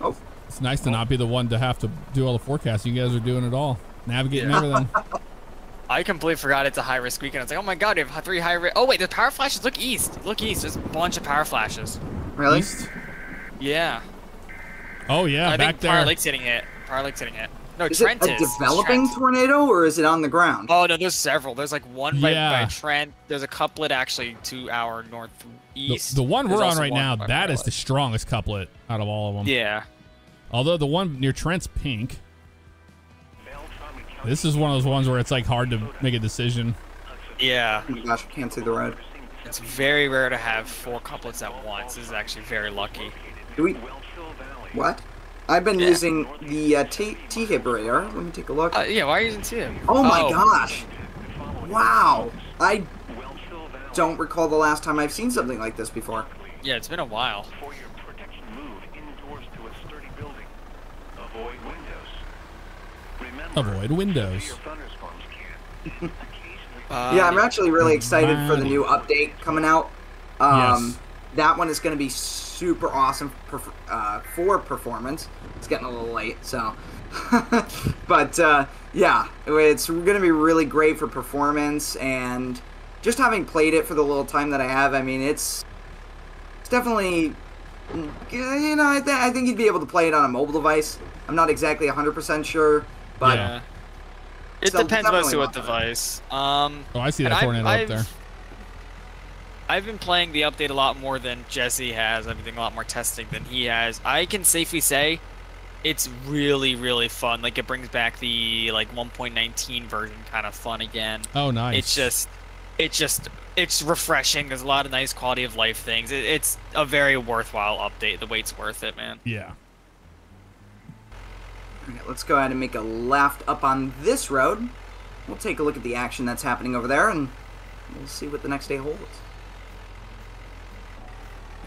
Oh. It's nice to not be the one to have to do all the forecasts. You guys are doing it all, navigating everything. I completely forgot it's a high risk weekend. I was like, oh my god, we have 3 high risk. Oh wait, the power flashes. Look east. Look east. There's a bunch of power flashes. Really? East? Yeah. Oh yeah, I back think there. Prior Lake's hitting it. Prior Lake's hitting it. No, is Trent it a developing tornado or is it on the ground? Oh no, there's several. There's like one by Trent. There's a couplet actually to our northeast. The one we're on right now, that is the strongest couplet out of all of them. Yeah. Although the one near Trent's pink. This is one of those ones where it's like hard to make a decision. Yeah. Oh my gosh, I can't see the road. It's very rare to have 4 couplets at once. This is actually very lucky. Do we... What? I've been using the T-Hib radar. Let me take a look. Yeah, why are you using T-Hib? Oh my gosh. Wow. I don't recall the last time I've seen something like this before. Yeah, it's been a while. Avoid windows. Yeah, I'm actually really excited for the new update coming out. Yes. That one is going to be super awesome for performance. It's getting a little late, so. But yeah, it's going to be really great for performance, and just having played it for the little time that I have, I mean, it's definitely, you know, I think you'd be able to play it on a mobile device. I'm not exactly 100% sure. But yeah. It depends mostly what device. Oh, I see that tornado up there. I've been playing the update a lot more than Jesse has. I've been doing a lot more testing than he has. I can safely say it's really, really fun. Like, it brings back the, like, 1.19 version kind of fun again. Oh, nice. It's refreshing. There's a lot of nice quality of life things. It's a very worthwhile update. The wait's worth it, man. Yeah. Alright, let's go ahead and make a left up on this road. We'll take a look at the action that's happening over there, and we'll see what the next day holds.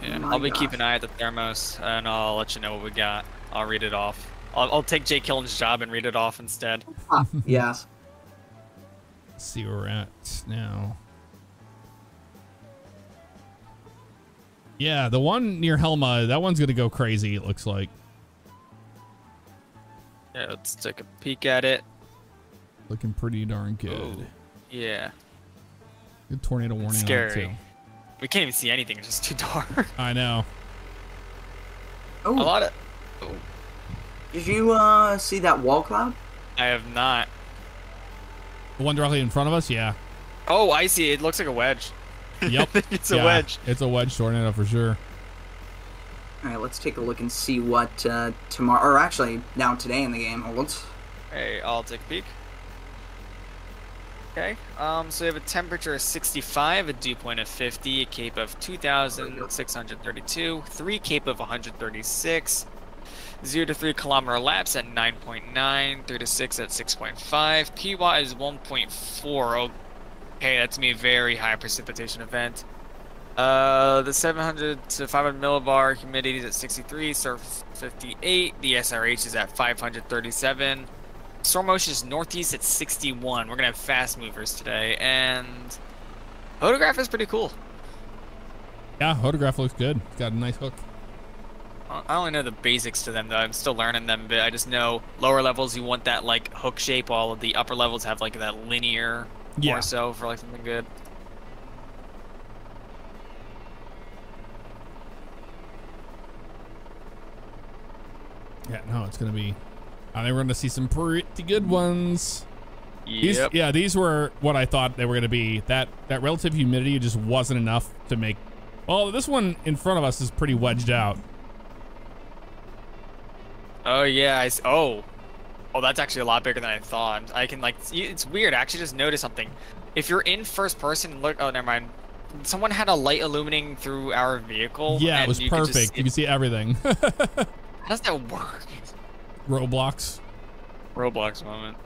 Yeah, I'll be keeping an eye at the thermos, and I'll let you know what we got. I'll read it off. I'll take Jake Hillen's job and read it off instead. Yes. Let's see where we're at now. Yeah, the one near Helma, that one's going to go crazy, it looks like. Yeah, let's take a peek at it. Looking pretty darn good. Ooh, yeah. Good tornado warning. It's scary. On it too. We can't even see anything. It's just too dark. I know. Oh. A lot of. Oh. Did you see that wall cloud? I have not. The one directly in front of us. Yeah. Oh, I see. It looks like a wedge. Yep. It's a wedge. It's a wedge tornado for sure. All right, let's take a look and see what tomorrow, or actually now today in the game holds. Hey, I'll take a peek. Okay, so we have a temperature of 65, a dew point of 50, a CAPE of 2,632, 3 CAPE of 136, 0 to 3 kilometer laps at 9.9, 3 to 6 at 6.5, PWAT is 1.4. Okay, that's me a very high precipitation event. The 700 to 500 millibar humidity is at 63, surface 58. The SRH is at 537. Storm Ocean is northeast at 61. We're gonna have fast movers today, and Hodograph is pretty cool. Yeah, Hodograph looks good. It's got a nice hook. I only know the basics to them, though. I'm still learning them, but I just know lower levels you want that like hook shape, all of the upper levels have like that linear more so for like something good. Yeah, no, it's gonna be. I think we're gonna see some pretty good ones. Yep. These were what I thought they were gonna be. That relative humidity just wasn't enough to make. Well, this one in front of us is pretty wedged out. Oh yeah, oh, that's actually a lot bigger than I thought. I can like, it's weird. I actually just noticed something. If you're in first person, look. Oh, never mind. Someone had a light illuminating through our vehicle. Yeah, and it was perfect. You can see everything. How does that work? Roblox moment.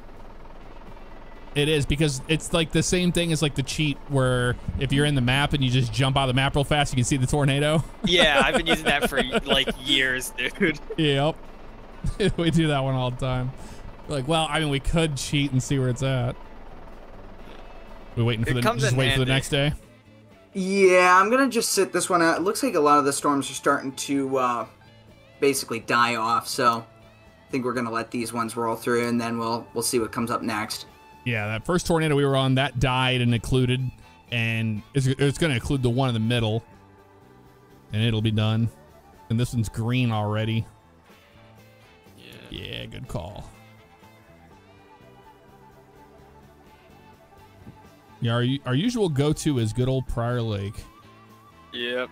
It is, because it's like the same thing as like the cheat where if you're in the map and you just jump out of the map real fast, you can see the tornado. Yeah, I've been using that for like years, dude. Yep. We do that one all the time. Like, well, I mean, we could cheat and see where it's at. We're waiting for the next day. Yeah, I'm gonna just sit this one out. It looks like a lot of the storms are starting to basically die off, so I think we're gonna let these ones roll through, and then we'll see what comes up next. Yeah, that first tornado we were on, that died and occluded, and it's gonna occlude the one in the middle, and it'll be done. And this one's green already. Yeah, good call. Yeah, our usual go-to is good old Prior Lake. Yep.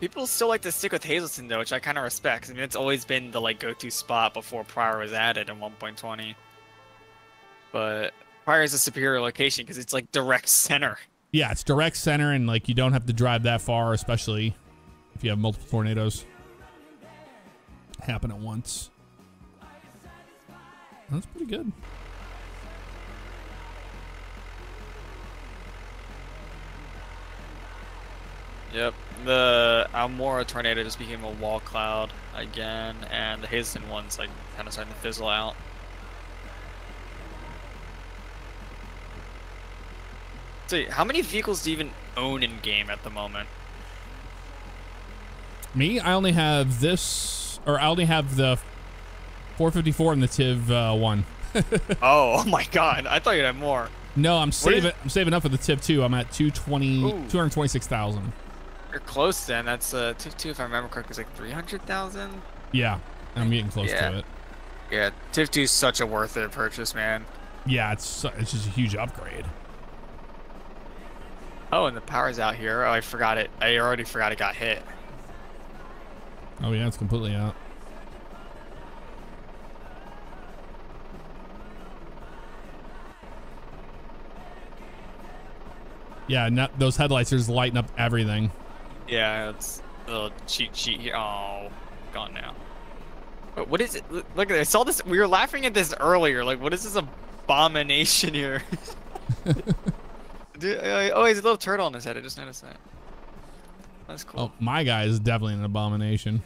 People still like to stick with Hazleton, though, which I kind of respect. I mean, it's always been the like go-to spot before Prior was added in 1.20. But Prior is a superior location because it's like direct center. Yeah, it's direct center, and like you don't have to drive that far, especially if you have multiple tornadoes happen at once. That's pretty good. Yep, the Almora tornado just became a wall cloud again, and the Hazleton one's like kind of starting to fizzle out. So, how many vehicles do you even own in game at the moment? Me, I only have this, or I only have the 454 and the TIV 1. Oh my God! I thought you'd have more. No, I'm saving up for the TIV 2. I'm at 226,000. You're close then. That's TIV 2, if I remember correctly, is like 300,000. Yeah, I'm getting close to it. Yeah, TIV 2 is such a worth it purchase, man. Yeah, it's just a huge upgrade. Oh, and the power's out here. Oh, I forgot it. I already forgot it got hit. Oh yeah, it's completely out. Yeah, those headlights are just lighting up everything. Yeah, it's a little cheat sheet here. Oh, gone now. But what is it? Look at this. I saw this. We were laughing at this earlier. Like, what is this abomination here? Dude, oh, he's a little turtle on his head. I just noticed that. That's cool. Oh, my guy is definitely an abomination.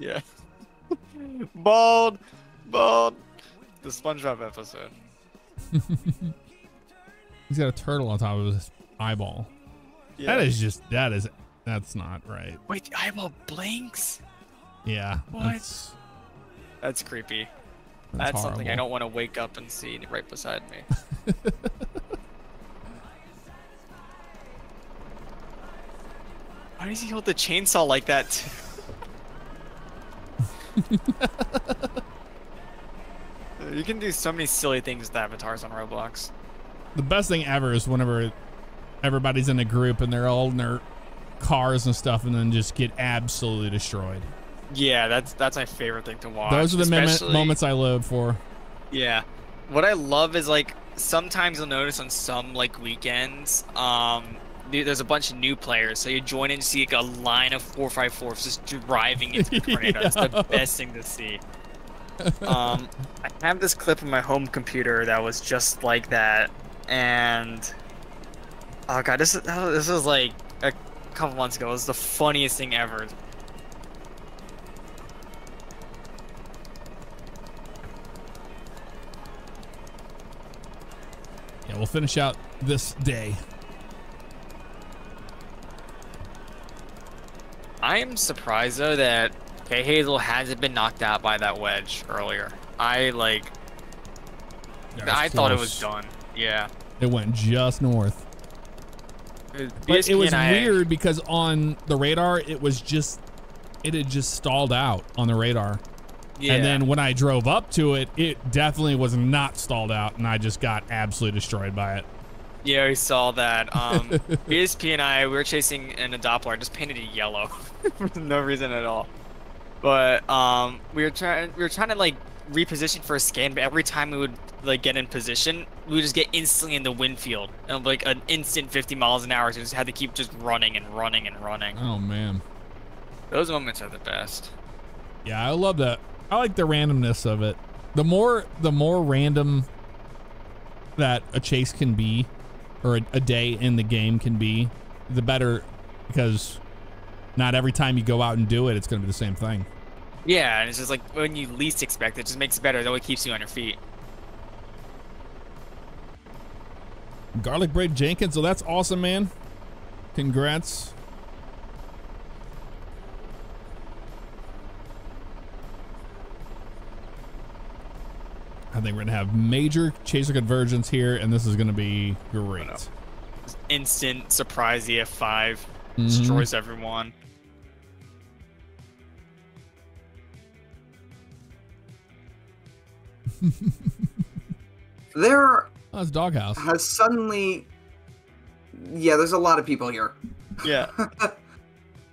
Yeah. Bald. The SpongeBob episode. He's got a turtle on top of his eyeball. Yeah. That's not right. Wait, the eyeball blinks? Yeah. What? That's creepy. That's something I don't want to wake up and see right beside me. Why does he hold the chainsaw like that? You can do so many silly things with avatars on Roblox. The best thing ever is whenever everybody's in a group and they're all in their cars and stuff, and then just get absolutely destroyed. Yeah, that's my favorite thing to watch. Those are the moments I live for. Yeah, what I love is like sometimes you'll notice on some like weekends, there's a bunch of new players, so you join in and see like a line of 454s just driving into the tornado. It's the best thing to see. I have this clip on my home computer that was just like that, and oh God, this was like a couple months ago. It was the funniest thing ever. we'll finish out this day. I am surprised though that K Hazel hasn't been knocked out by that wedge earlier. I thought it was done. Yeah. It went just north. But it was weird because on the radar, it had just stalled out on the radar. Yeah. And then when I drove up to it, it definitely was not stalled out, and I just got absolutely destroyed by it. Yeah, we saw that. BSP and I, we were chasing in a Doppler. I just painted it yellow for no reason at all. But we were trying to like reposition for a scan, but every time we would like get in position, we would just get instantly in the wind field and like an instant 50 miles an hour. So we just had to keep just running and running and running. Oh man, those moments are the best. Yeah, I love that. I like the randomness of it. The more random that a chase can be, or a day in the game can be, the better, because not every time you go out and do it, it's going to be the same thing. Yeah, and it's just like when you least expect it, just makes it better. It always keeps you on your feet. Garlic Bread Jenkins, so that's awesome, man. Congrats. I think we're gonna have major chaser convergence here, and this is gonna be great. Instant surprise EF5 destroys everyone. It's doghouse. Suddenly, yeah, there's a lot of people here. Yeah.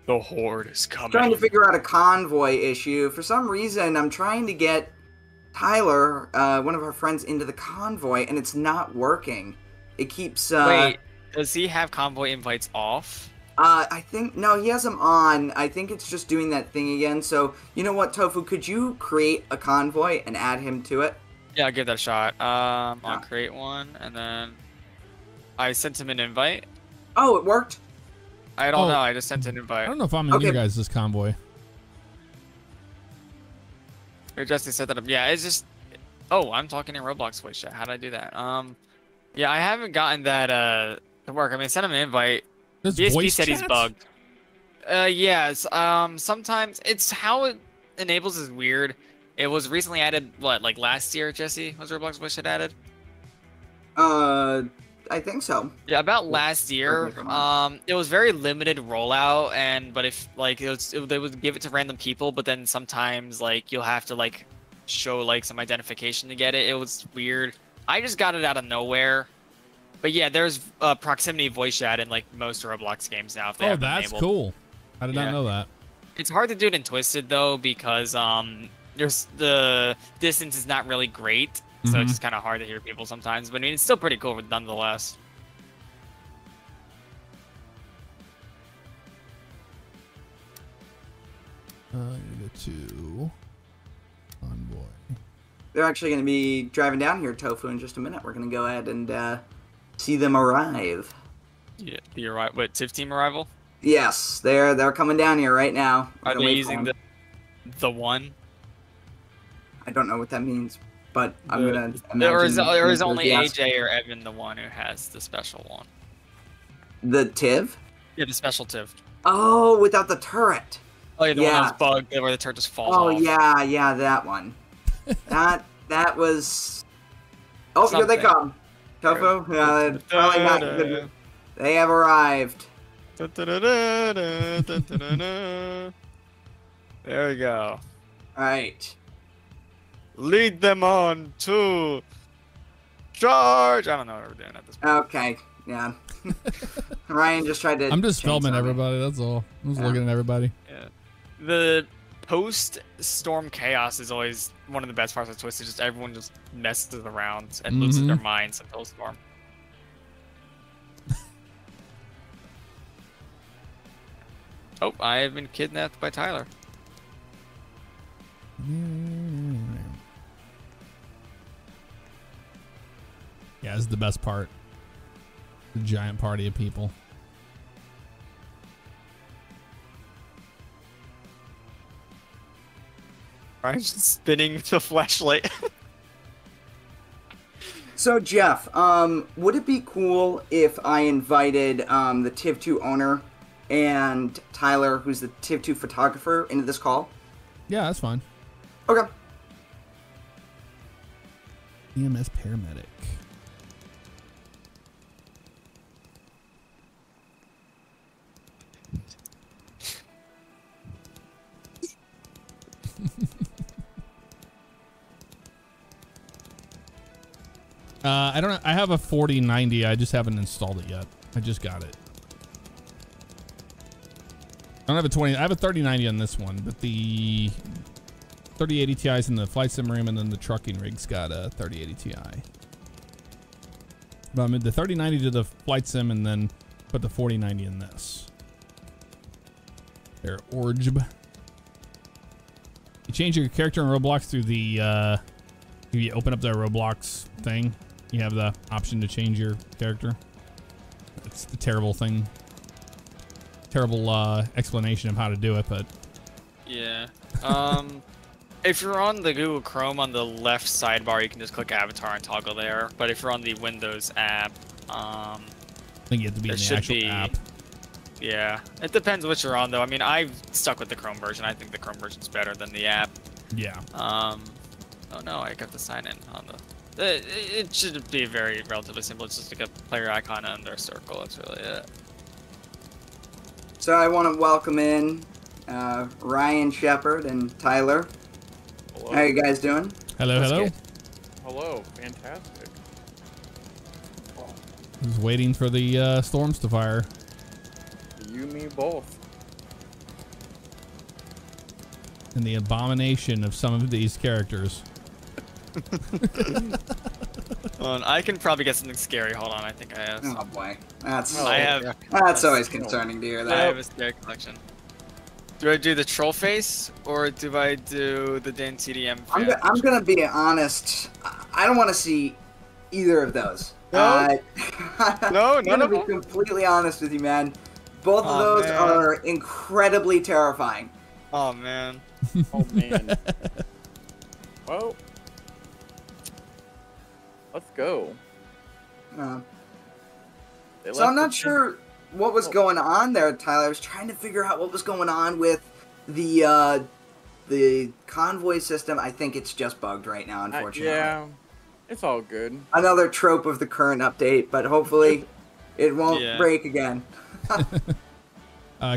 The horde is coming. Trying to figure out a convoy issue. For some reason, I'm trying to get Tyler, one of our friends, into the convoy, and it's not working. It keeps wait, does he have convoy invites off? I think no, he has them on. I think it's just doing that thing again. So you know what, Tofu, could you create a convoy and add him to it? Yeah, I'll give that a shot. I'll create one, and then I sent him an invite. Oh, it worked. I don't know. I just sent an invite. I don't know if I'm in you guys this convoy. Jesse set that up. Yeah, it's just. Oh, I'm talking in Roblox voice chat. How did I do that? Yeah, I haven't gotten that to work. I mean, I sent him an invite. BSP said he's bugged. Yes. Sometimes it's how it enables is weird. It was recently added. What, like last year? Jesse, was Roblox voice chat added? I think so. Yeah, about last year. It was very limited rollout, but if like they would give it to random people, but then sometimes like you'll have to like show like some identification to get it. It was weird. I just got it out of nowhere. But yeah, there's proximity voice chat in like most Roblox games now. If they that's enabled. Cool. I did not know that. It's hard to do it in Twisted though, because there's the distance is not really great. So it's just kind of hard to hear people sometimes, but I mean, it's still pretty cool nonetheless. Convoy. They're actually going to be driving down here, Tofu, in just a minute. We're going to go ahead and see them arrive. Yeah, the arrival. What, TIV team arrival? Yes, they're coming down here right now. Are they using the one? I don't know what that means. But I'm gonna. There is only AJ or Evan, the one who has the special one. The TIV? Yeah, the special TIV. Oh, without the turret. Oh yeah, the one that's bugged where the turret just falls off. Yeah, that one. that was. Oh, here they come. Tofu. Probably not good. They have arrived. There we go. All right. Lead them on to charge. I don't know what we're doing at this point. Okay. Yeah. Ryan just tried to. I'm just filming everybody. That's all. I'm just looking at everybody. Yeah. The post-storm chaos is always one of the best parts of Twisted. Just everyone just messes around and loses their minds until storm. Oh, I have been kidnapped by Tyler. Yeah, this is the best part. The giant party of people. Ryan's just spinning the flashlight. So Jeff, would it be cool if I invited the TIV2 owner and Tyler, who's the TIV2 photographer, into this call? Yeah, that's fine. Okay. EMS paramedic. I don't know. I have a 4090. I just haven't installed it yet. I just got it. I don't have a 20. I have a 3090 on this one, but the 3080 Ti's in the flight sim room, and then the trucking rig's got a 3080 Ti. But I moved the 3090 to the flight sim, and then put the 4090 in this. There, orgb. You change your character in Roblox through the. If you open up the Roblox thing, you have the option to change your character. It's a terrible thing. Terrible explanation of how to do it, but yeah. If you're on the Google Chrome, on the left sidebar, you can just click avatar and toggle there. But if you're on the Windows app, I think you have to be in the actual app. Yeah, it depends what you're on though. I mean, I've stuck with the Chrome version. I think the Chrome version's better than the app. Yeah. Oh no, I got to sign in on the. It should be very relatively simple. It's just like a player icon under a circle. That's really it. So I want to welcome in Ryan Shepherd and Tyler. Hello. How are you guys doing? Hello, hello. Good. Hello, fantastic. Oh. Just waiting for the storms to fire. You, me, both. And the abomination of some of these characters. Well, I can probably get something scary. Hold on, I think I have. Oh boy, that's I have. That's always concerning to hear that. I have a scary collection. Do I do the troll face or do I do the Dan TDM? I'm gonna be honest. I don't want to see either of those. No, no, no. I'm gonna be completely honest with you, man. Both of those are incredibly terrifying. Oh man. Oh man. Well. Let's go. So I'm not sure what was going on there, Tyler. I was trying to figure out what was going on with the convoy system. I think it's just bugged right now, unfortunately. Yeah, it's all good. Another trope of the current update, but hopefully it won't break again.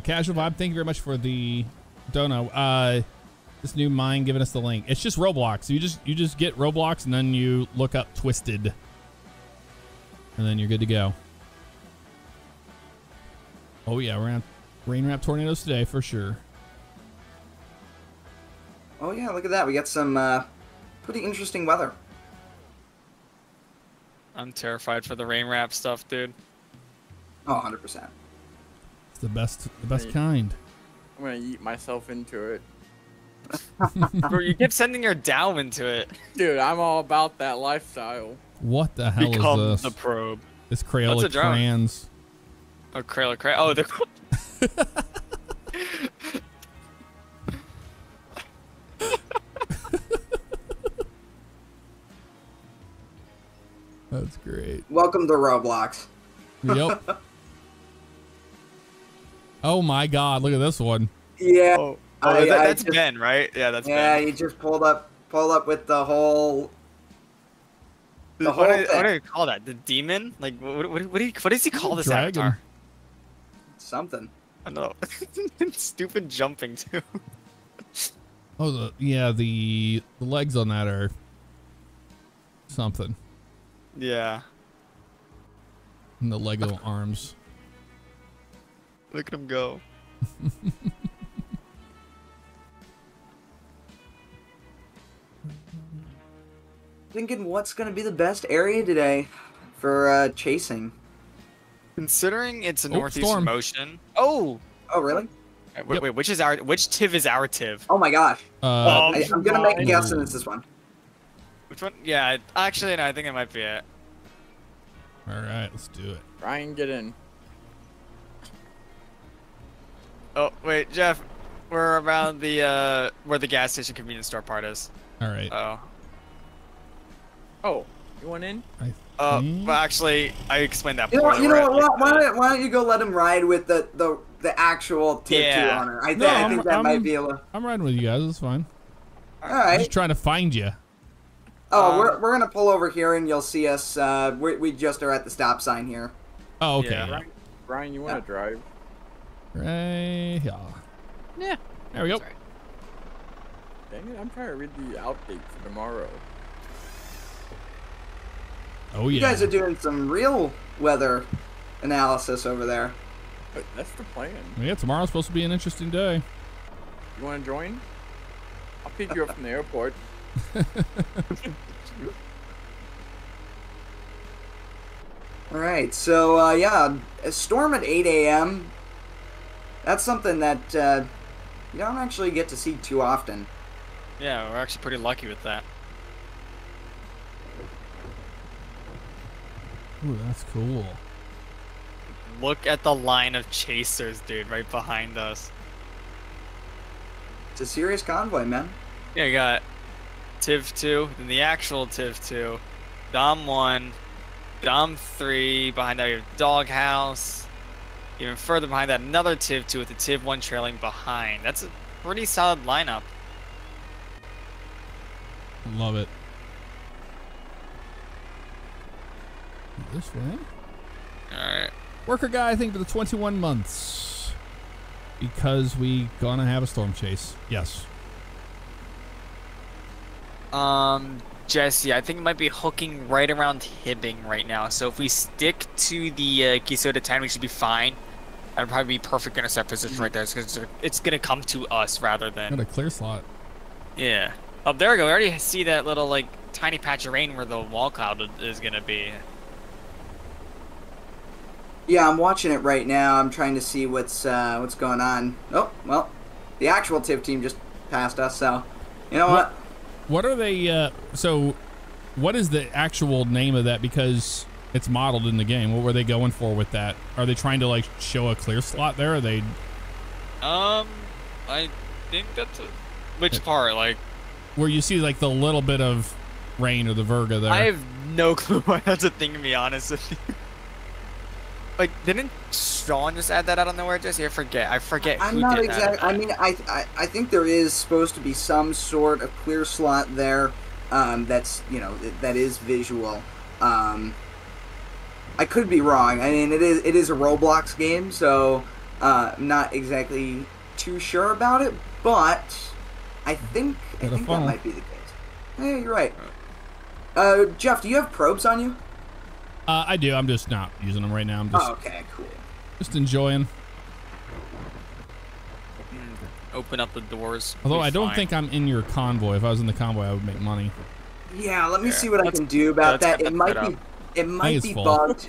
Casual Vibe, thank you very much for the dono. This new mine giving us the link. It's just Roblox. You just get Roblox and then you look up Twisted. And then you're good to go. Oh yeah, we're on rain wrap tornadoes today for sure. Oh yeah, look at that. We got some pretty interesting weather. I'm terrified for the rain wrap stuff, dude. Oh, 100%. It's the best kind. I'm gonna eat myself into it. Bro, you kept sending your Dow into it. Dude, I'm all about that lifestyle. What the hell is this? The probe. It's Crayola crayons. Oh, Crayola crayons. Oh, That's great. Welcome to Roblox. Yep. Oh my God, look at this one. Yeah. Oh. Oh, that's just, Ben, right? Yeah, that's Ben. Yeah, he just pulled up with the whole. What do you call that? The demon? Like, what does he call this avatar? Something. I don't know. Stupid jumping too. Oh, the legs on that are something. Yeah. And the Lego arms. Look at him go. Thinking what's going to be the best area today for chasing. Considering it's a northeast motion. Oh! Oh, really? Wait, wait, which TIV is our TIV? Oh my gosh. I'm going to make a guess and it's this one. Which one? Yeah, actually, no, I think it might be it. Alright, let's do it. Ryan, get in. Oh, wait, Jeff. We're around the, where the gas station convenience store part is. Alright. Oh. You want in? Well, actually, I explained that before. You know what? Why don't you go let him ride with the actual tier 2 honor? I think that might be a little... I'm riding with you guys. It's fine. All right. I'm just trying to find you. Oh, we're gonna pull over here, and you'll see us. We just are at the stop sign here. Oh, okay. Yeah. Ryan, you want to drive? Right here. Yeah. There we go. Sorry. Dang it! I'm trying to read the update for tomorrow. Oh yeah. You guys are doing some real weather analysis over there. But that's the plan. Yeah, tomorrow's supposed to be an interesting day. You want to join? I'll pick you up from the airport. All right, so yeah, a storm at 8 a.m. That's something that you don't actually get to see too often. Yeah, we're actually pretty lucky with that. Ooh, that's cool. Look at the line of chasers, dude, right behind us. It's a serious convoy, man. Yeah, you got TIV 2, then the actual TIV 2, Dom 1, Dom 3, behind that we have Doghouse, even further behind that another TIV 2 with the TIV 1 trailing behind. That's a pretty solid lineup. Love it. This way. Alright. Worker guy, I think, for the 21 months. Because we gonna have a storm chase. Yes. Jesse, I think it might be hooking right around Hibbing right now. So if we stick to the Kisoda time, we should be fine. That'd probably be perfect intercept position right there. It's gonna come to us rather than... Got a clear slot. Yeah. Oh, there we go. I already see that little, like, tiny patch of rain where the wall cloud is gonna be. Yeah, I'm watching it right now. I'm trying to see what's going on. Oh, well, the actual TIV team just passed us, so you know what? What are they? So, what is the actual name of that? Because it's modeled in the game. What were they going for with that? Are they trying to like show a clear slot there? Are they? I think that's a... which part, like where you see like the little bit of rain or the Virga there. I have no clue why that's a thing, to be honest with you. Like, didn't Sean just add that out of nowhere, Jesse? I forget. I forget who did that. I mean, I think there is supposed to be some sort of clear slot there that's, you know, that is visual. I could be wrong. I mean, it is a Roblox game, so I'm not exactly too sure about it, but I think that might be the case. Yeah, you're right. Jeff, do you have probes on you? I do. I'm just not using them right now. I'm just, okay, cool. Just enjoying. Open up the doors. Although I don't think I'm in your convoy. If I was in the convoy, I would make money. Yeah, let me see what I can do about that. It might be bugged.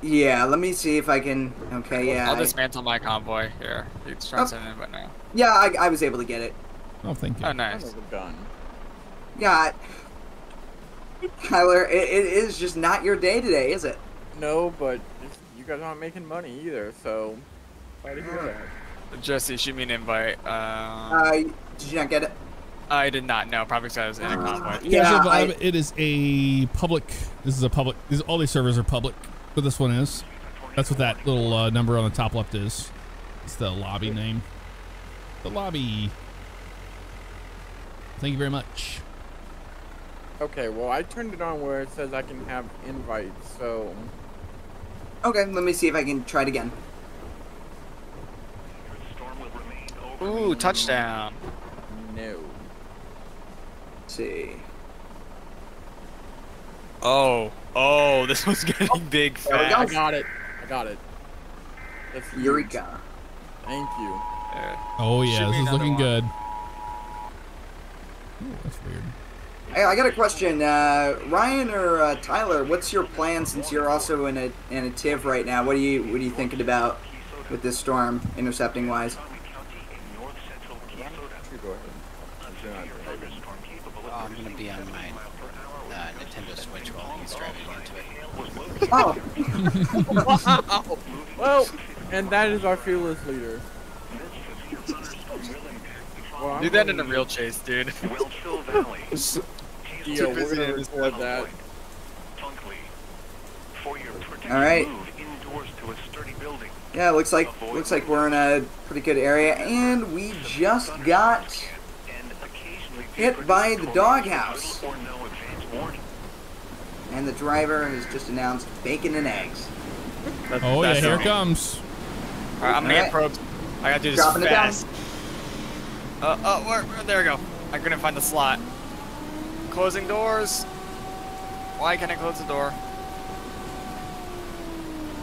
Yeah, let me see if I can. Okay, yeah. I'll dismantle my convoy here. It's trying to in, but now. Yeah, I was able to get it. Oh, thank you. Oh, nice. That was a gun. Yeah. Tyler, it is just not your day today, is it? No, but you guys aren't making money either, so why did you do that? Jesse, shoot me an invite. Did you not get it? I did not. No, probably because I was in a convoy. Yeah, it is a public. This is a public. All these servers are public, but this one is. That's what that little number on the top left is. It's the lobby name. The lobby. Thank you very much. Okay, well, I turned it on where it says I can have invites, so... Okay, let me see if I can try it again. Ooh, touchdown. No. Let's see. Oh, this one's getting big fast. I got it. That's Eureka. Thank you. Oh, yeah, this is looking good. Ooh, that's weird. I got a question, Ryan or Tyler. What's your plan since you're also in a TIV right now? What are you thinking about with this storm intercepting wise? I'm gonna be on my Nintendo Switch while he's driving into it. Oh! Well, and that is our fearless leader. Well, do that in a real chase, dude. Yo, we're gonna record that. All right. Yeah, looks like we're in a pretty good area, and we just got hit by the doghouse. And the driver has just announced bacon and eggs. Oh yeah, here it comes. All right, I'm man probes. I gotta do this fast. There we go. I couldn't find the slot. Closing doors. Why can't I close the door?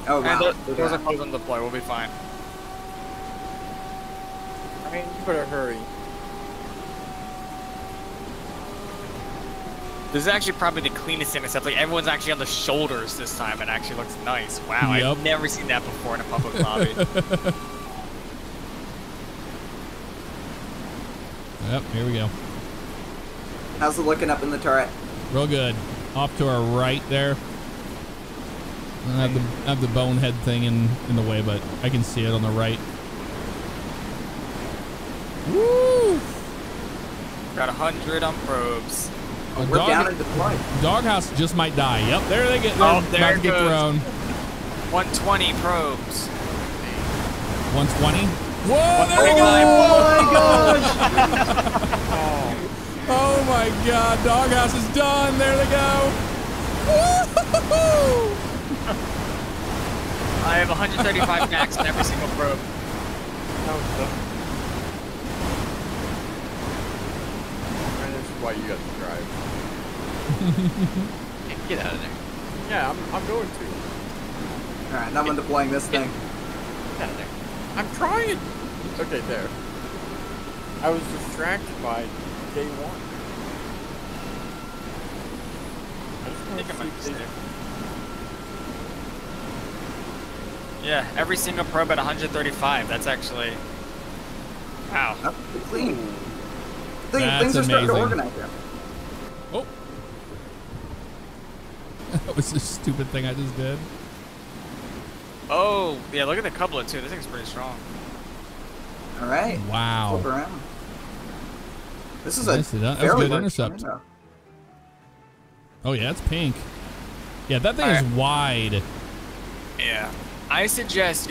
Oh wow. And the doors are closed on the play. We'll be fine. I mean, you better hurry. This is actually probably the cleanest thing except like everyone's actually on the shoulders this time. It actually looks nice. Wow, yep. I've never seen that before in a public lobby. Yep, here we go. How's it looking up in the turret? Real good. Off to our right there. I have the bonehead thing in the way, but I can see it on the right. Woo! Got 100 on probes. Oh, we're down at the point. Doghouse just might die. Yep, there they get. Oh, there it goes. 120 probes. 120? Whoa! There we go. Oh my gosh! Oh my God! Doghouse is done. There they go. Woo-hoo-hoo. I have 135 max in every single probe. That's why you got to drive. Get out of there. Yeah, I'm going to. Alright, now I'm deploying this thing. Get out of there. I'm trying! Okay, there. I was distracted by day one. I just want to see there. Yeah, every single probe at 135. That's actually wow. That's pretty clean. Things are starting to organize now. Oh, that was a stupid thing I just did. Oh yeah, look at the couplet too. This thing's pretty strong. All right. Wow. Flip around. This is nice. That was a good intercept. Oh yeah, that's pink. Yeah, that thing is wide. Yeah. I suggest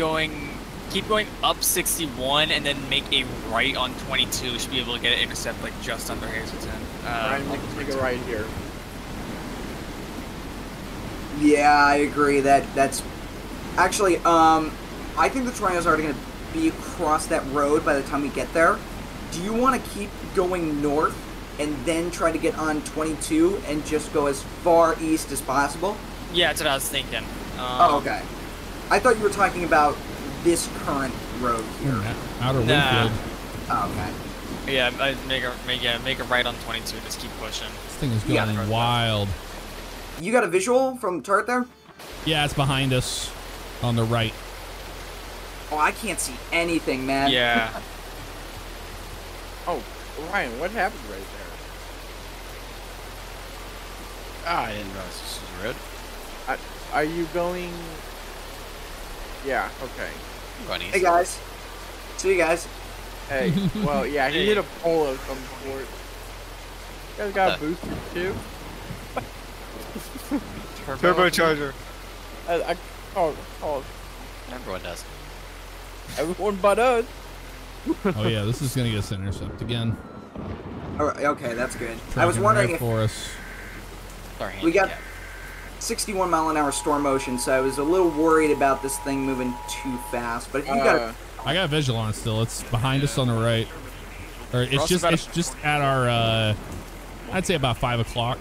keep going up 61 and then make a right on 22. You should be able to get an intercept like just under Hazleton. I'm going to take a right here. Yeah, I agree. That's actually, I think the Tornado's already going to be across that road by the time we get there. Do you want to keep going north and then try to get on 22 and just go as far east as possible? Yeah, that's what I was thinking. Oh, okay. I thought you were talking about this current road here. Outer Wingfield. Oh, okay. Yeah, make a right on 22. Just keep pushing. This thing is going wild. You got a visual from the turret there? Yeah, it's behind us on the right. Oh, I can't see anything, man. Yeah. Oh, Ryan, what happened right there? Ah, I didn't realize this was red. Are you going... Yeah, okay. Runnies. Hey guys. See you guys. Hey, well, yeah, he hit a pole of some sort. You guys got a booster too? Turbocharger. Oh. Everyone does. Everyone but us. Oh yeah, this is gonna get us intercepted again. Alright, okay, that's good. I was wondering if we got 61 mile an hour storm motion, so I was a little worried about this thing moving too fast. But if you I got a visual on it still. It's behind us on the right, or it's just at our I'd say about 5 o'clock.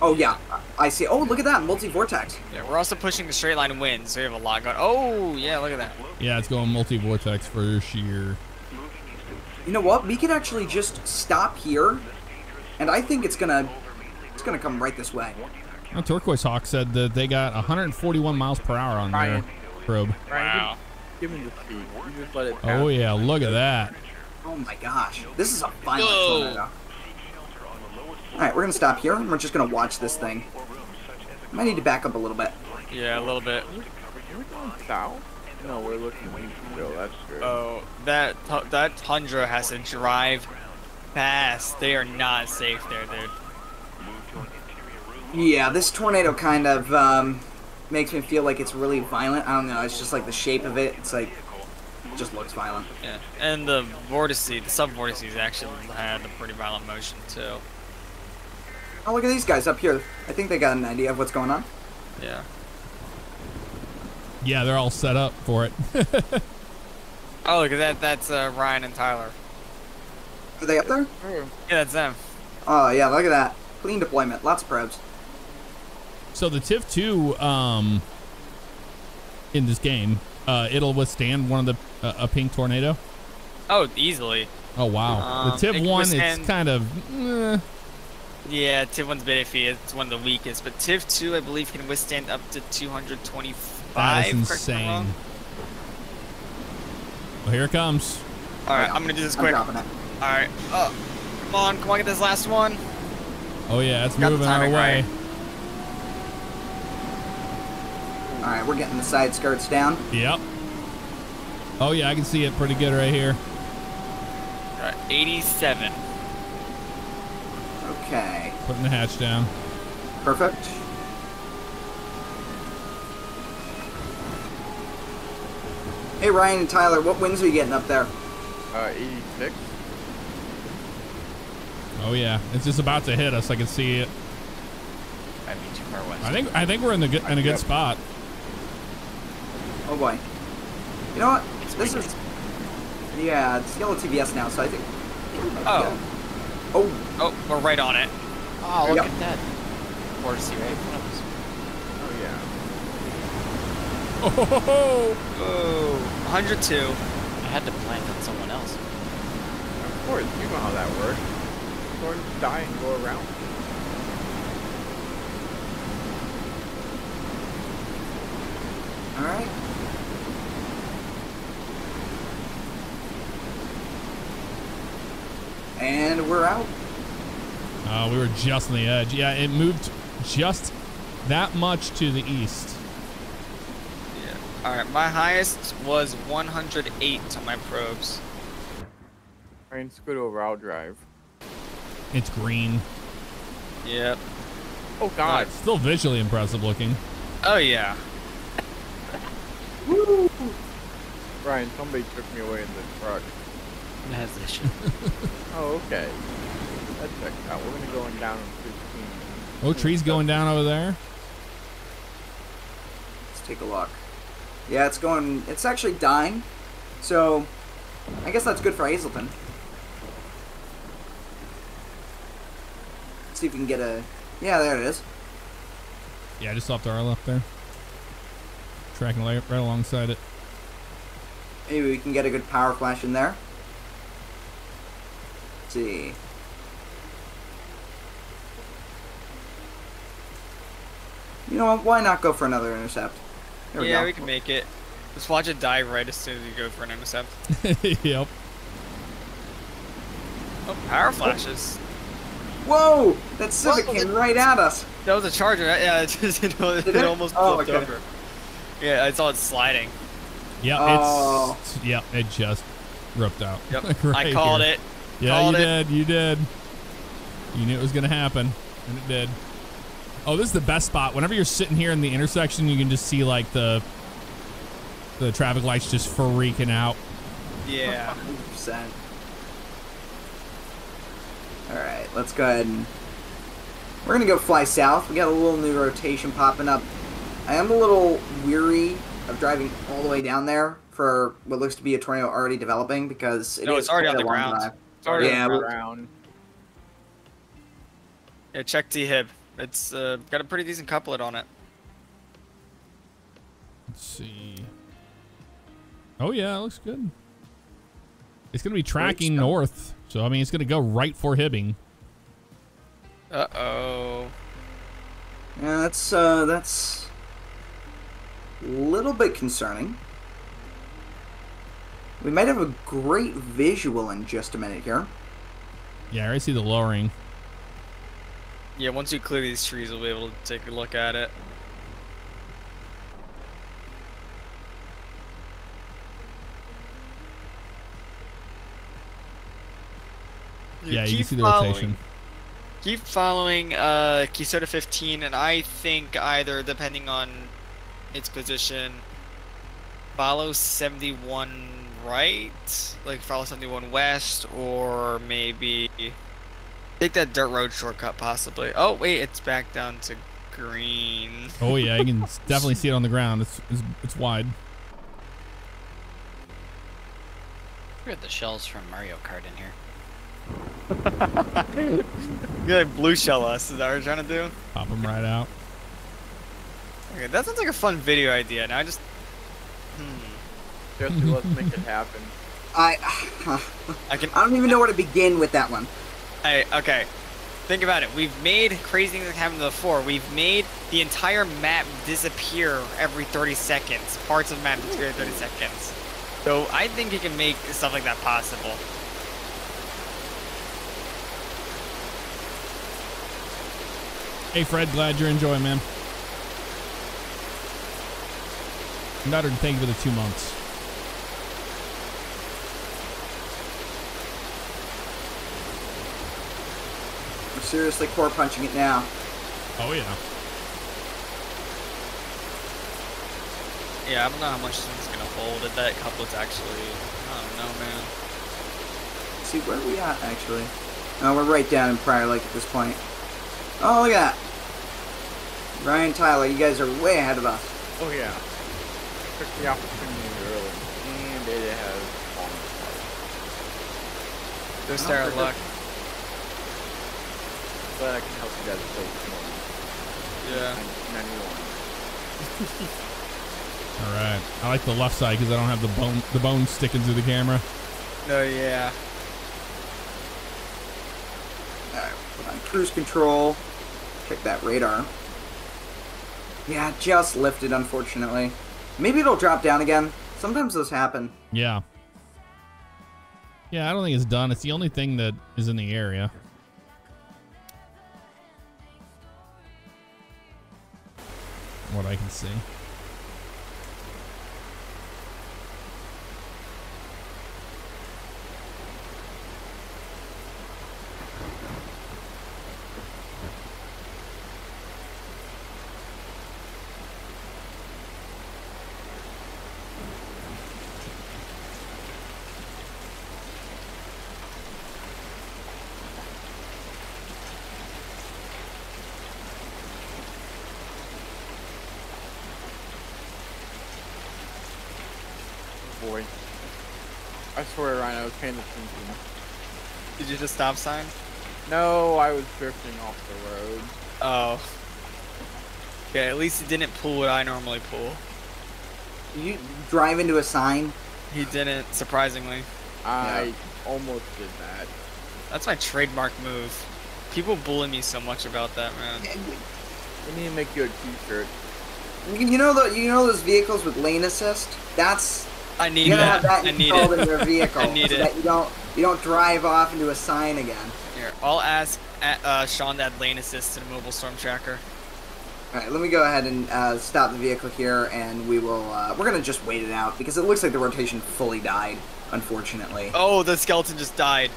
Oh yeah, I see. Oh look at that multi vortex. Yeah, we're also pushing the straight line wind, so we have a lot going. Oh yeah, look at that. Yeah, it's going multi vortex for sheer. You know what? We could actually just stop here, and I think it's gonna come right this way. Well, Turquoise Hawk said that they got 141 miles per hour on their probe. Wow. Give me the speed. You just let it pass. Oh, yeah. Look at that. Oh, my gosh. This is a violent tornado. All right. We're going to stop here, and we're just going to watch this thing. Might need to back up a little bit. Yeah, a little bit. No, we're looking. That's true. Oh, that tundra has to drive pass. They are not safe there, dude. Yeah, this tornado kind of makes me feel like it's really violent. I don't know, it's just like the shape of it. It's like, it just looks violent. Yeah, and the vortices, the sub-vortices actually had a pretty violent motion, too. Oh, look at these guys up here. I think they got an idea of what's going on. Yeah. Yeah, they're all set up for it. Oh, look at that. That's Ryan and Tyler. Are they up there? Yeah, that's them. Oh, yeah, look at that. Clean deployment. Lots of probes. So the TIV-2 in this game, it'll withstand one of the a pink tornado? Oh, easily. Oh, wow. The TIV-1 is kind of... Yeah, TIV-1's a bit iffy. It's one of the weakest. But TIV-2, I believe, can withstand up to 225. That is insane. Well, here it comes. All right, I'm going to do this quick. All right. Oh, come on, get this last one. Oh, yeah, it's moving our way. Right. All right, we're getting the side skirts down. Yep. Oh, yeah, I can see it pretty good right here. All right, 87. Okay. Putting the hatch down. Perfect. Hey, Ryan and Tyler, what winds are you getting up there? 86. Oh yeah, it's just about to hit us. I can see it. I'd be too far west. I think we're in the good good spot. Oh boy. You know what? It's this weekend. Is. Yeah, it's yellow TVS now, so I think. Oh. Oh, we're right on it. Oh, look at that. Horsey right in front of us. Oh, yeah. Oh, 102. I had to plant on someone else. Of course, you know how that works. Horns die and go around. All right. And we're out. We were just on the edge. Yeah, it moved just that much to the east. Yeah. All right, my highest was 108 to my probes. Rain squid over, I'll drive. It's green. Yep. Oh, God. It's still visually impressive looking. Oh, yeah. Woo! Ryan, somebody took me away in the truck. Hazleton. Oh, okay. That checks out. We're gonna go on down in 15. Oh, tree's going down over there. Let's take a look. Yeah, it's going. It's actually dying. So, I guess that's good for Hazleton. Let's see if we can get a. Yeah, there it is. Yeah, just off to our left there. Tracking right alongside it. Maybe we can get a good power flash in there. See. You know what? Why not go for another intercept? There we go. We can make it. Just watch it die right as soon as you go for an intercept. Yep. Oh, power flashes. Whoa! That Civic came right at us. That was a Charger. Yeah, it almost flipped over. Yeah, I saw it sliding. Yeah, it just ripped out. Yep. Right I called here. It. Yeah, you did. You knew it was going to happen, and it did. Oh, this is the best spot. Whenever you're sitting here in the intersection, you can just see, like, the traffic lights just freaking out. Yeah. 100%. All right, let's go ahead and... We're going to go fly south. We got a little new rotation popping up. I am a little weary of driving all the way down there for what looks to be a tornado already developing, because it is already on the ground. Yeah, check T-Hib. It's got a pretty decent couplet on it. Let's see. Oh, yeah, it looks good. It's going to be tracking north. So, I mean, it's going to go right for Hibbing. Uh-oh. Yeah, that's a little bit concerning. We might have a great visual in just a minute here. Yeah, I already see the lowering. Yeah, once you clear these trees, we'll be able to take a look at it. Yeah, you can see the rotation. Keep following Kisota 15, and I think either, depending on its position, follow 71 right, like follow 71 west, or maybe take that dirt road shortcut possibly. Oh wait, it's back down to green. Oh yeah, you can definitely see it on the ground. It's wide. Look at the shells from Mario Kart in here. You like blue shell us, is that what we're trying to do? Pop them right out. Okay, that sounds like a fun video idea. Now I just... Jesse, let's make it happen. I don't even know where to begin with that one. Hey, okay. Think about it. We've made crazy things that happened before. We've made the entire map disappear every 30 seconds. Parts of the map disappear every 30 seconds. So I think you can make stuff like that possible. Hey Fred, glad you're enjoying, man. Nutter, thank you for the 2 months. I'm seriously core punching it now. Oh yeah. Yeah, I don't know how much this thing's gonna hold at that couplet's actually. I don't know, man. Let's see, where are we at actually? Oh, we're right down in Prior Lake at this point. Oh, look at that. Ryan, Tyler, you guys are way ahead of us. Oh, yeah. Took the opportunity early, and it has fallen apart. Just our luck. Glad I can help you guys play tomorrow. Yeah. 91. All right. I like the left side because I don't have the bone sticking through the camera. No, yeah. All right. Put on cruise control. Check that radar. Yeah, just lifted, unfortunately. Maybe it'll drop down again. Sometimes those happen. Yeah. Yeah, I don't think it's done. It's the only thing that is in the area. What I can see. Did you just stop sign? No, I was drifting off the road. Oh. Okay, at least he didn't pull what I normally pull. Did you drive into a sign? He didn't, surprisingly. I almost did that. That's my trademark move. People bully me so much about that, man. We need to make you a t-shirt. You know those vehicles with lane assist? That's... I need you that. Have that I need it. In your vehicle I need so it. That you don't drive off into a sign again. Here, I'll ask Sean that lane assist in mobile storm tracker. All right, let me go ahead and stop the vehicle here, and we will. We're gonna just wait it out because it looks like the rotation fully died, unfortunately. Oh, the skeleton just died.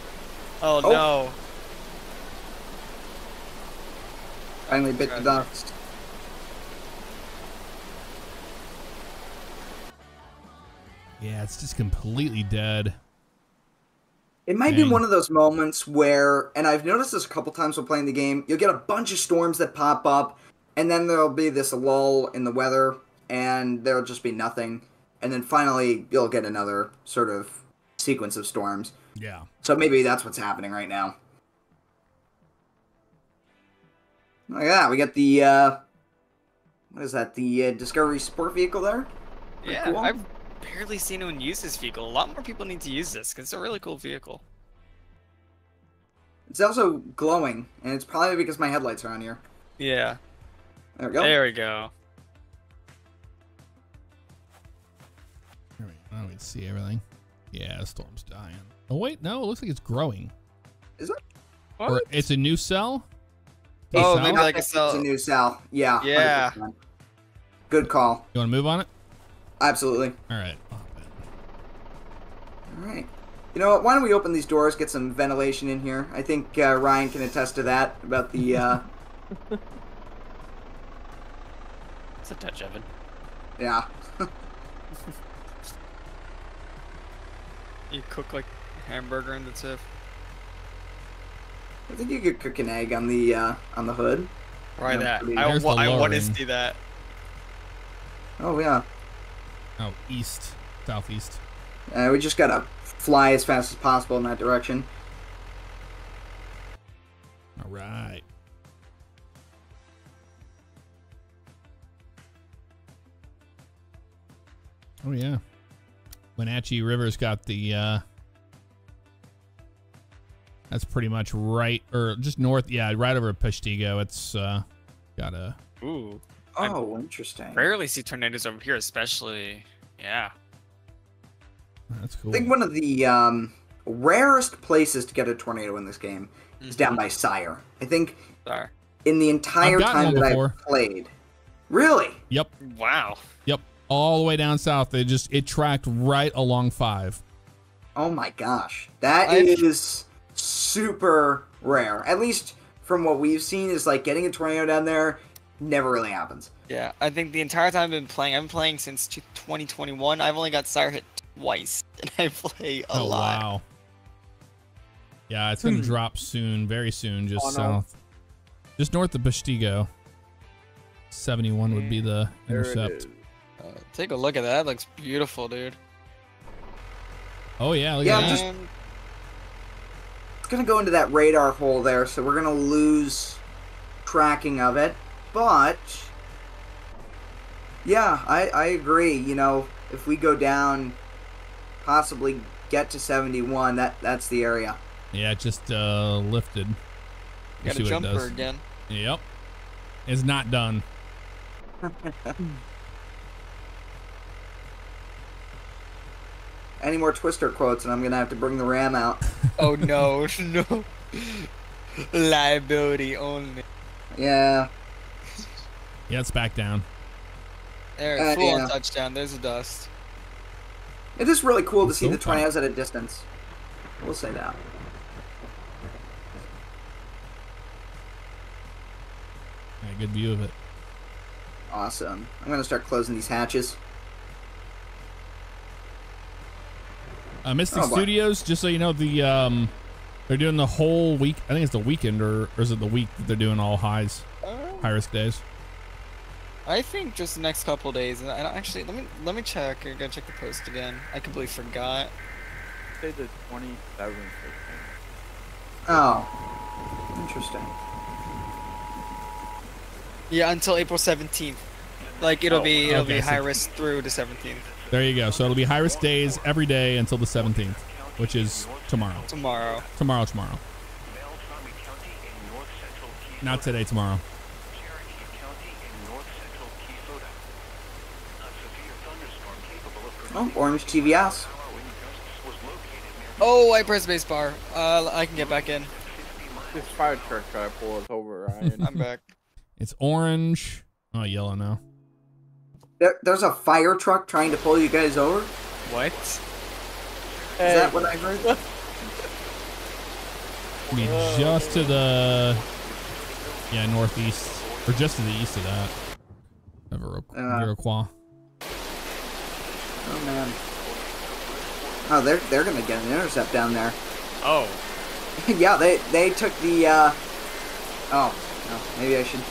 Oh. No! Finally bit the dust. Yeah, it's just completely dead. It might be one of those moments where, and I've noticed this a couple times while playing the game, you'll get a bunch of storms that pop up, and then there'll be this lull in the weather, and there'll just be nothing. And then finally, you'll get another sort of sequence of storms. Yeah. So maybe that's what's happening right now. Look at that. We got the, what is that, the Discovery Sport vehicle there? Pretty yeah, cool. I've barely seen anyone use this vehicle. A lot more people need to use this because it's a really cool vehicle. It's also glowing, and it's probably because my headlights are on here. Yeah. There we go. There we go. I don't even see everything. Yeah, the storm's dying. Oh wait, no, it looks like it's growing. Is it? What? Or it's a new cell? Oh, maybe like a cell. It's a new cell. Yeah. Yeah. 100%. Good call. You want to move on it? Absolutely. All right. All right. You know what? Why don't we open these doors, get some ventilation in here? I think Ryan can attest to that about the. It's a touch oven. Yeah. You cook like a hamburger and that's it. I think you could cook an egg on the hood. Right, you know, that. I want to see that. Oh yeah. Oh, east, southeast. We just gotta fly as fast as possible in that direction. All right. Oh yeah. Wenatchee River's got the. That's pretty much right, or just north. Yeah, right over Peshtigo. It's got a. Ooh. Oh, interesting. Rarely see tornadoes over here, especially. Yeah. That's cool. I think one of the rarest places to get a tornado in this game is down by Sire. I think in the entire time that I've played. Really? Yep. Wow. Yep. All the way down south. They just it tracked right along 5. Oh my gosh. That is super rare. At least from what we've seen is like getting a tornado down there never really happens. Yeah, I think the entire time I've been playing since 2021. I've only got Sire hit twice and I play a lot. Wow. Yeah, it's going to drop soon, very soon, just south. Just north of Peshtigo. 71 would be the intercept. Take a look at that. That looks beautiful, dude. Oh, yeah. Look at that. It's going to go into that radar hole there, so we're going to lose tracking of it. But, yeah, I agree. You know, if we go down, possibly get to 71, that's the area. Yeah, it just lifted. Got a jumper again. Yep. It's not done. Any more Twister quotes, and I'm gonna have to bring the ram out. Oh no, no! Liability only. Yeah. Yeah, it's back down. There, full on touchdown. There's the dust. It is really cool to see the tornadoes at a distance. We'll say that. Yeah, good view of it. Awesome. I'm gonna start closing these hatches. Mystic Studios, just so you know, the they're doing the whole week. I think it's the weekend, or is it the week that they're doing all highs, high risk days? I think just the next couple of days. And actually, let me check. I gotta check the post again. I completely forgot. They did 20,000. Oh, interesting. Yeah, until April 17th. Like it'll be high risk through the 17th. There you go. So it'll be high risk days every day until the 17th, which is tomorrow. Tomorrow. Not today, tomorrow. Oh, orange TVS. Oh, I pressed base bar. I can get back in. This fire truck trying to pull us over, Ryan. I'm back. It's orange. Oh, yellow now. There's a fire truck trying to pull you guys over? What? Is that what I heard? I mean, just to the... Yeah, northeast. Or just to the east of that. Iroquois. Oh, man. Oh, they're going to get an intercept down there. Oh. Yeah, they took the... Oh, no, maybe I should...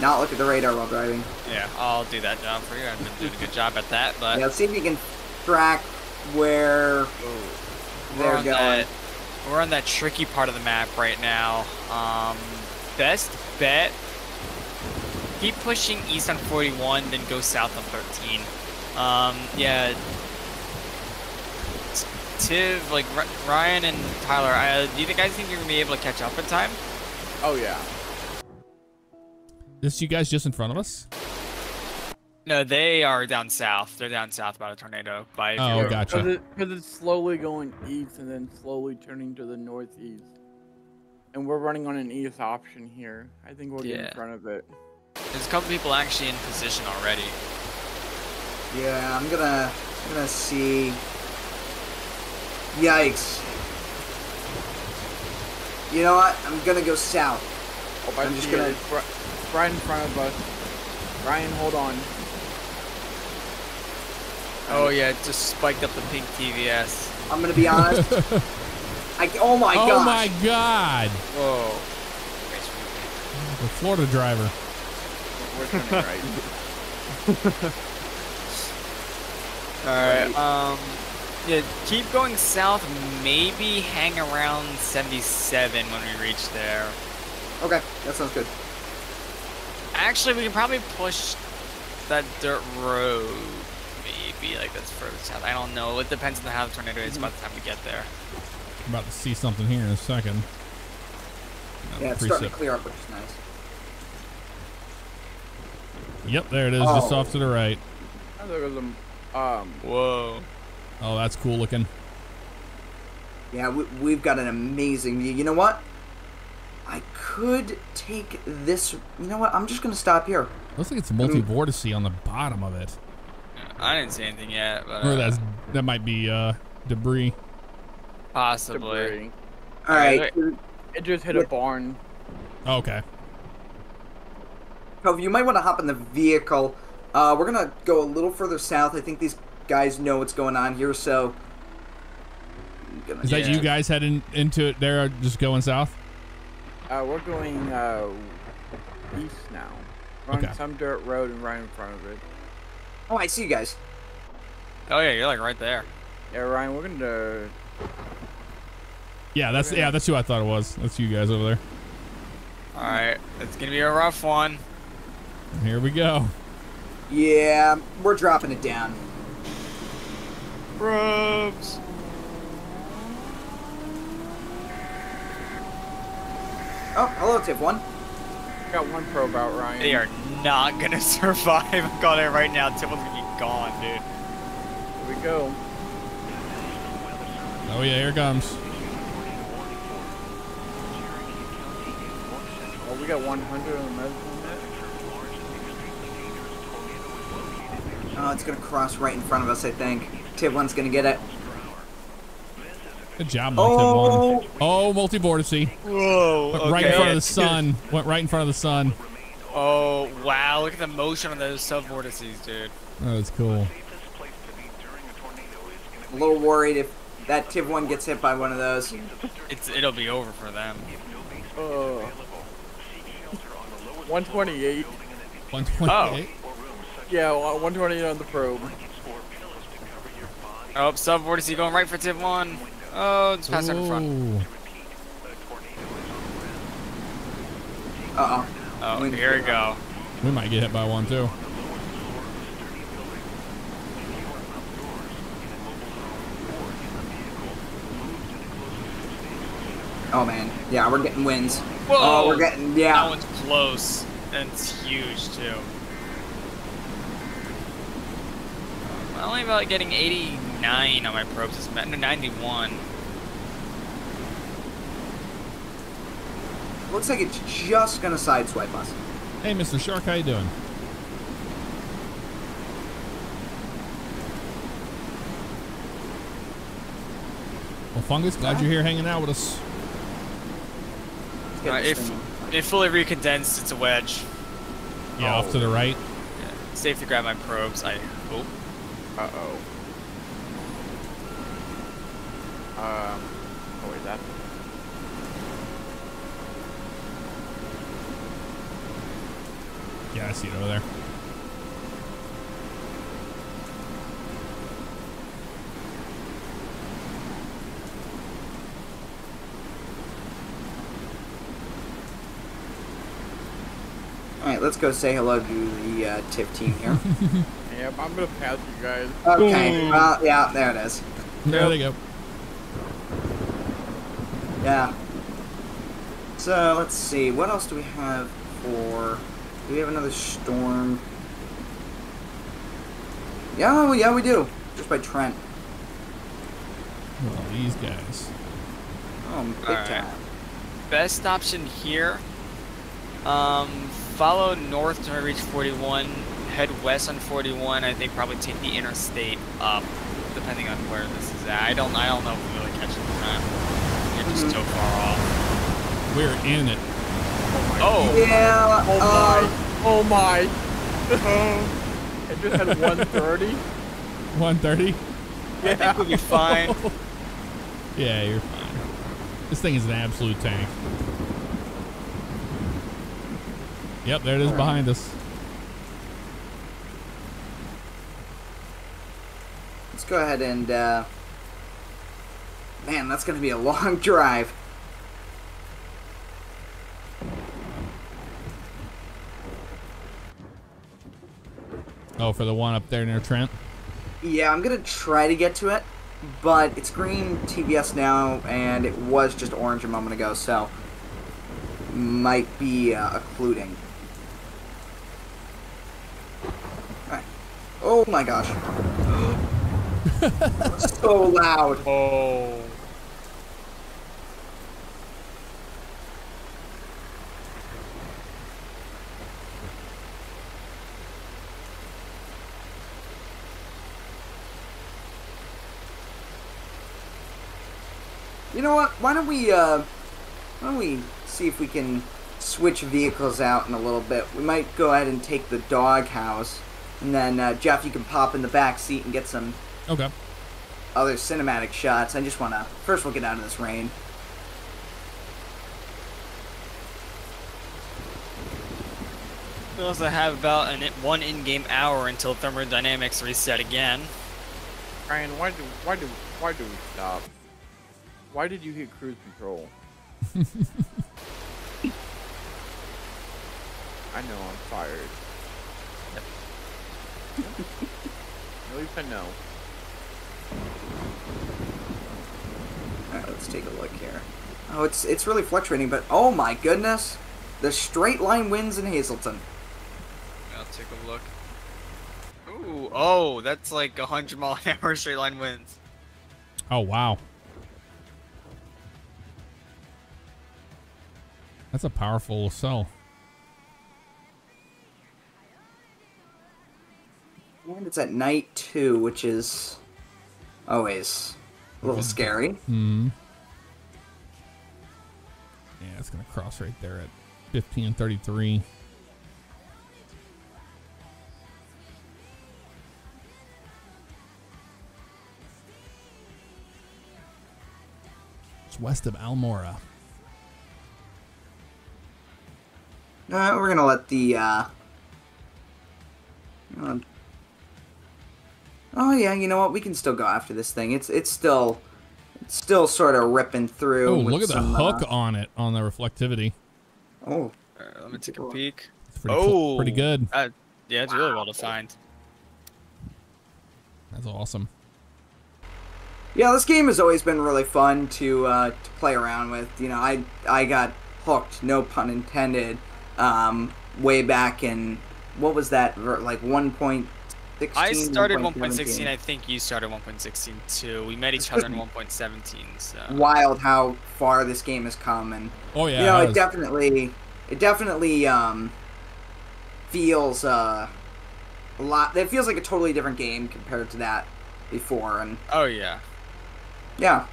Not look at the radar while driving. Yeah, I'll do that job for you. I've been doing a good job at that, but yeah, let's see if you can track where they're going. We're on that tricky part of the map right now. Best bet: keep pushing east on 41, then go south on 13. Yeah. Tiv, like Ryan and Tyler, do you guys think you're gonna be able to catch up in time? Oh yeah. This you guys just in front of us? No, they are down south. They're down south by the tornado. Oh, gotcha. Because it's slowly going east and then slowly turning to the northeast. And we're running on an east option here. I think we'll get in front of it. There's a couple people actually in position already. Yeah, I'm gonna see Yikes. You know what? I'm gonna go south. Oh, I'm just gonna... Right in front of us. Ryan, hold on. Oh yeah, it just spiked up the pink TVS. I'm gonna be honest. Oh my gosh. Oh my god. Whoa. The Florida driver. We're turning right. Alright, yeah, keep going south, maybe hang around 77 when we reach there. Okay, that sounds good. Actually, we can probably push that dirt road. Be like that's further south. I don't know. It depends on how the tornado is by the time we get there. I'm about to see something here in a second. Yeah, it's starting to clear up, which is nice. Yep, there it is, just off to the right. Look at them. Whoa. Oh, that's cool looking. Yeah, we've got an amazing view. You know what? I could take this. You know what? I'm just gonna stop here. Looks like it's multi-vortice on the bottom of it. I didn't see anything yet. But, or that might be debris. Possibly. Debris. All right. It just hit a barn. Oh, okay. So you might want to hop in the vehicle. We're going to go a little further south. I think these guys know what's going on here, so... Is that you guys heading into it there, or just going south? We're going east now. We're on some dirt road and right in front of it. Oh, I see you guys. Oh yeah, you're like right there. Yeah, Ryan, we're gonna. Yeah, that's who I thought it was. That's you guys over there. All right, it's gonna be a rough one. Here we go. Yeah, we're dropping it down. Ropes. Oh, hello, Tiv1. Got one probe out, Ryan. They are not gonna survive. I'm calling it right now. Tibble's gonna be gone, dude. Here we go. Oh yeah, here it comes. Oh, we got 100 on the mesonet. Oh, it's gonna cross right in front of us. I think Tiv1's gonna get it. Good job, Mike. Oh, multi-vortice. Whoa. Okay. Right in front of the sun. Went right in front of the sun. Oh, wow. Look at the motion on those sub-vortices, dude. That was cool. A little worried if that Tiv1 gets hit by one of those. It'll be over for them. Oh. 128. 128? Oh. Yeah, 128 on the probe. Oh, sub-vortice going right for Tiv1. Oh, it's past in front. Uh-oh. Oh, here we go. We might get hit by one, too. Oh, man. Yeah, we're getting winds. Whoa! Oh, we're getting, yeah. That one's close, and it's huge, too. I'm only about getting 89 on my probes this map. No, 91. Looks like it's just gonna sideswipe us. Hey, Mr. Shark, how you doing? Well, Fungus, glad you're here hanging out with us. If fully recondensed, it's a wedge. Yeah, off to the right. Yeah. Safe to grab my probes. I hope. Uh-oh. Oh, wait, that. Yeah, I see it over there. All right, let's go say hello to the TIV team here. Yep, I'm gonna pass you guys. Okay, well, yeah, there it is. There they go. Yeah. So let's see, what else do we have for? Do we have another storm? Yeah, we do. Just by Trent. Oh, these guys. Oh, big time. Best option here. Follow north to reach 41. Head west on 41. I think probably take the interstate up. depending on where this is at. I don't know if we really catch it or not. You're just so far off. We're in it. Oh my. It just had 130. 130? Yeah. I think we'll be fine. Yeah, you're fine. This thing is an absolute tank. Yep, there it is behind us. Let's go ahead and, man, that's going to be a long drive. Oh, for the one up there near Trent? Yeah, I'm going to try to get to it, but it's green TVS now, and it was just orange a moment ago, so might be occluding. Alright. Oh my gosh. So loud. Oh. You know what? Why don't we see if we can switch vehicles out in a little bit. We might go ahead and take the doghouse, and then Jeff, you can pop in the back seat and get some other cinematic shots. I just want to first we'll get out of this rain. We also have about one in-game hour until thermodynamics reset again. Ryan, why do we stop? Why did you hit cruise control? I know I'm fired. At least I know. Alright, let's take a look here. Oh, it's really fluctuating, but oh my goodness! The straight line winds in Hazleton. I'll take a look. Ooh, oh, that's like 100 mile an hour straight line winds. Oh wow. That's a powerful cell. And it's at night too, which is always a little scary. Mm-hmm. Yeah, it's gonna cross right there at 15:33. It's west of Almora. We're gonna let the oh yeah, you know what? We can still go after this thing. It's still sort of ripping through. Oh, look at the hook on it on the reflectivity. Oh, let me take a peek. It's pretty good. Yeah, it's really well defined. That's awesome. Yeah, this game has always been really fun to play around with. You know, I got hooked, no pun intended, way back in what was that, like 1.2. 16, I started 1.16. I think you started 1.16 too. We met each other in 1.17. So. Wild how far this game has come, and oh yeah, you know it definitely feels a lot. It feels like a totally different game compared to that before, and oh yeah, yeah.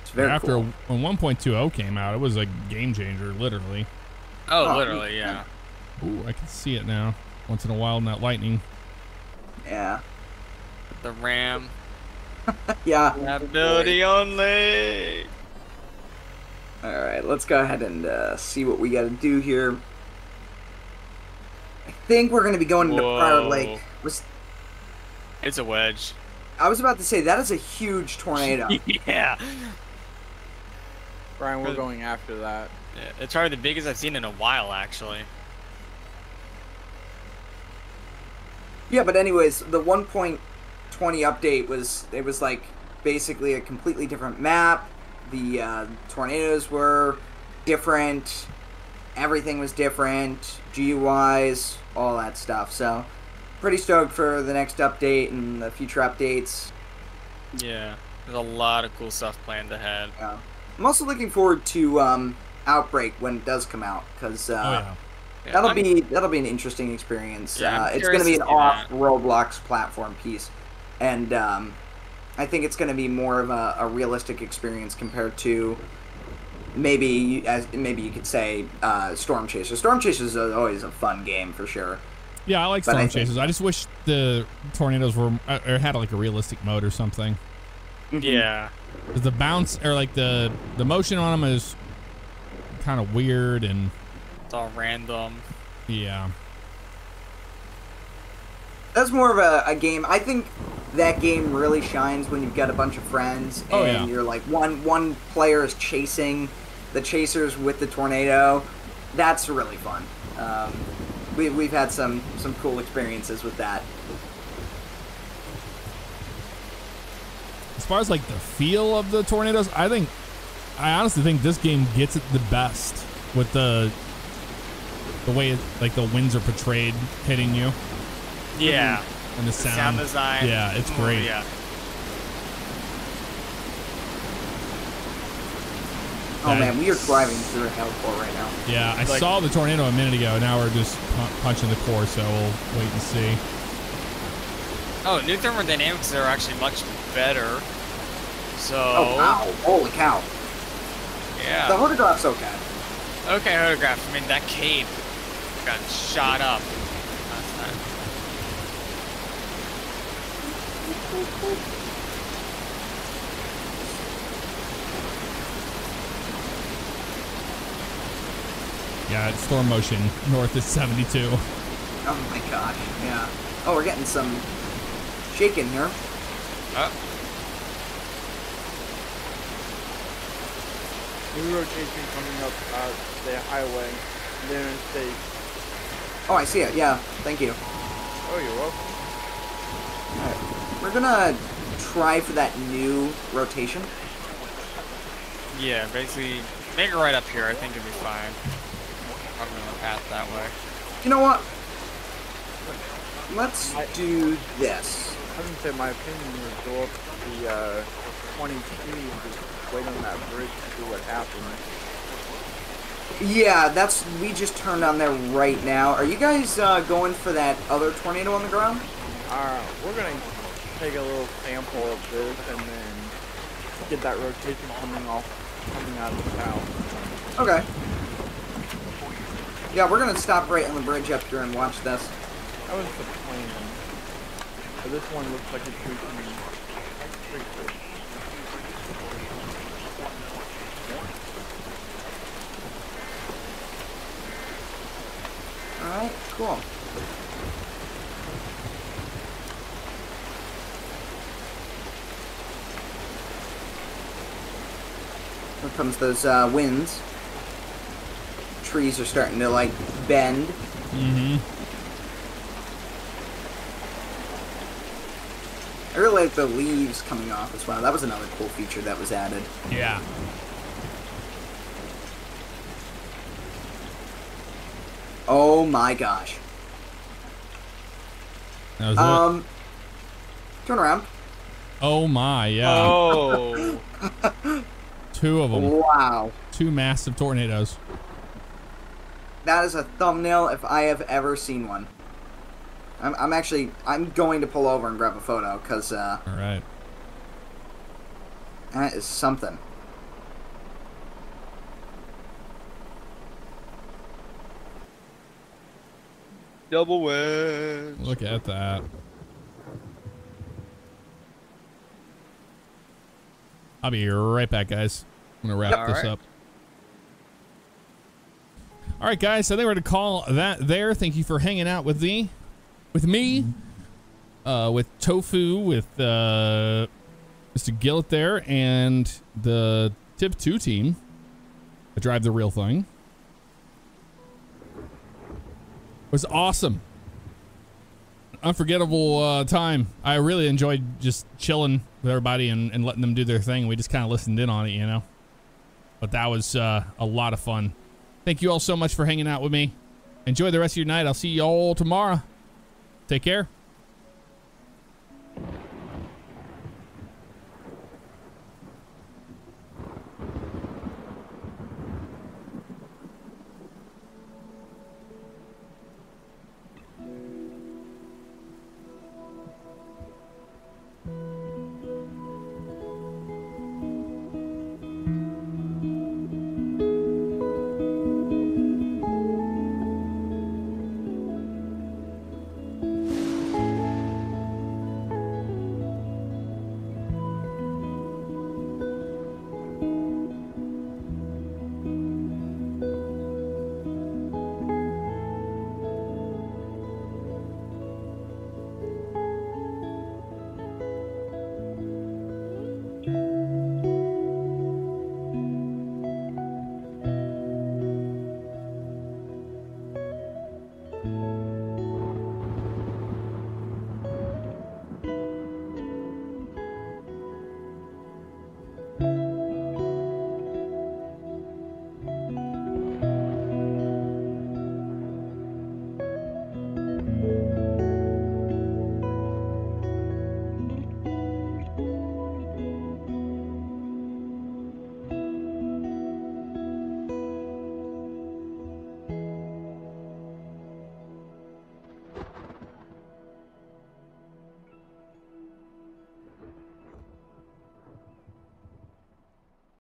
It's very cool. When 1.20 came out, it was a game changer, literally. Oh, literally, yeah. Ooh, I can see it now. Once in a while, not lightning. Yeah. The RAM. Yeah. Ability only. All right, let's go ahead and see what we got to do here. I think we're going to be going into Prior Lake. It's a wedge. I was about to say that is a huge tornado. Yeah. Brian, we're going after that. It's probably the biggest I've seen in a while, actually. Yeah, but anyways, the 1.20 update was like basically a completely different map. The tornadoes were different. Everything was different, GUIs, all that stuff. So, pretty stoked for the next update and the future updates. Yeah, there's a lot of cool stuff planned ahead. Yeah. I'm also looking forward to Outbreak when it does come out, because that'll be an interesting experience. Yeah, it's going to be an off Roblox platform piece. And I think it's going to be more of a realistic experience compared to maybe you could say Storm Chasers. Storm Chasers is always a fun game for sure. Yeah, I like Storm Chasers. I just wish the tornadoes were or had like a realistic mode or something. Yeah. The bounce or like the motion on them is kind of weird and it's all random. Yeah. That's more of a game. I think that game really shines when you've got a bunch of friends and you're like one player is chasing the chasers with the tornado. That's really fun. We've had some cool experiences with that. As far as like the feel of the tornadoes, I honestly think this game gets it the best with the way like the winds are portrayed hitting you. Yeah. And the sound design. Yeah, it's great. Yeah. Oh man, we are driving through hardcore right now. Yeah, I saw the tornado a minute ago. Now we're just punching the core, so we'll wait and see. Oh, new thermodynamics are actually much better. So. Oh wow! Holy cow! Yeah. The hodograph's okay. Okay, hodograph. I mean, that CAPE got shot up. Yeah, it's storm motion. North is 72. Oh my gosh, yeah. Oh, we're getting some shake in here. New rotation coming up the highway. They're in state. Oh, I see it. Yeah, thank you. Oh, you're welcome. All right. We're gonna try for that new rotation. Yeah, basically, make it right up here. I think it'll be fine. I'm gonna path that way. You know what? Let's do this. I wouldn't say my opinion would go up to the 22 and just wait on that bridge to do what happened. Yeah, we just turned on there right now. Are you guys going for that other tornado on the ground? We're gonna take a little sample of this and then get that rotation coming out of the south. Okay. Yeah, we're gonna stop right on the bridge up here and watch this. That was the plan. But this one looks like it's reaching me. Alright, cool. Here comes those winds. Trees are starting to like bend. I really like the leaves coming off as well. That was another cool feature that was added. Yeah. Oh my gosh. That was it. Turn around. Oh my, yeah. Oh. Two of them. Wow. Two massive tornadoes. That is a thumbnail if I have ever seen one. I'm going to pull over and grab a photo because all right. That is something. Double wedge. Look at that. I'll be right back, guys. I'm going to wrap this up. All right, guys. So I think we're going to call that there. Thank you for hanging out with me, with Tofu, with Mr. Gillett there, and the Tip 2 team. I drive the real thing. It was awesome. Unforgettable time. I really enjoyed just chilling with everybody and letting them do their thing. We just kind of listened in on it, you know. But that was a lot of fun. Thank you all so much for hanging out with me. Enjoy the rest of your night. I'll see you all tomorrow. Take care.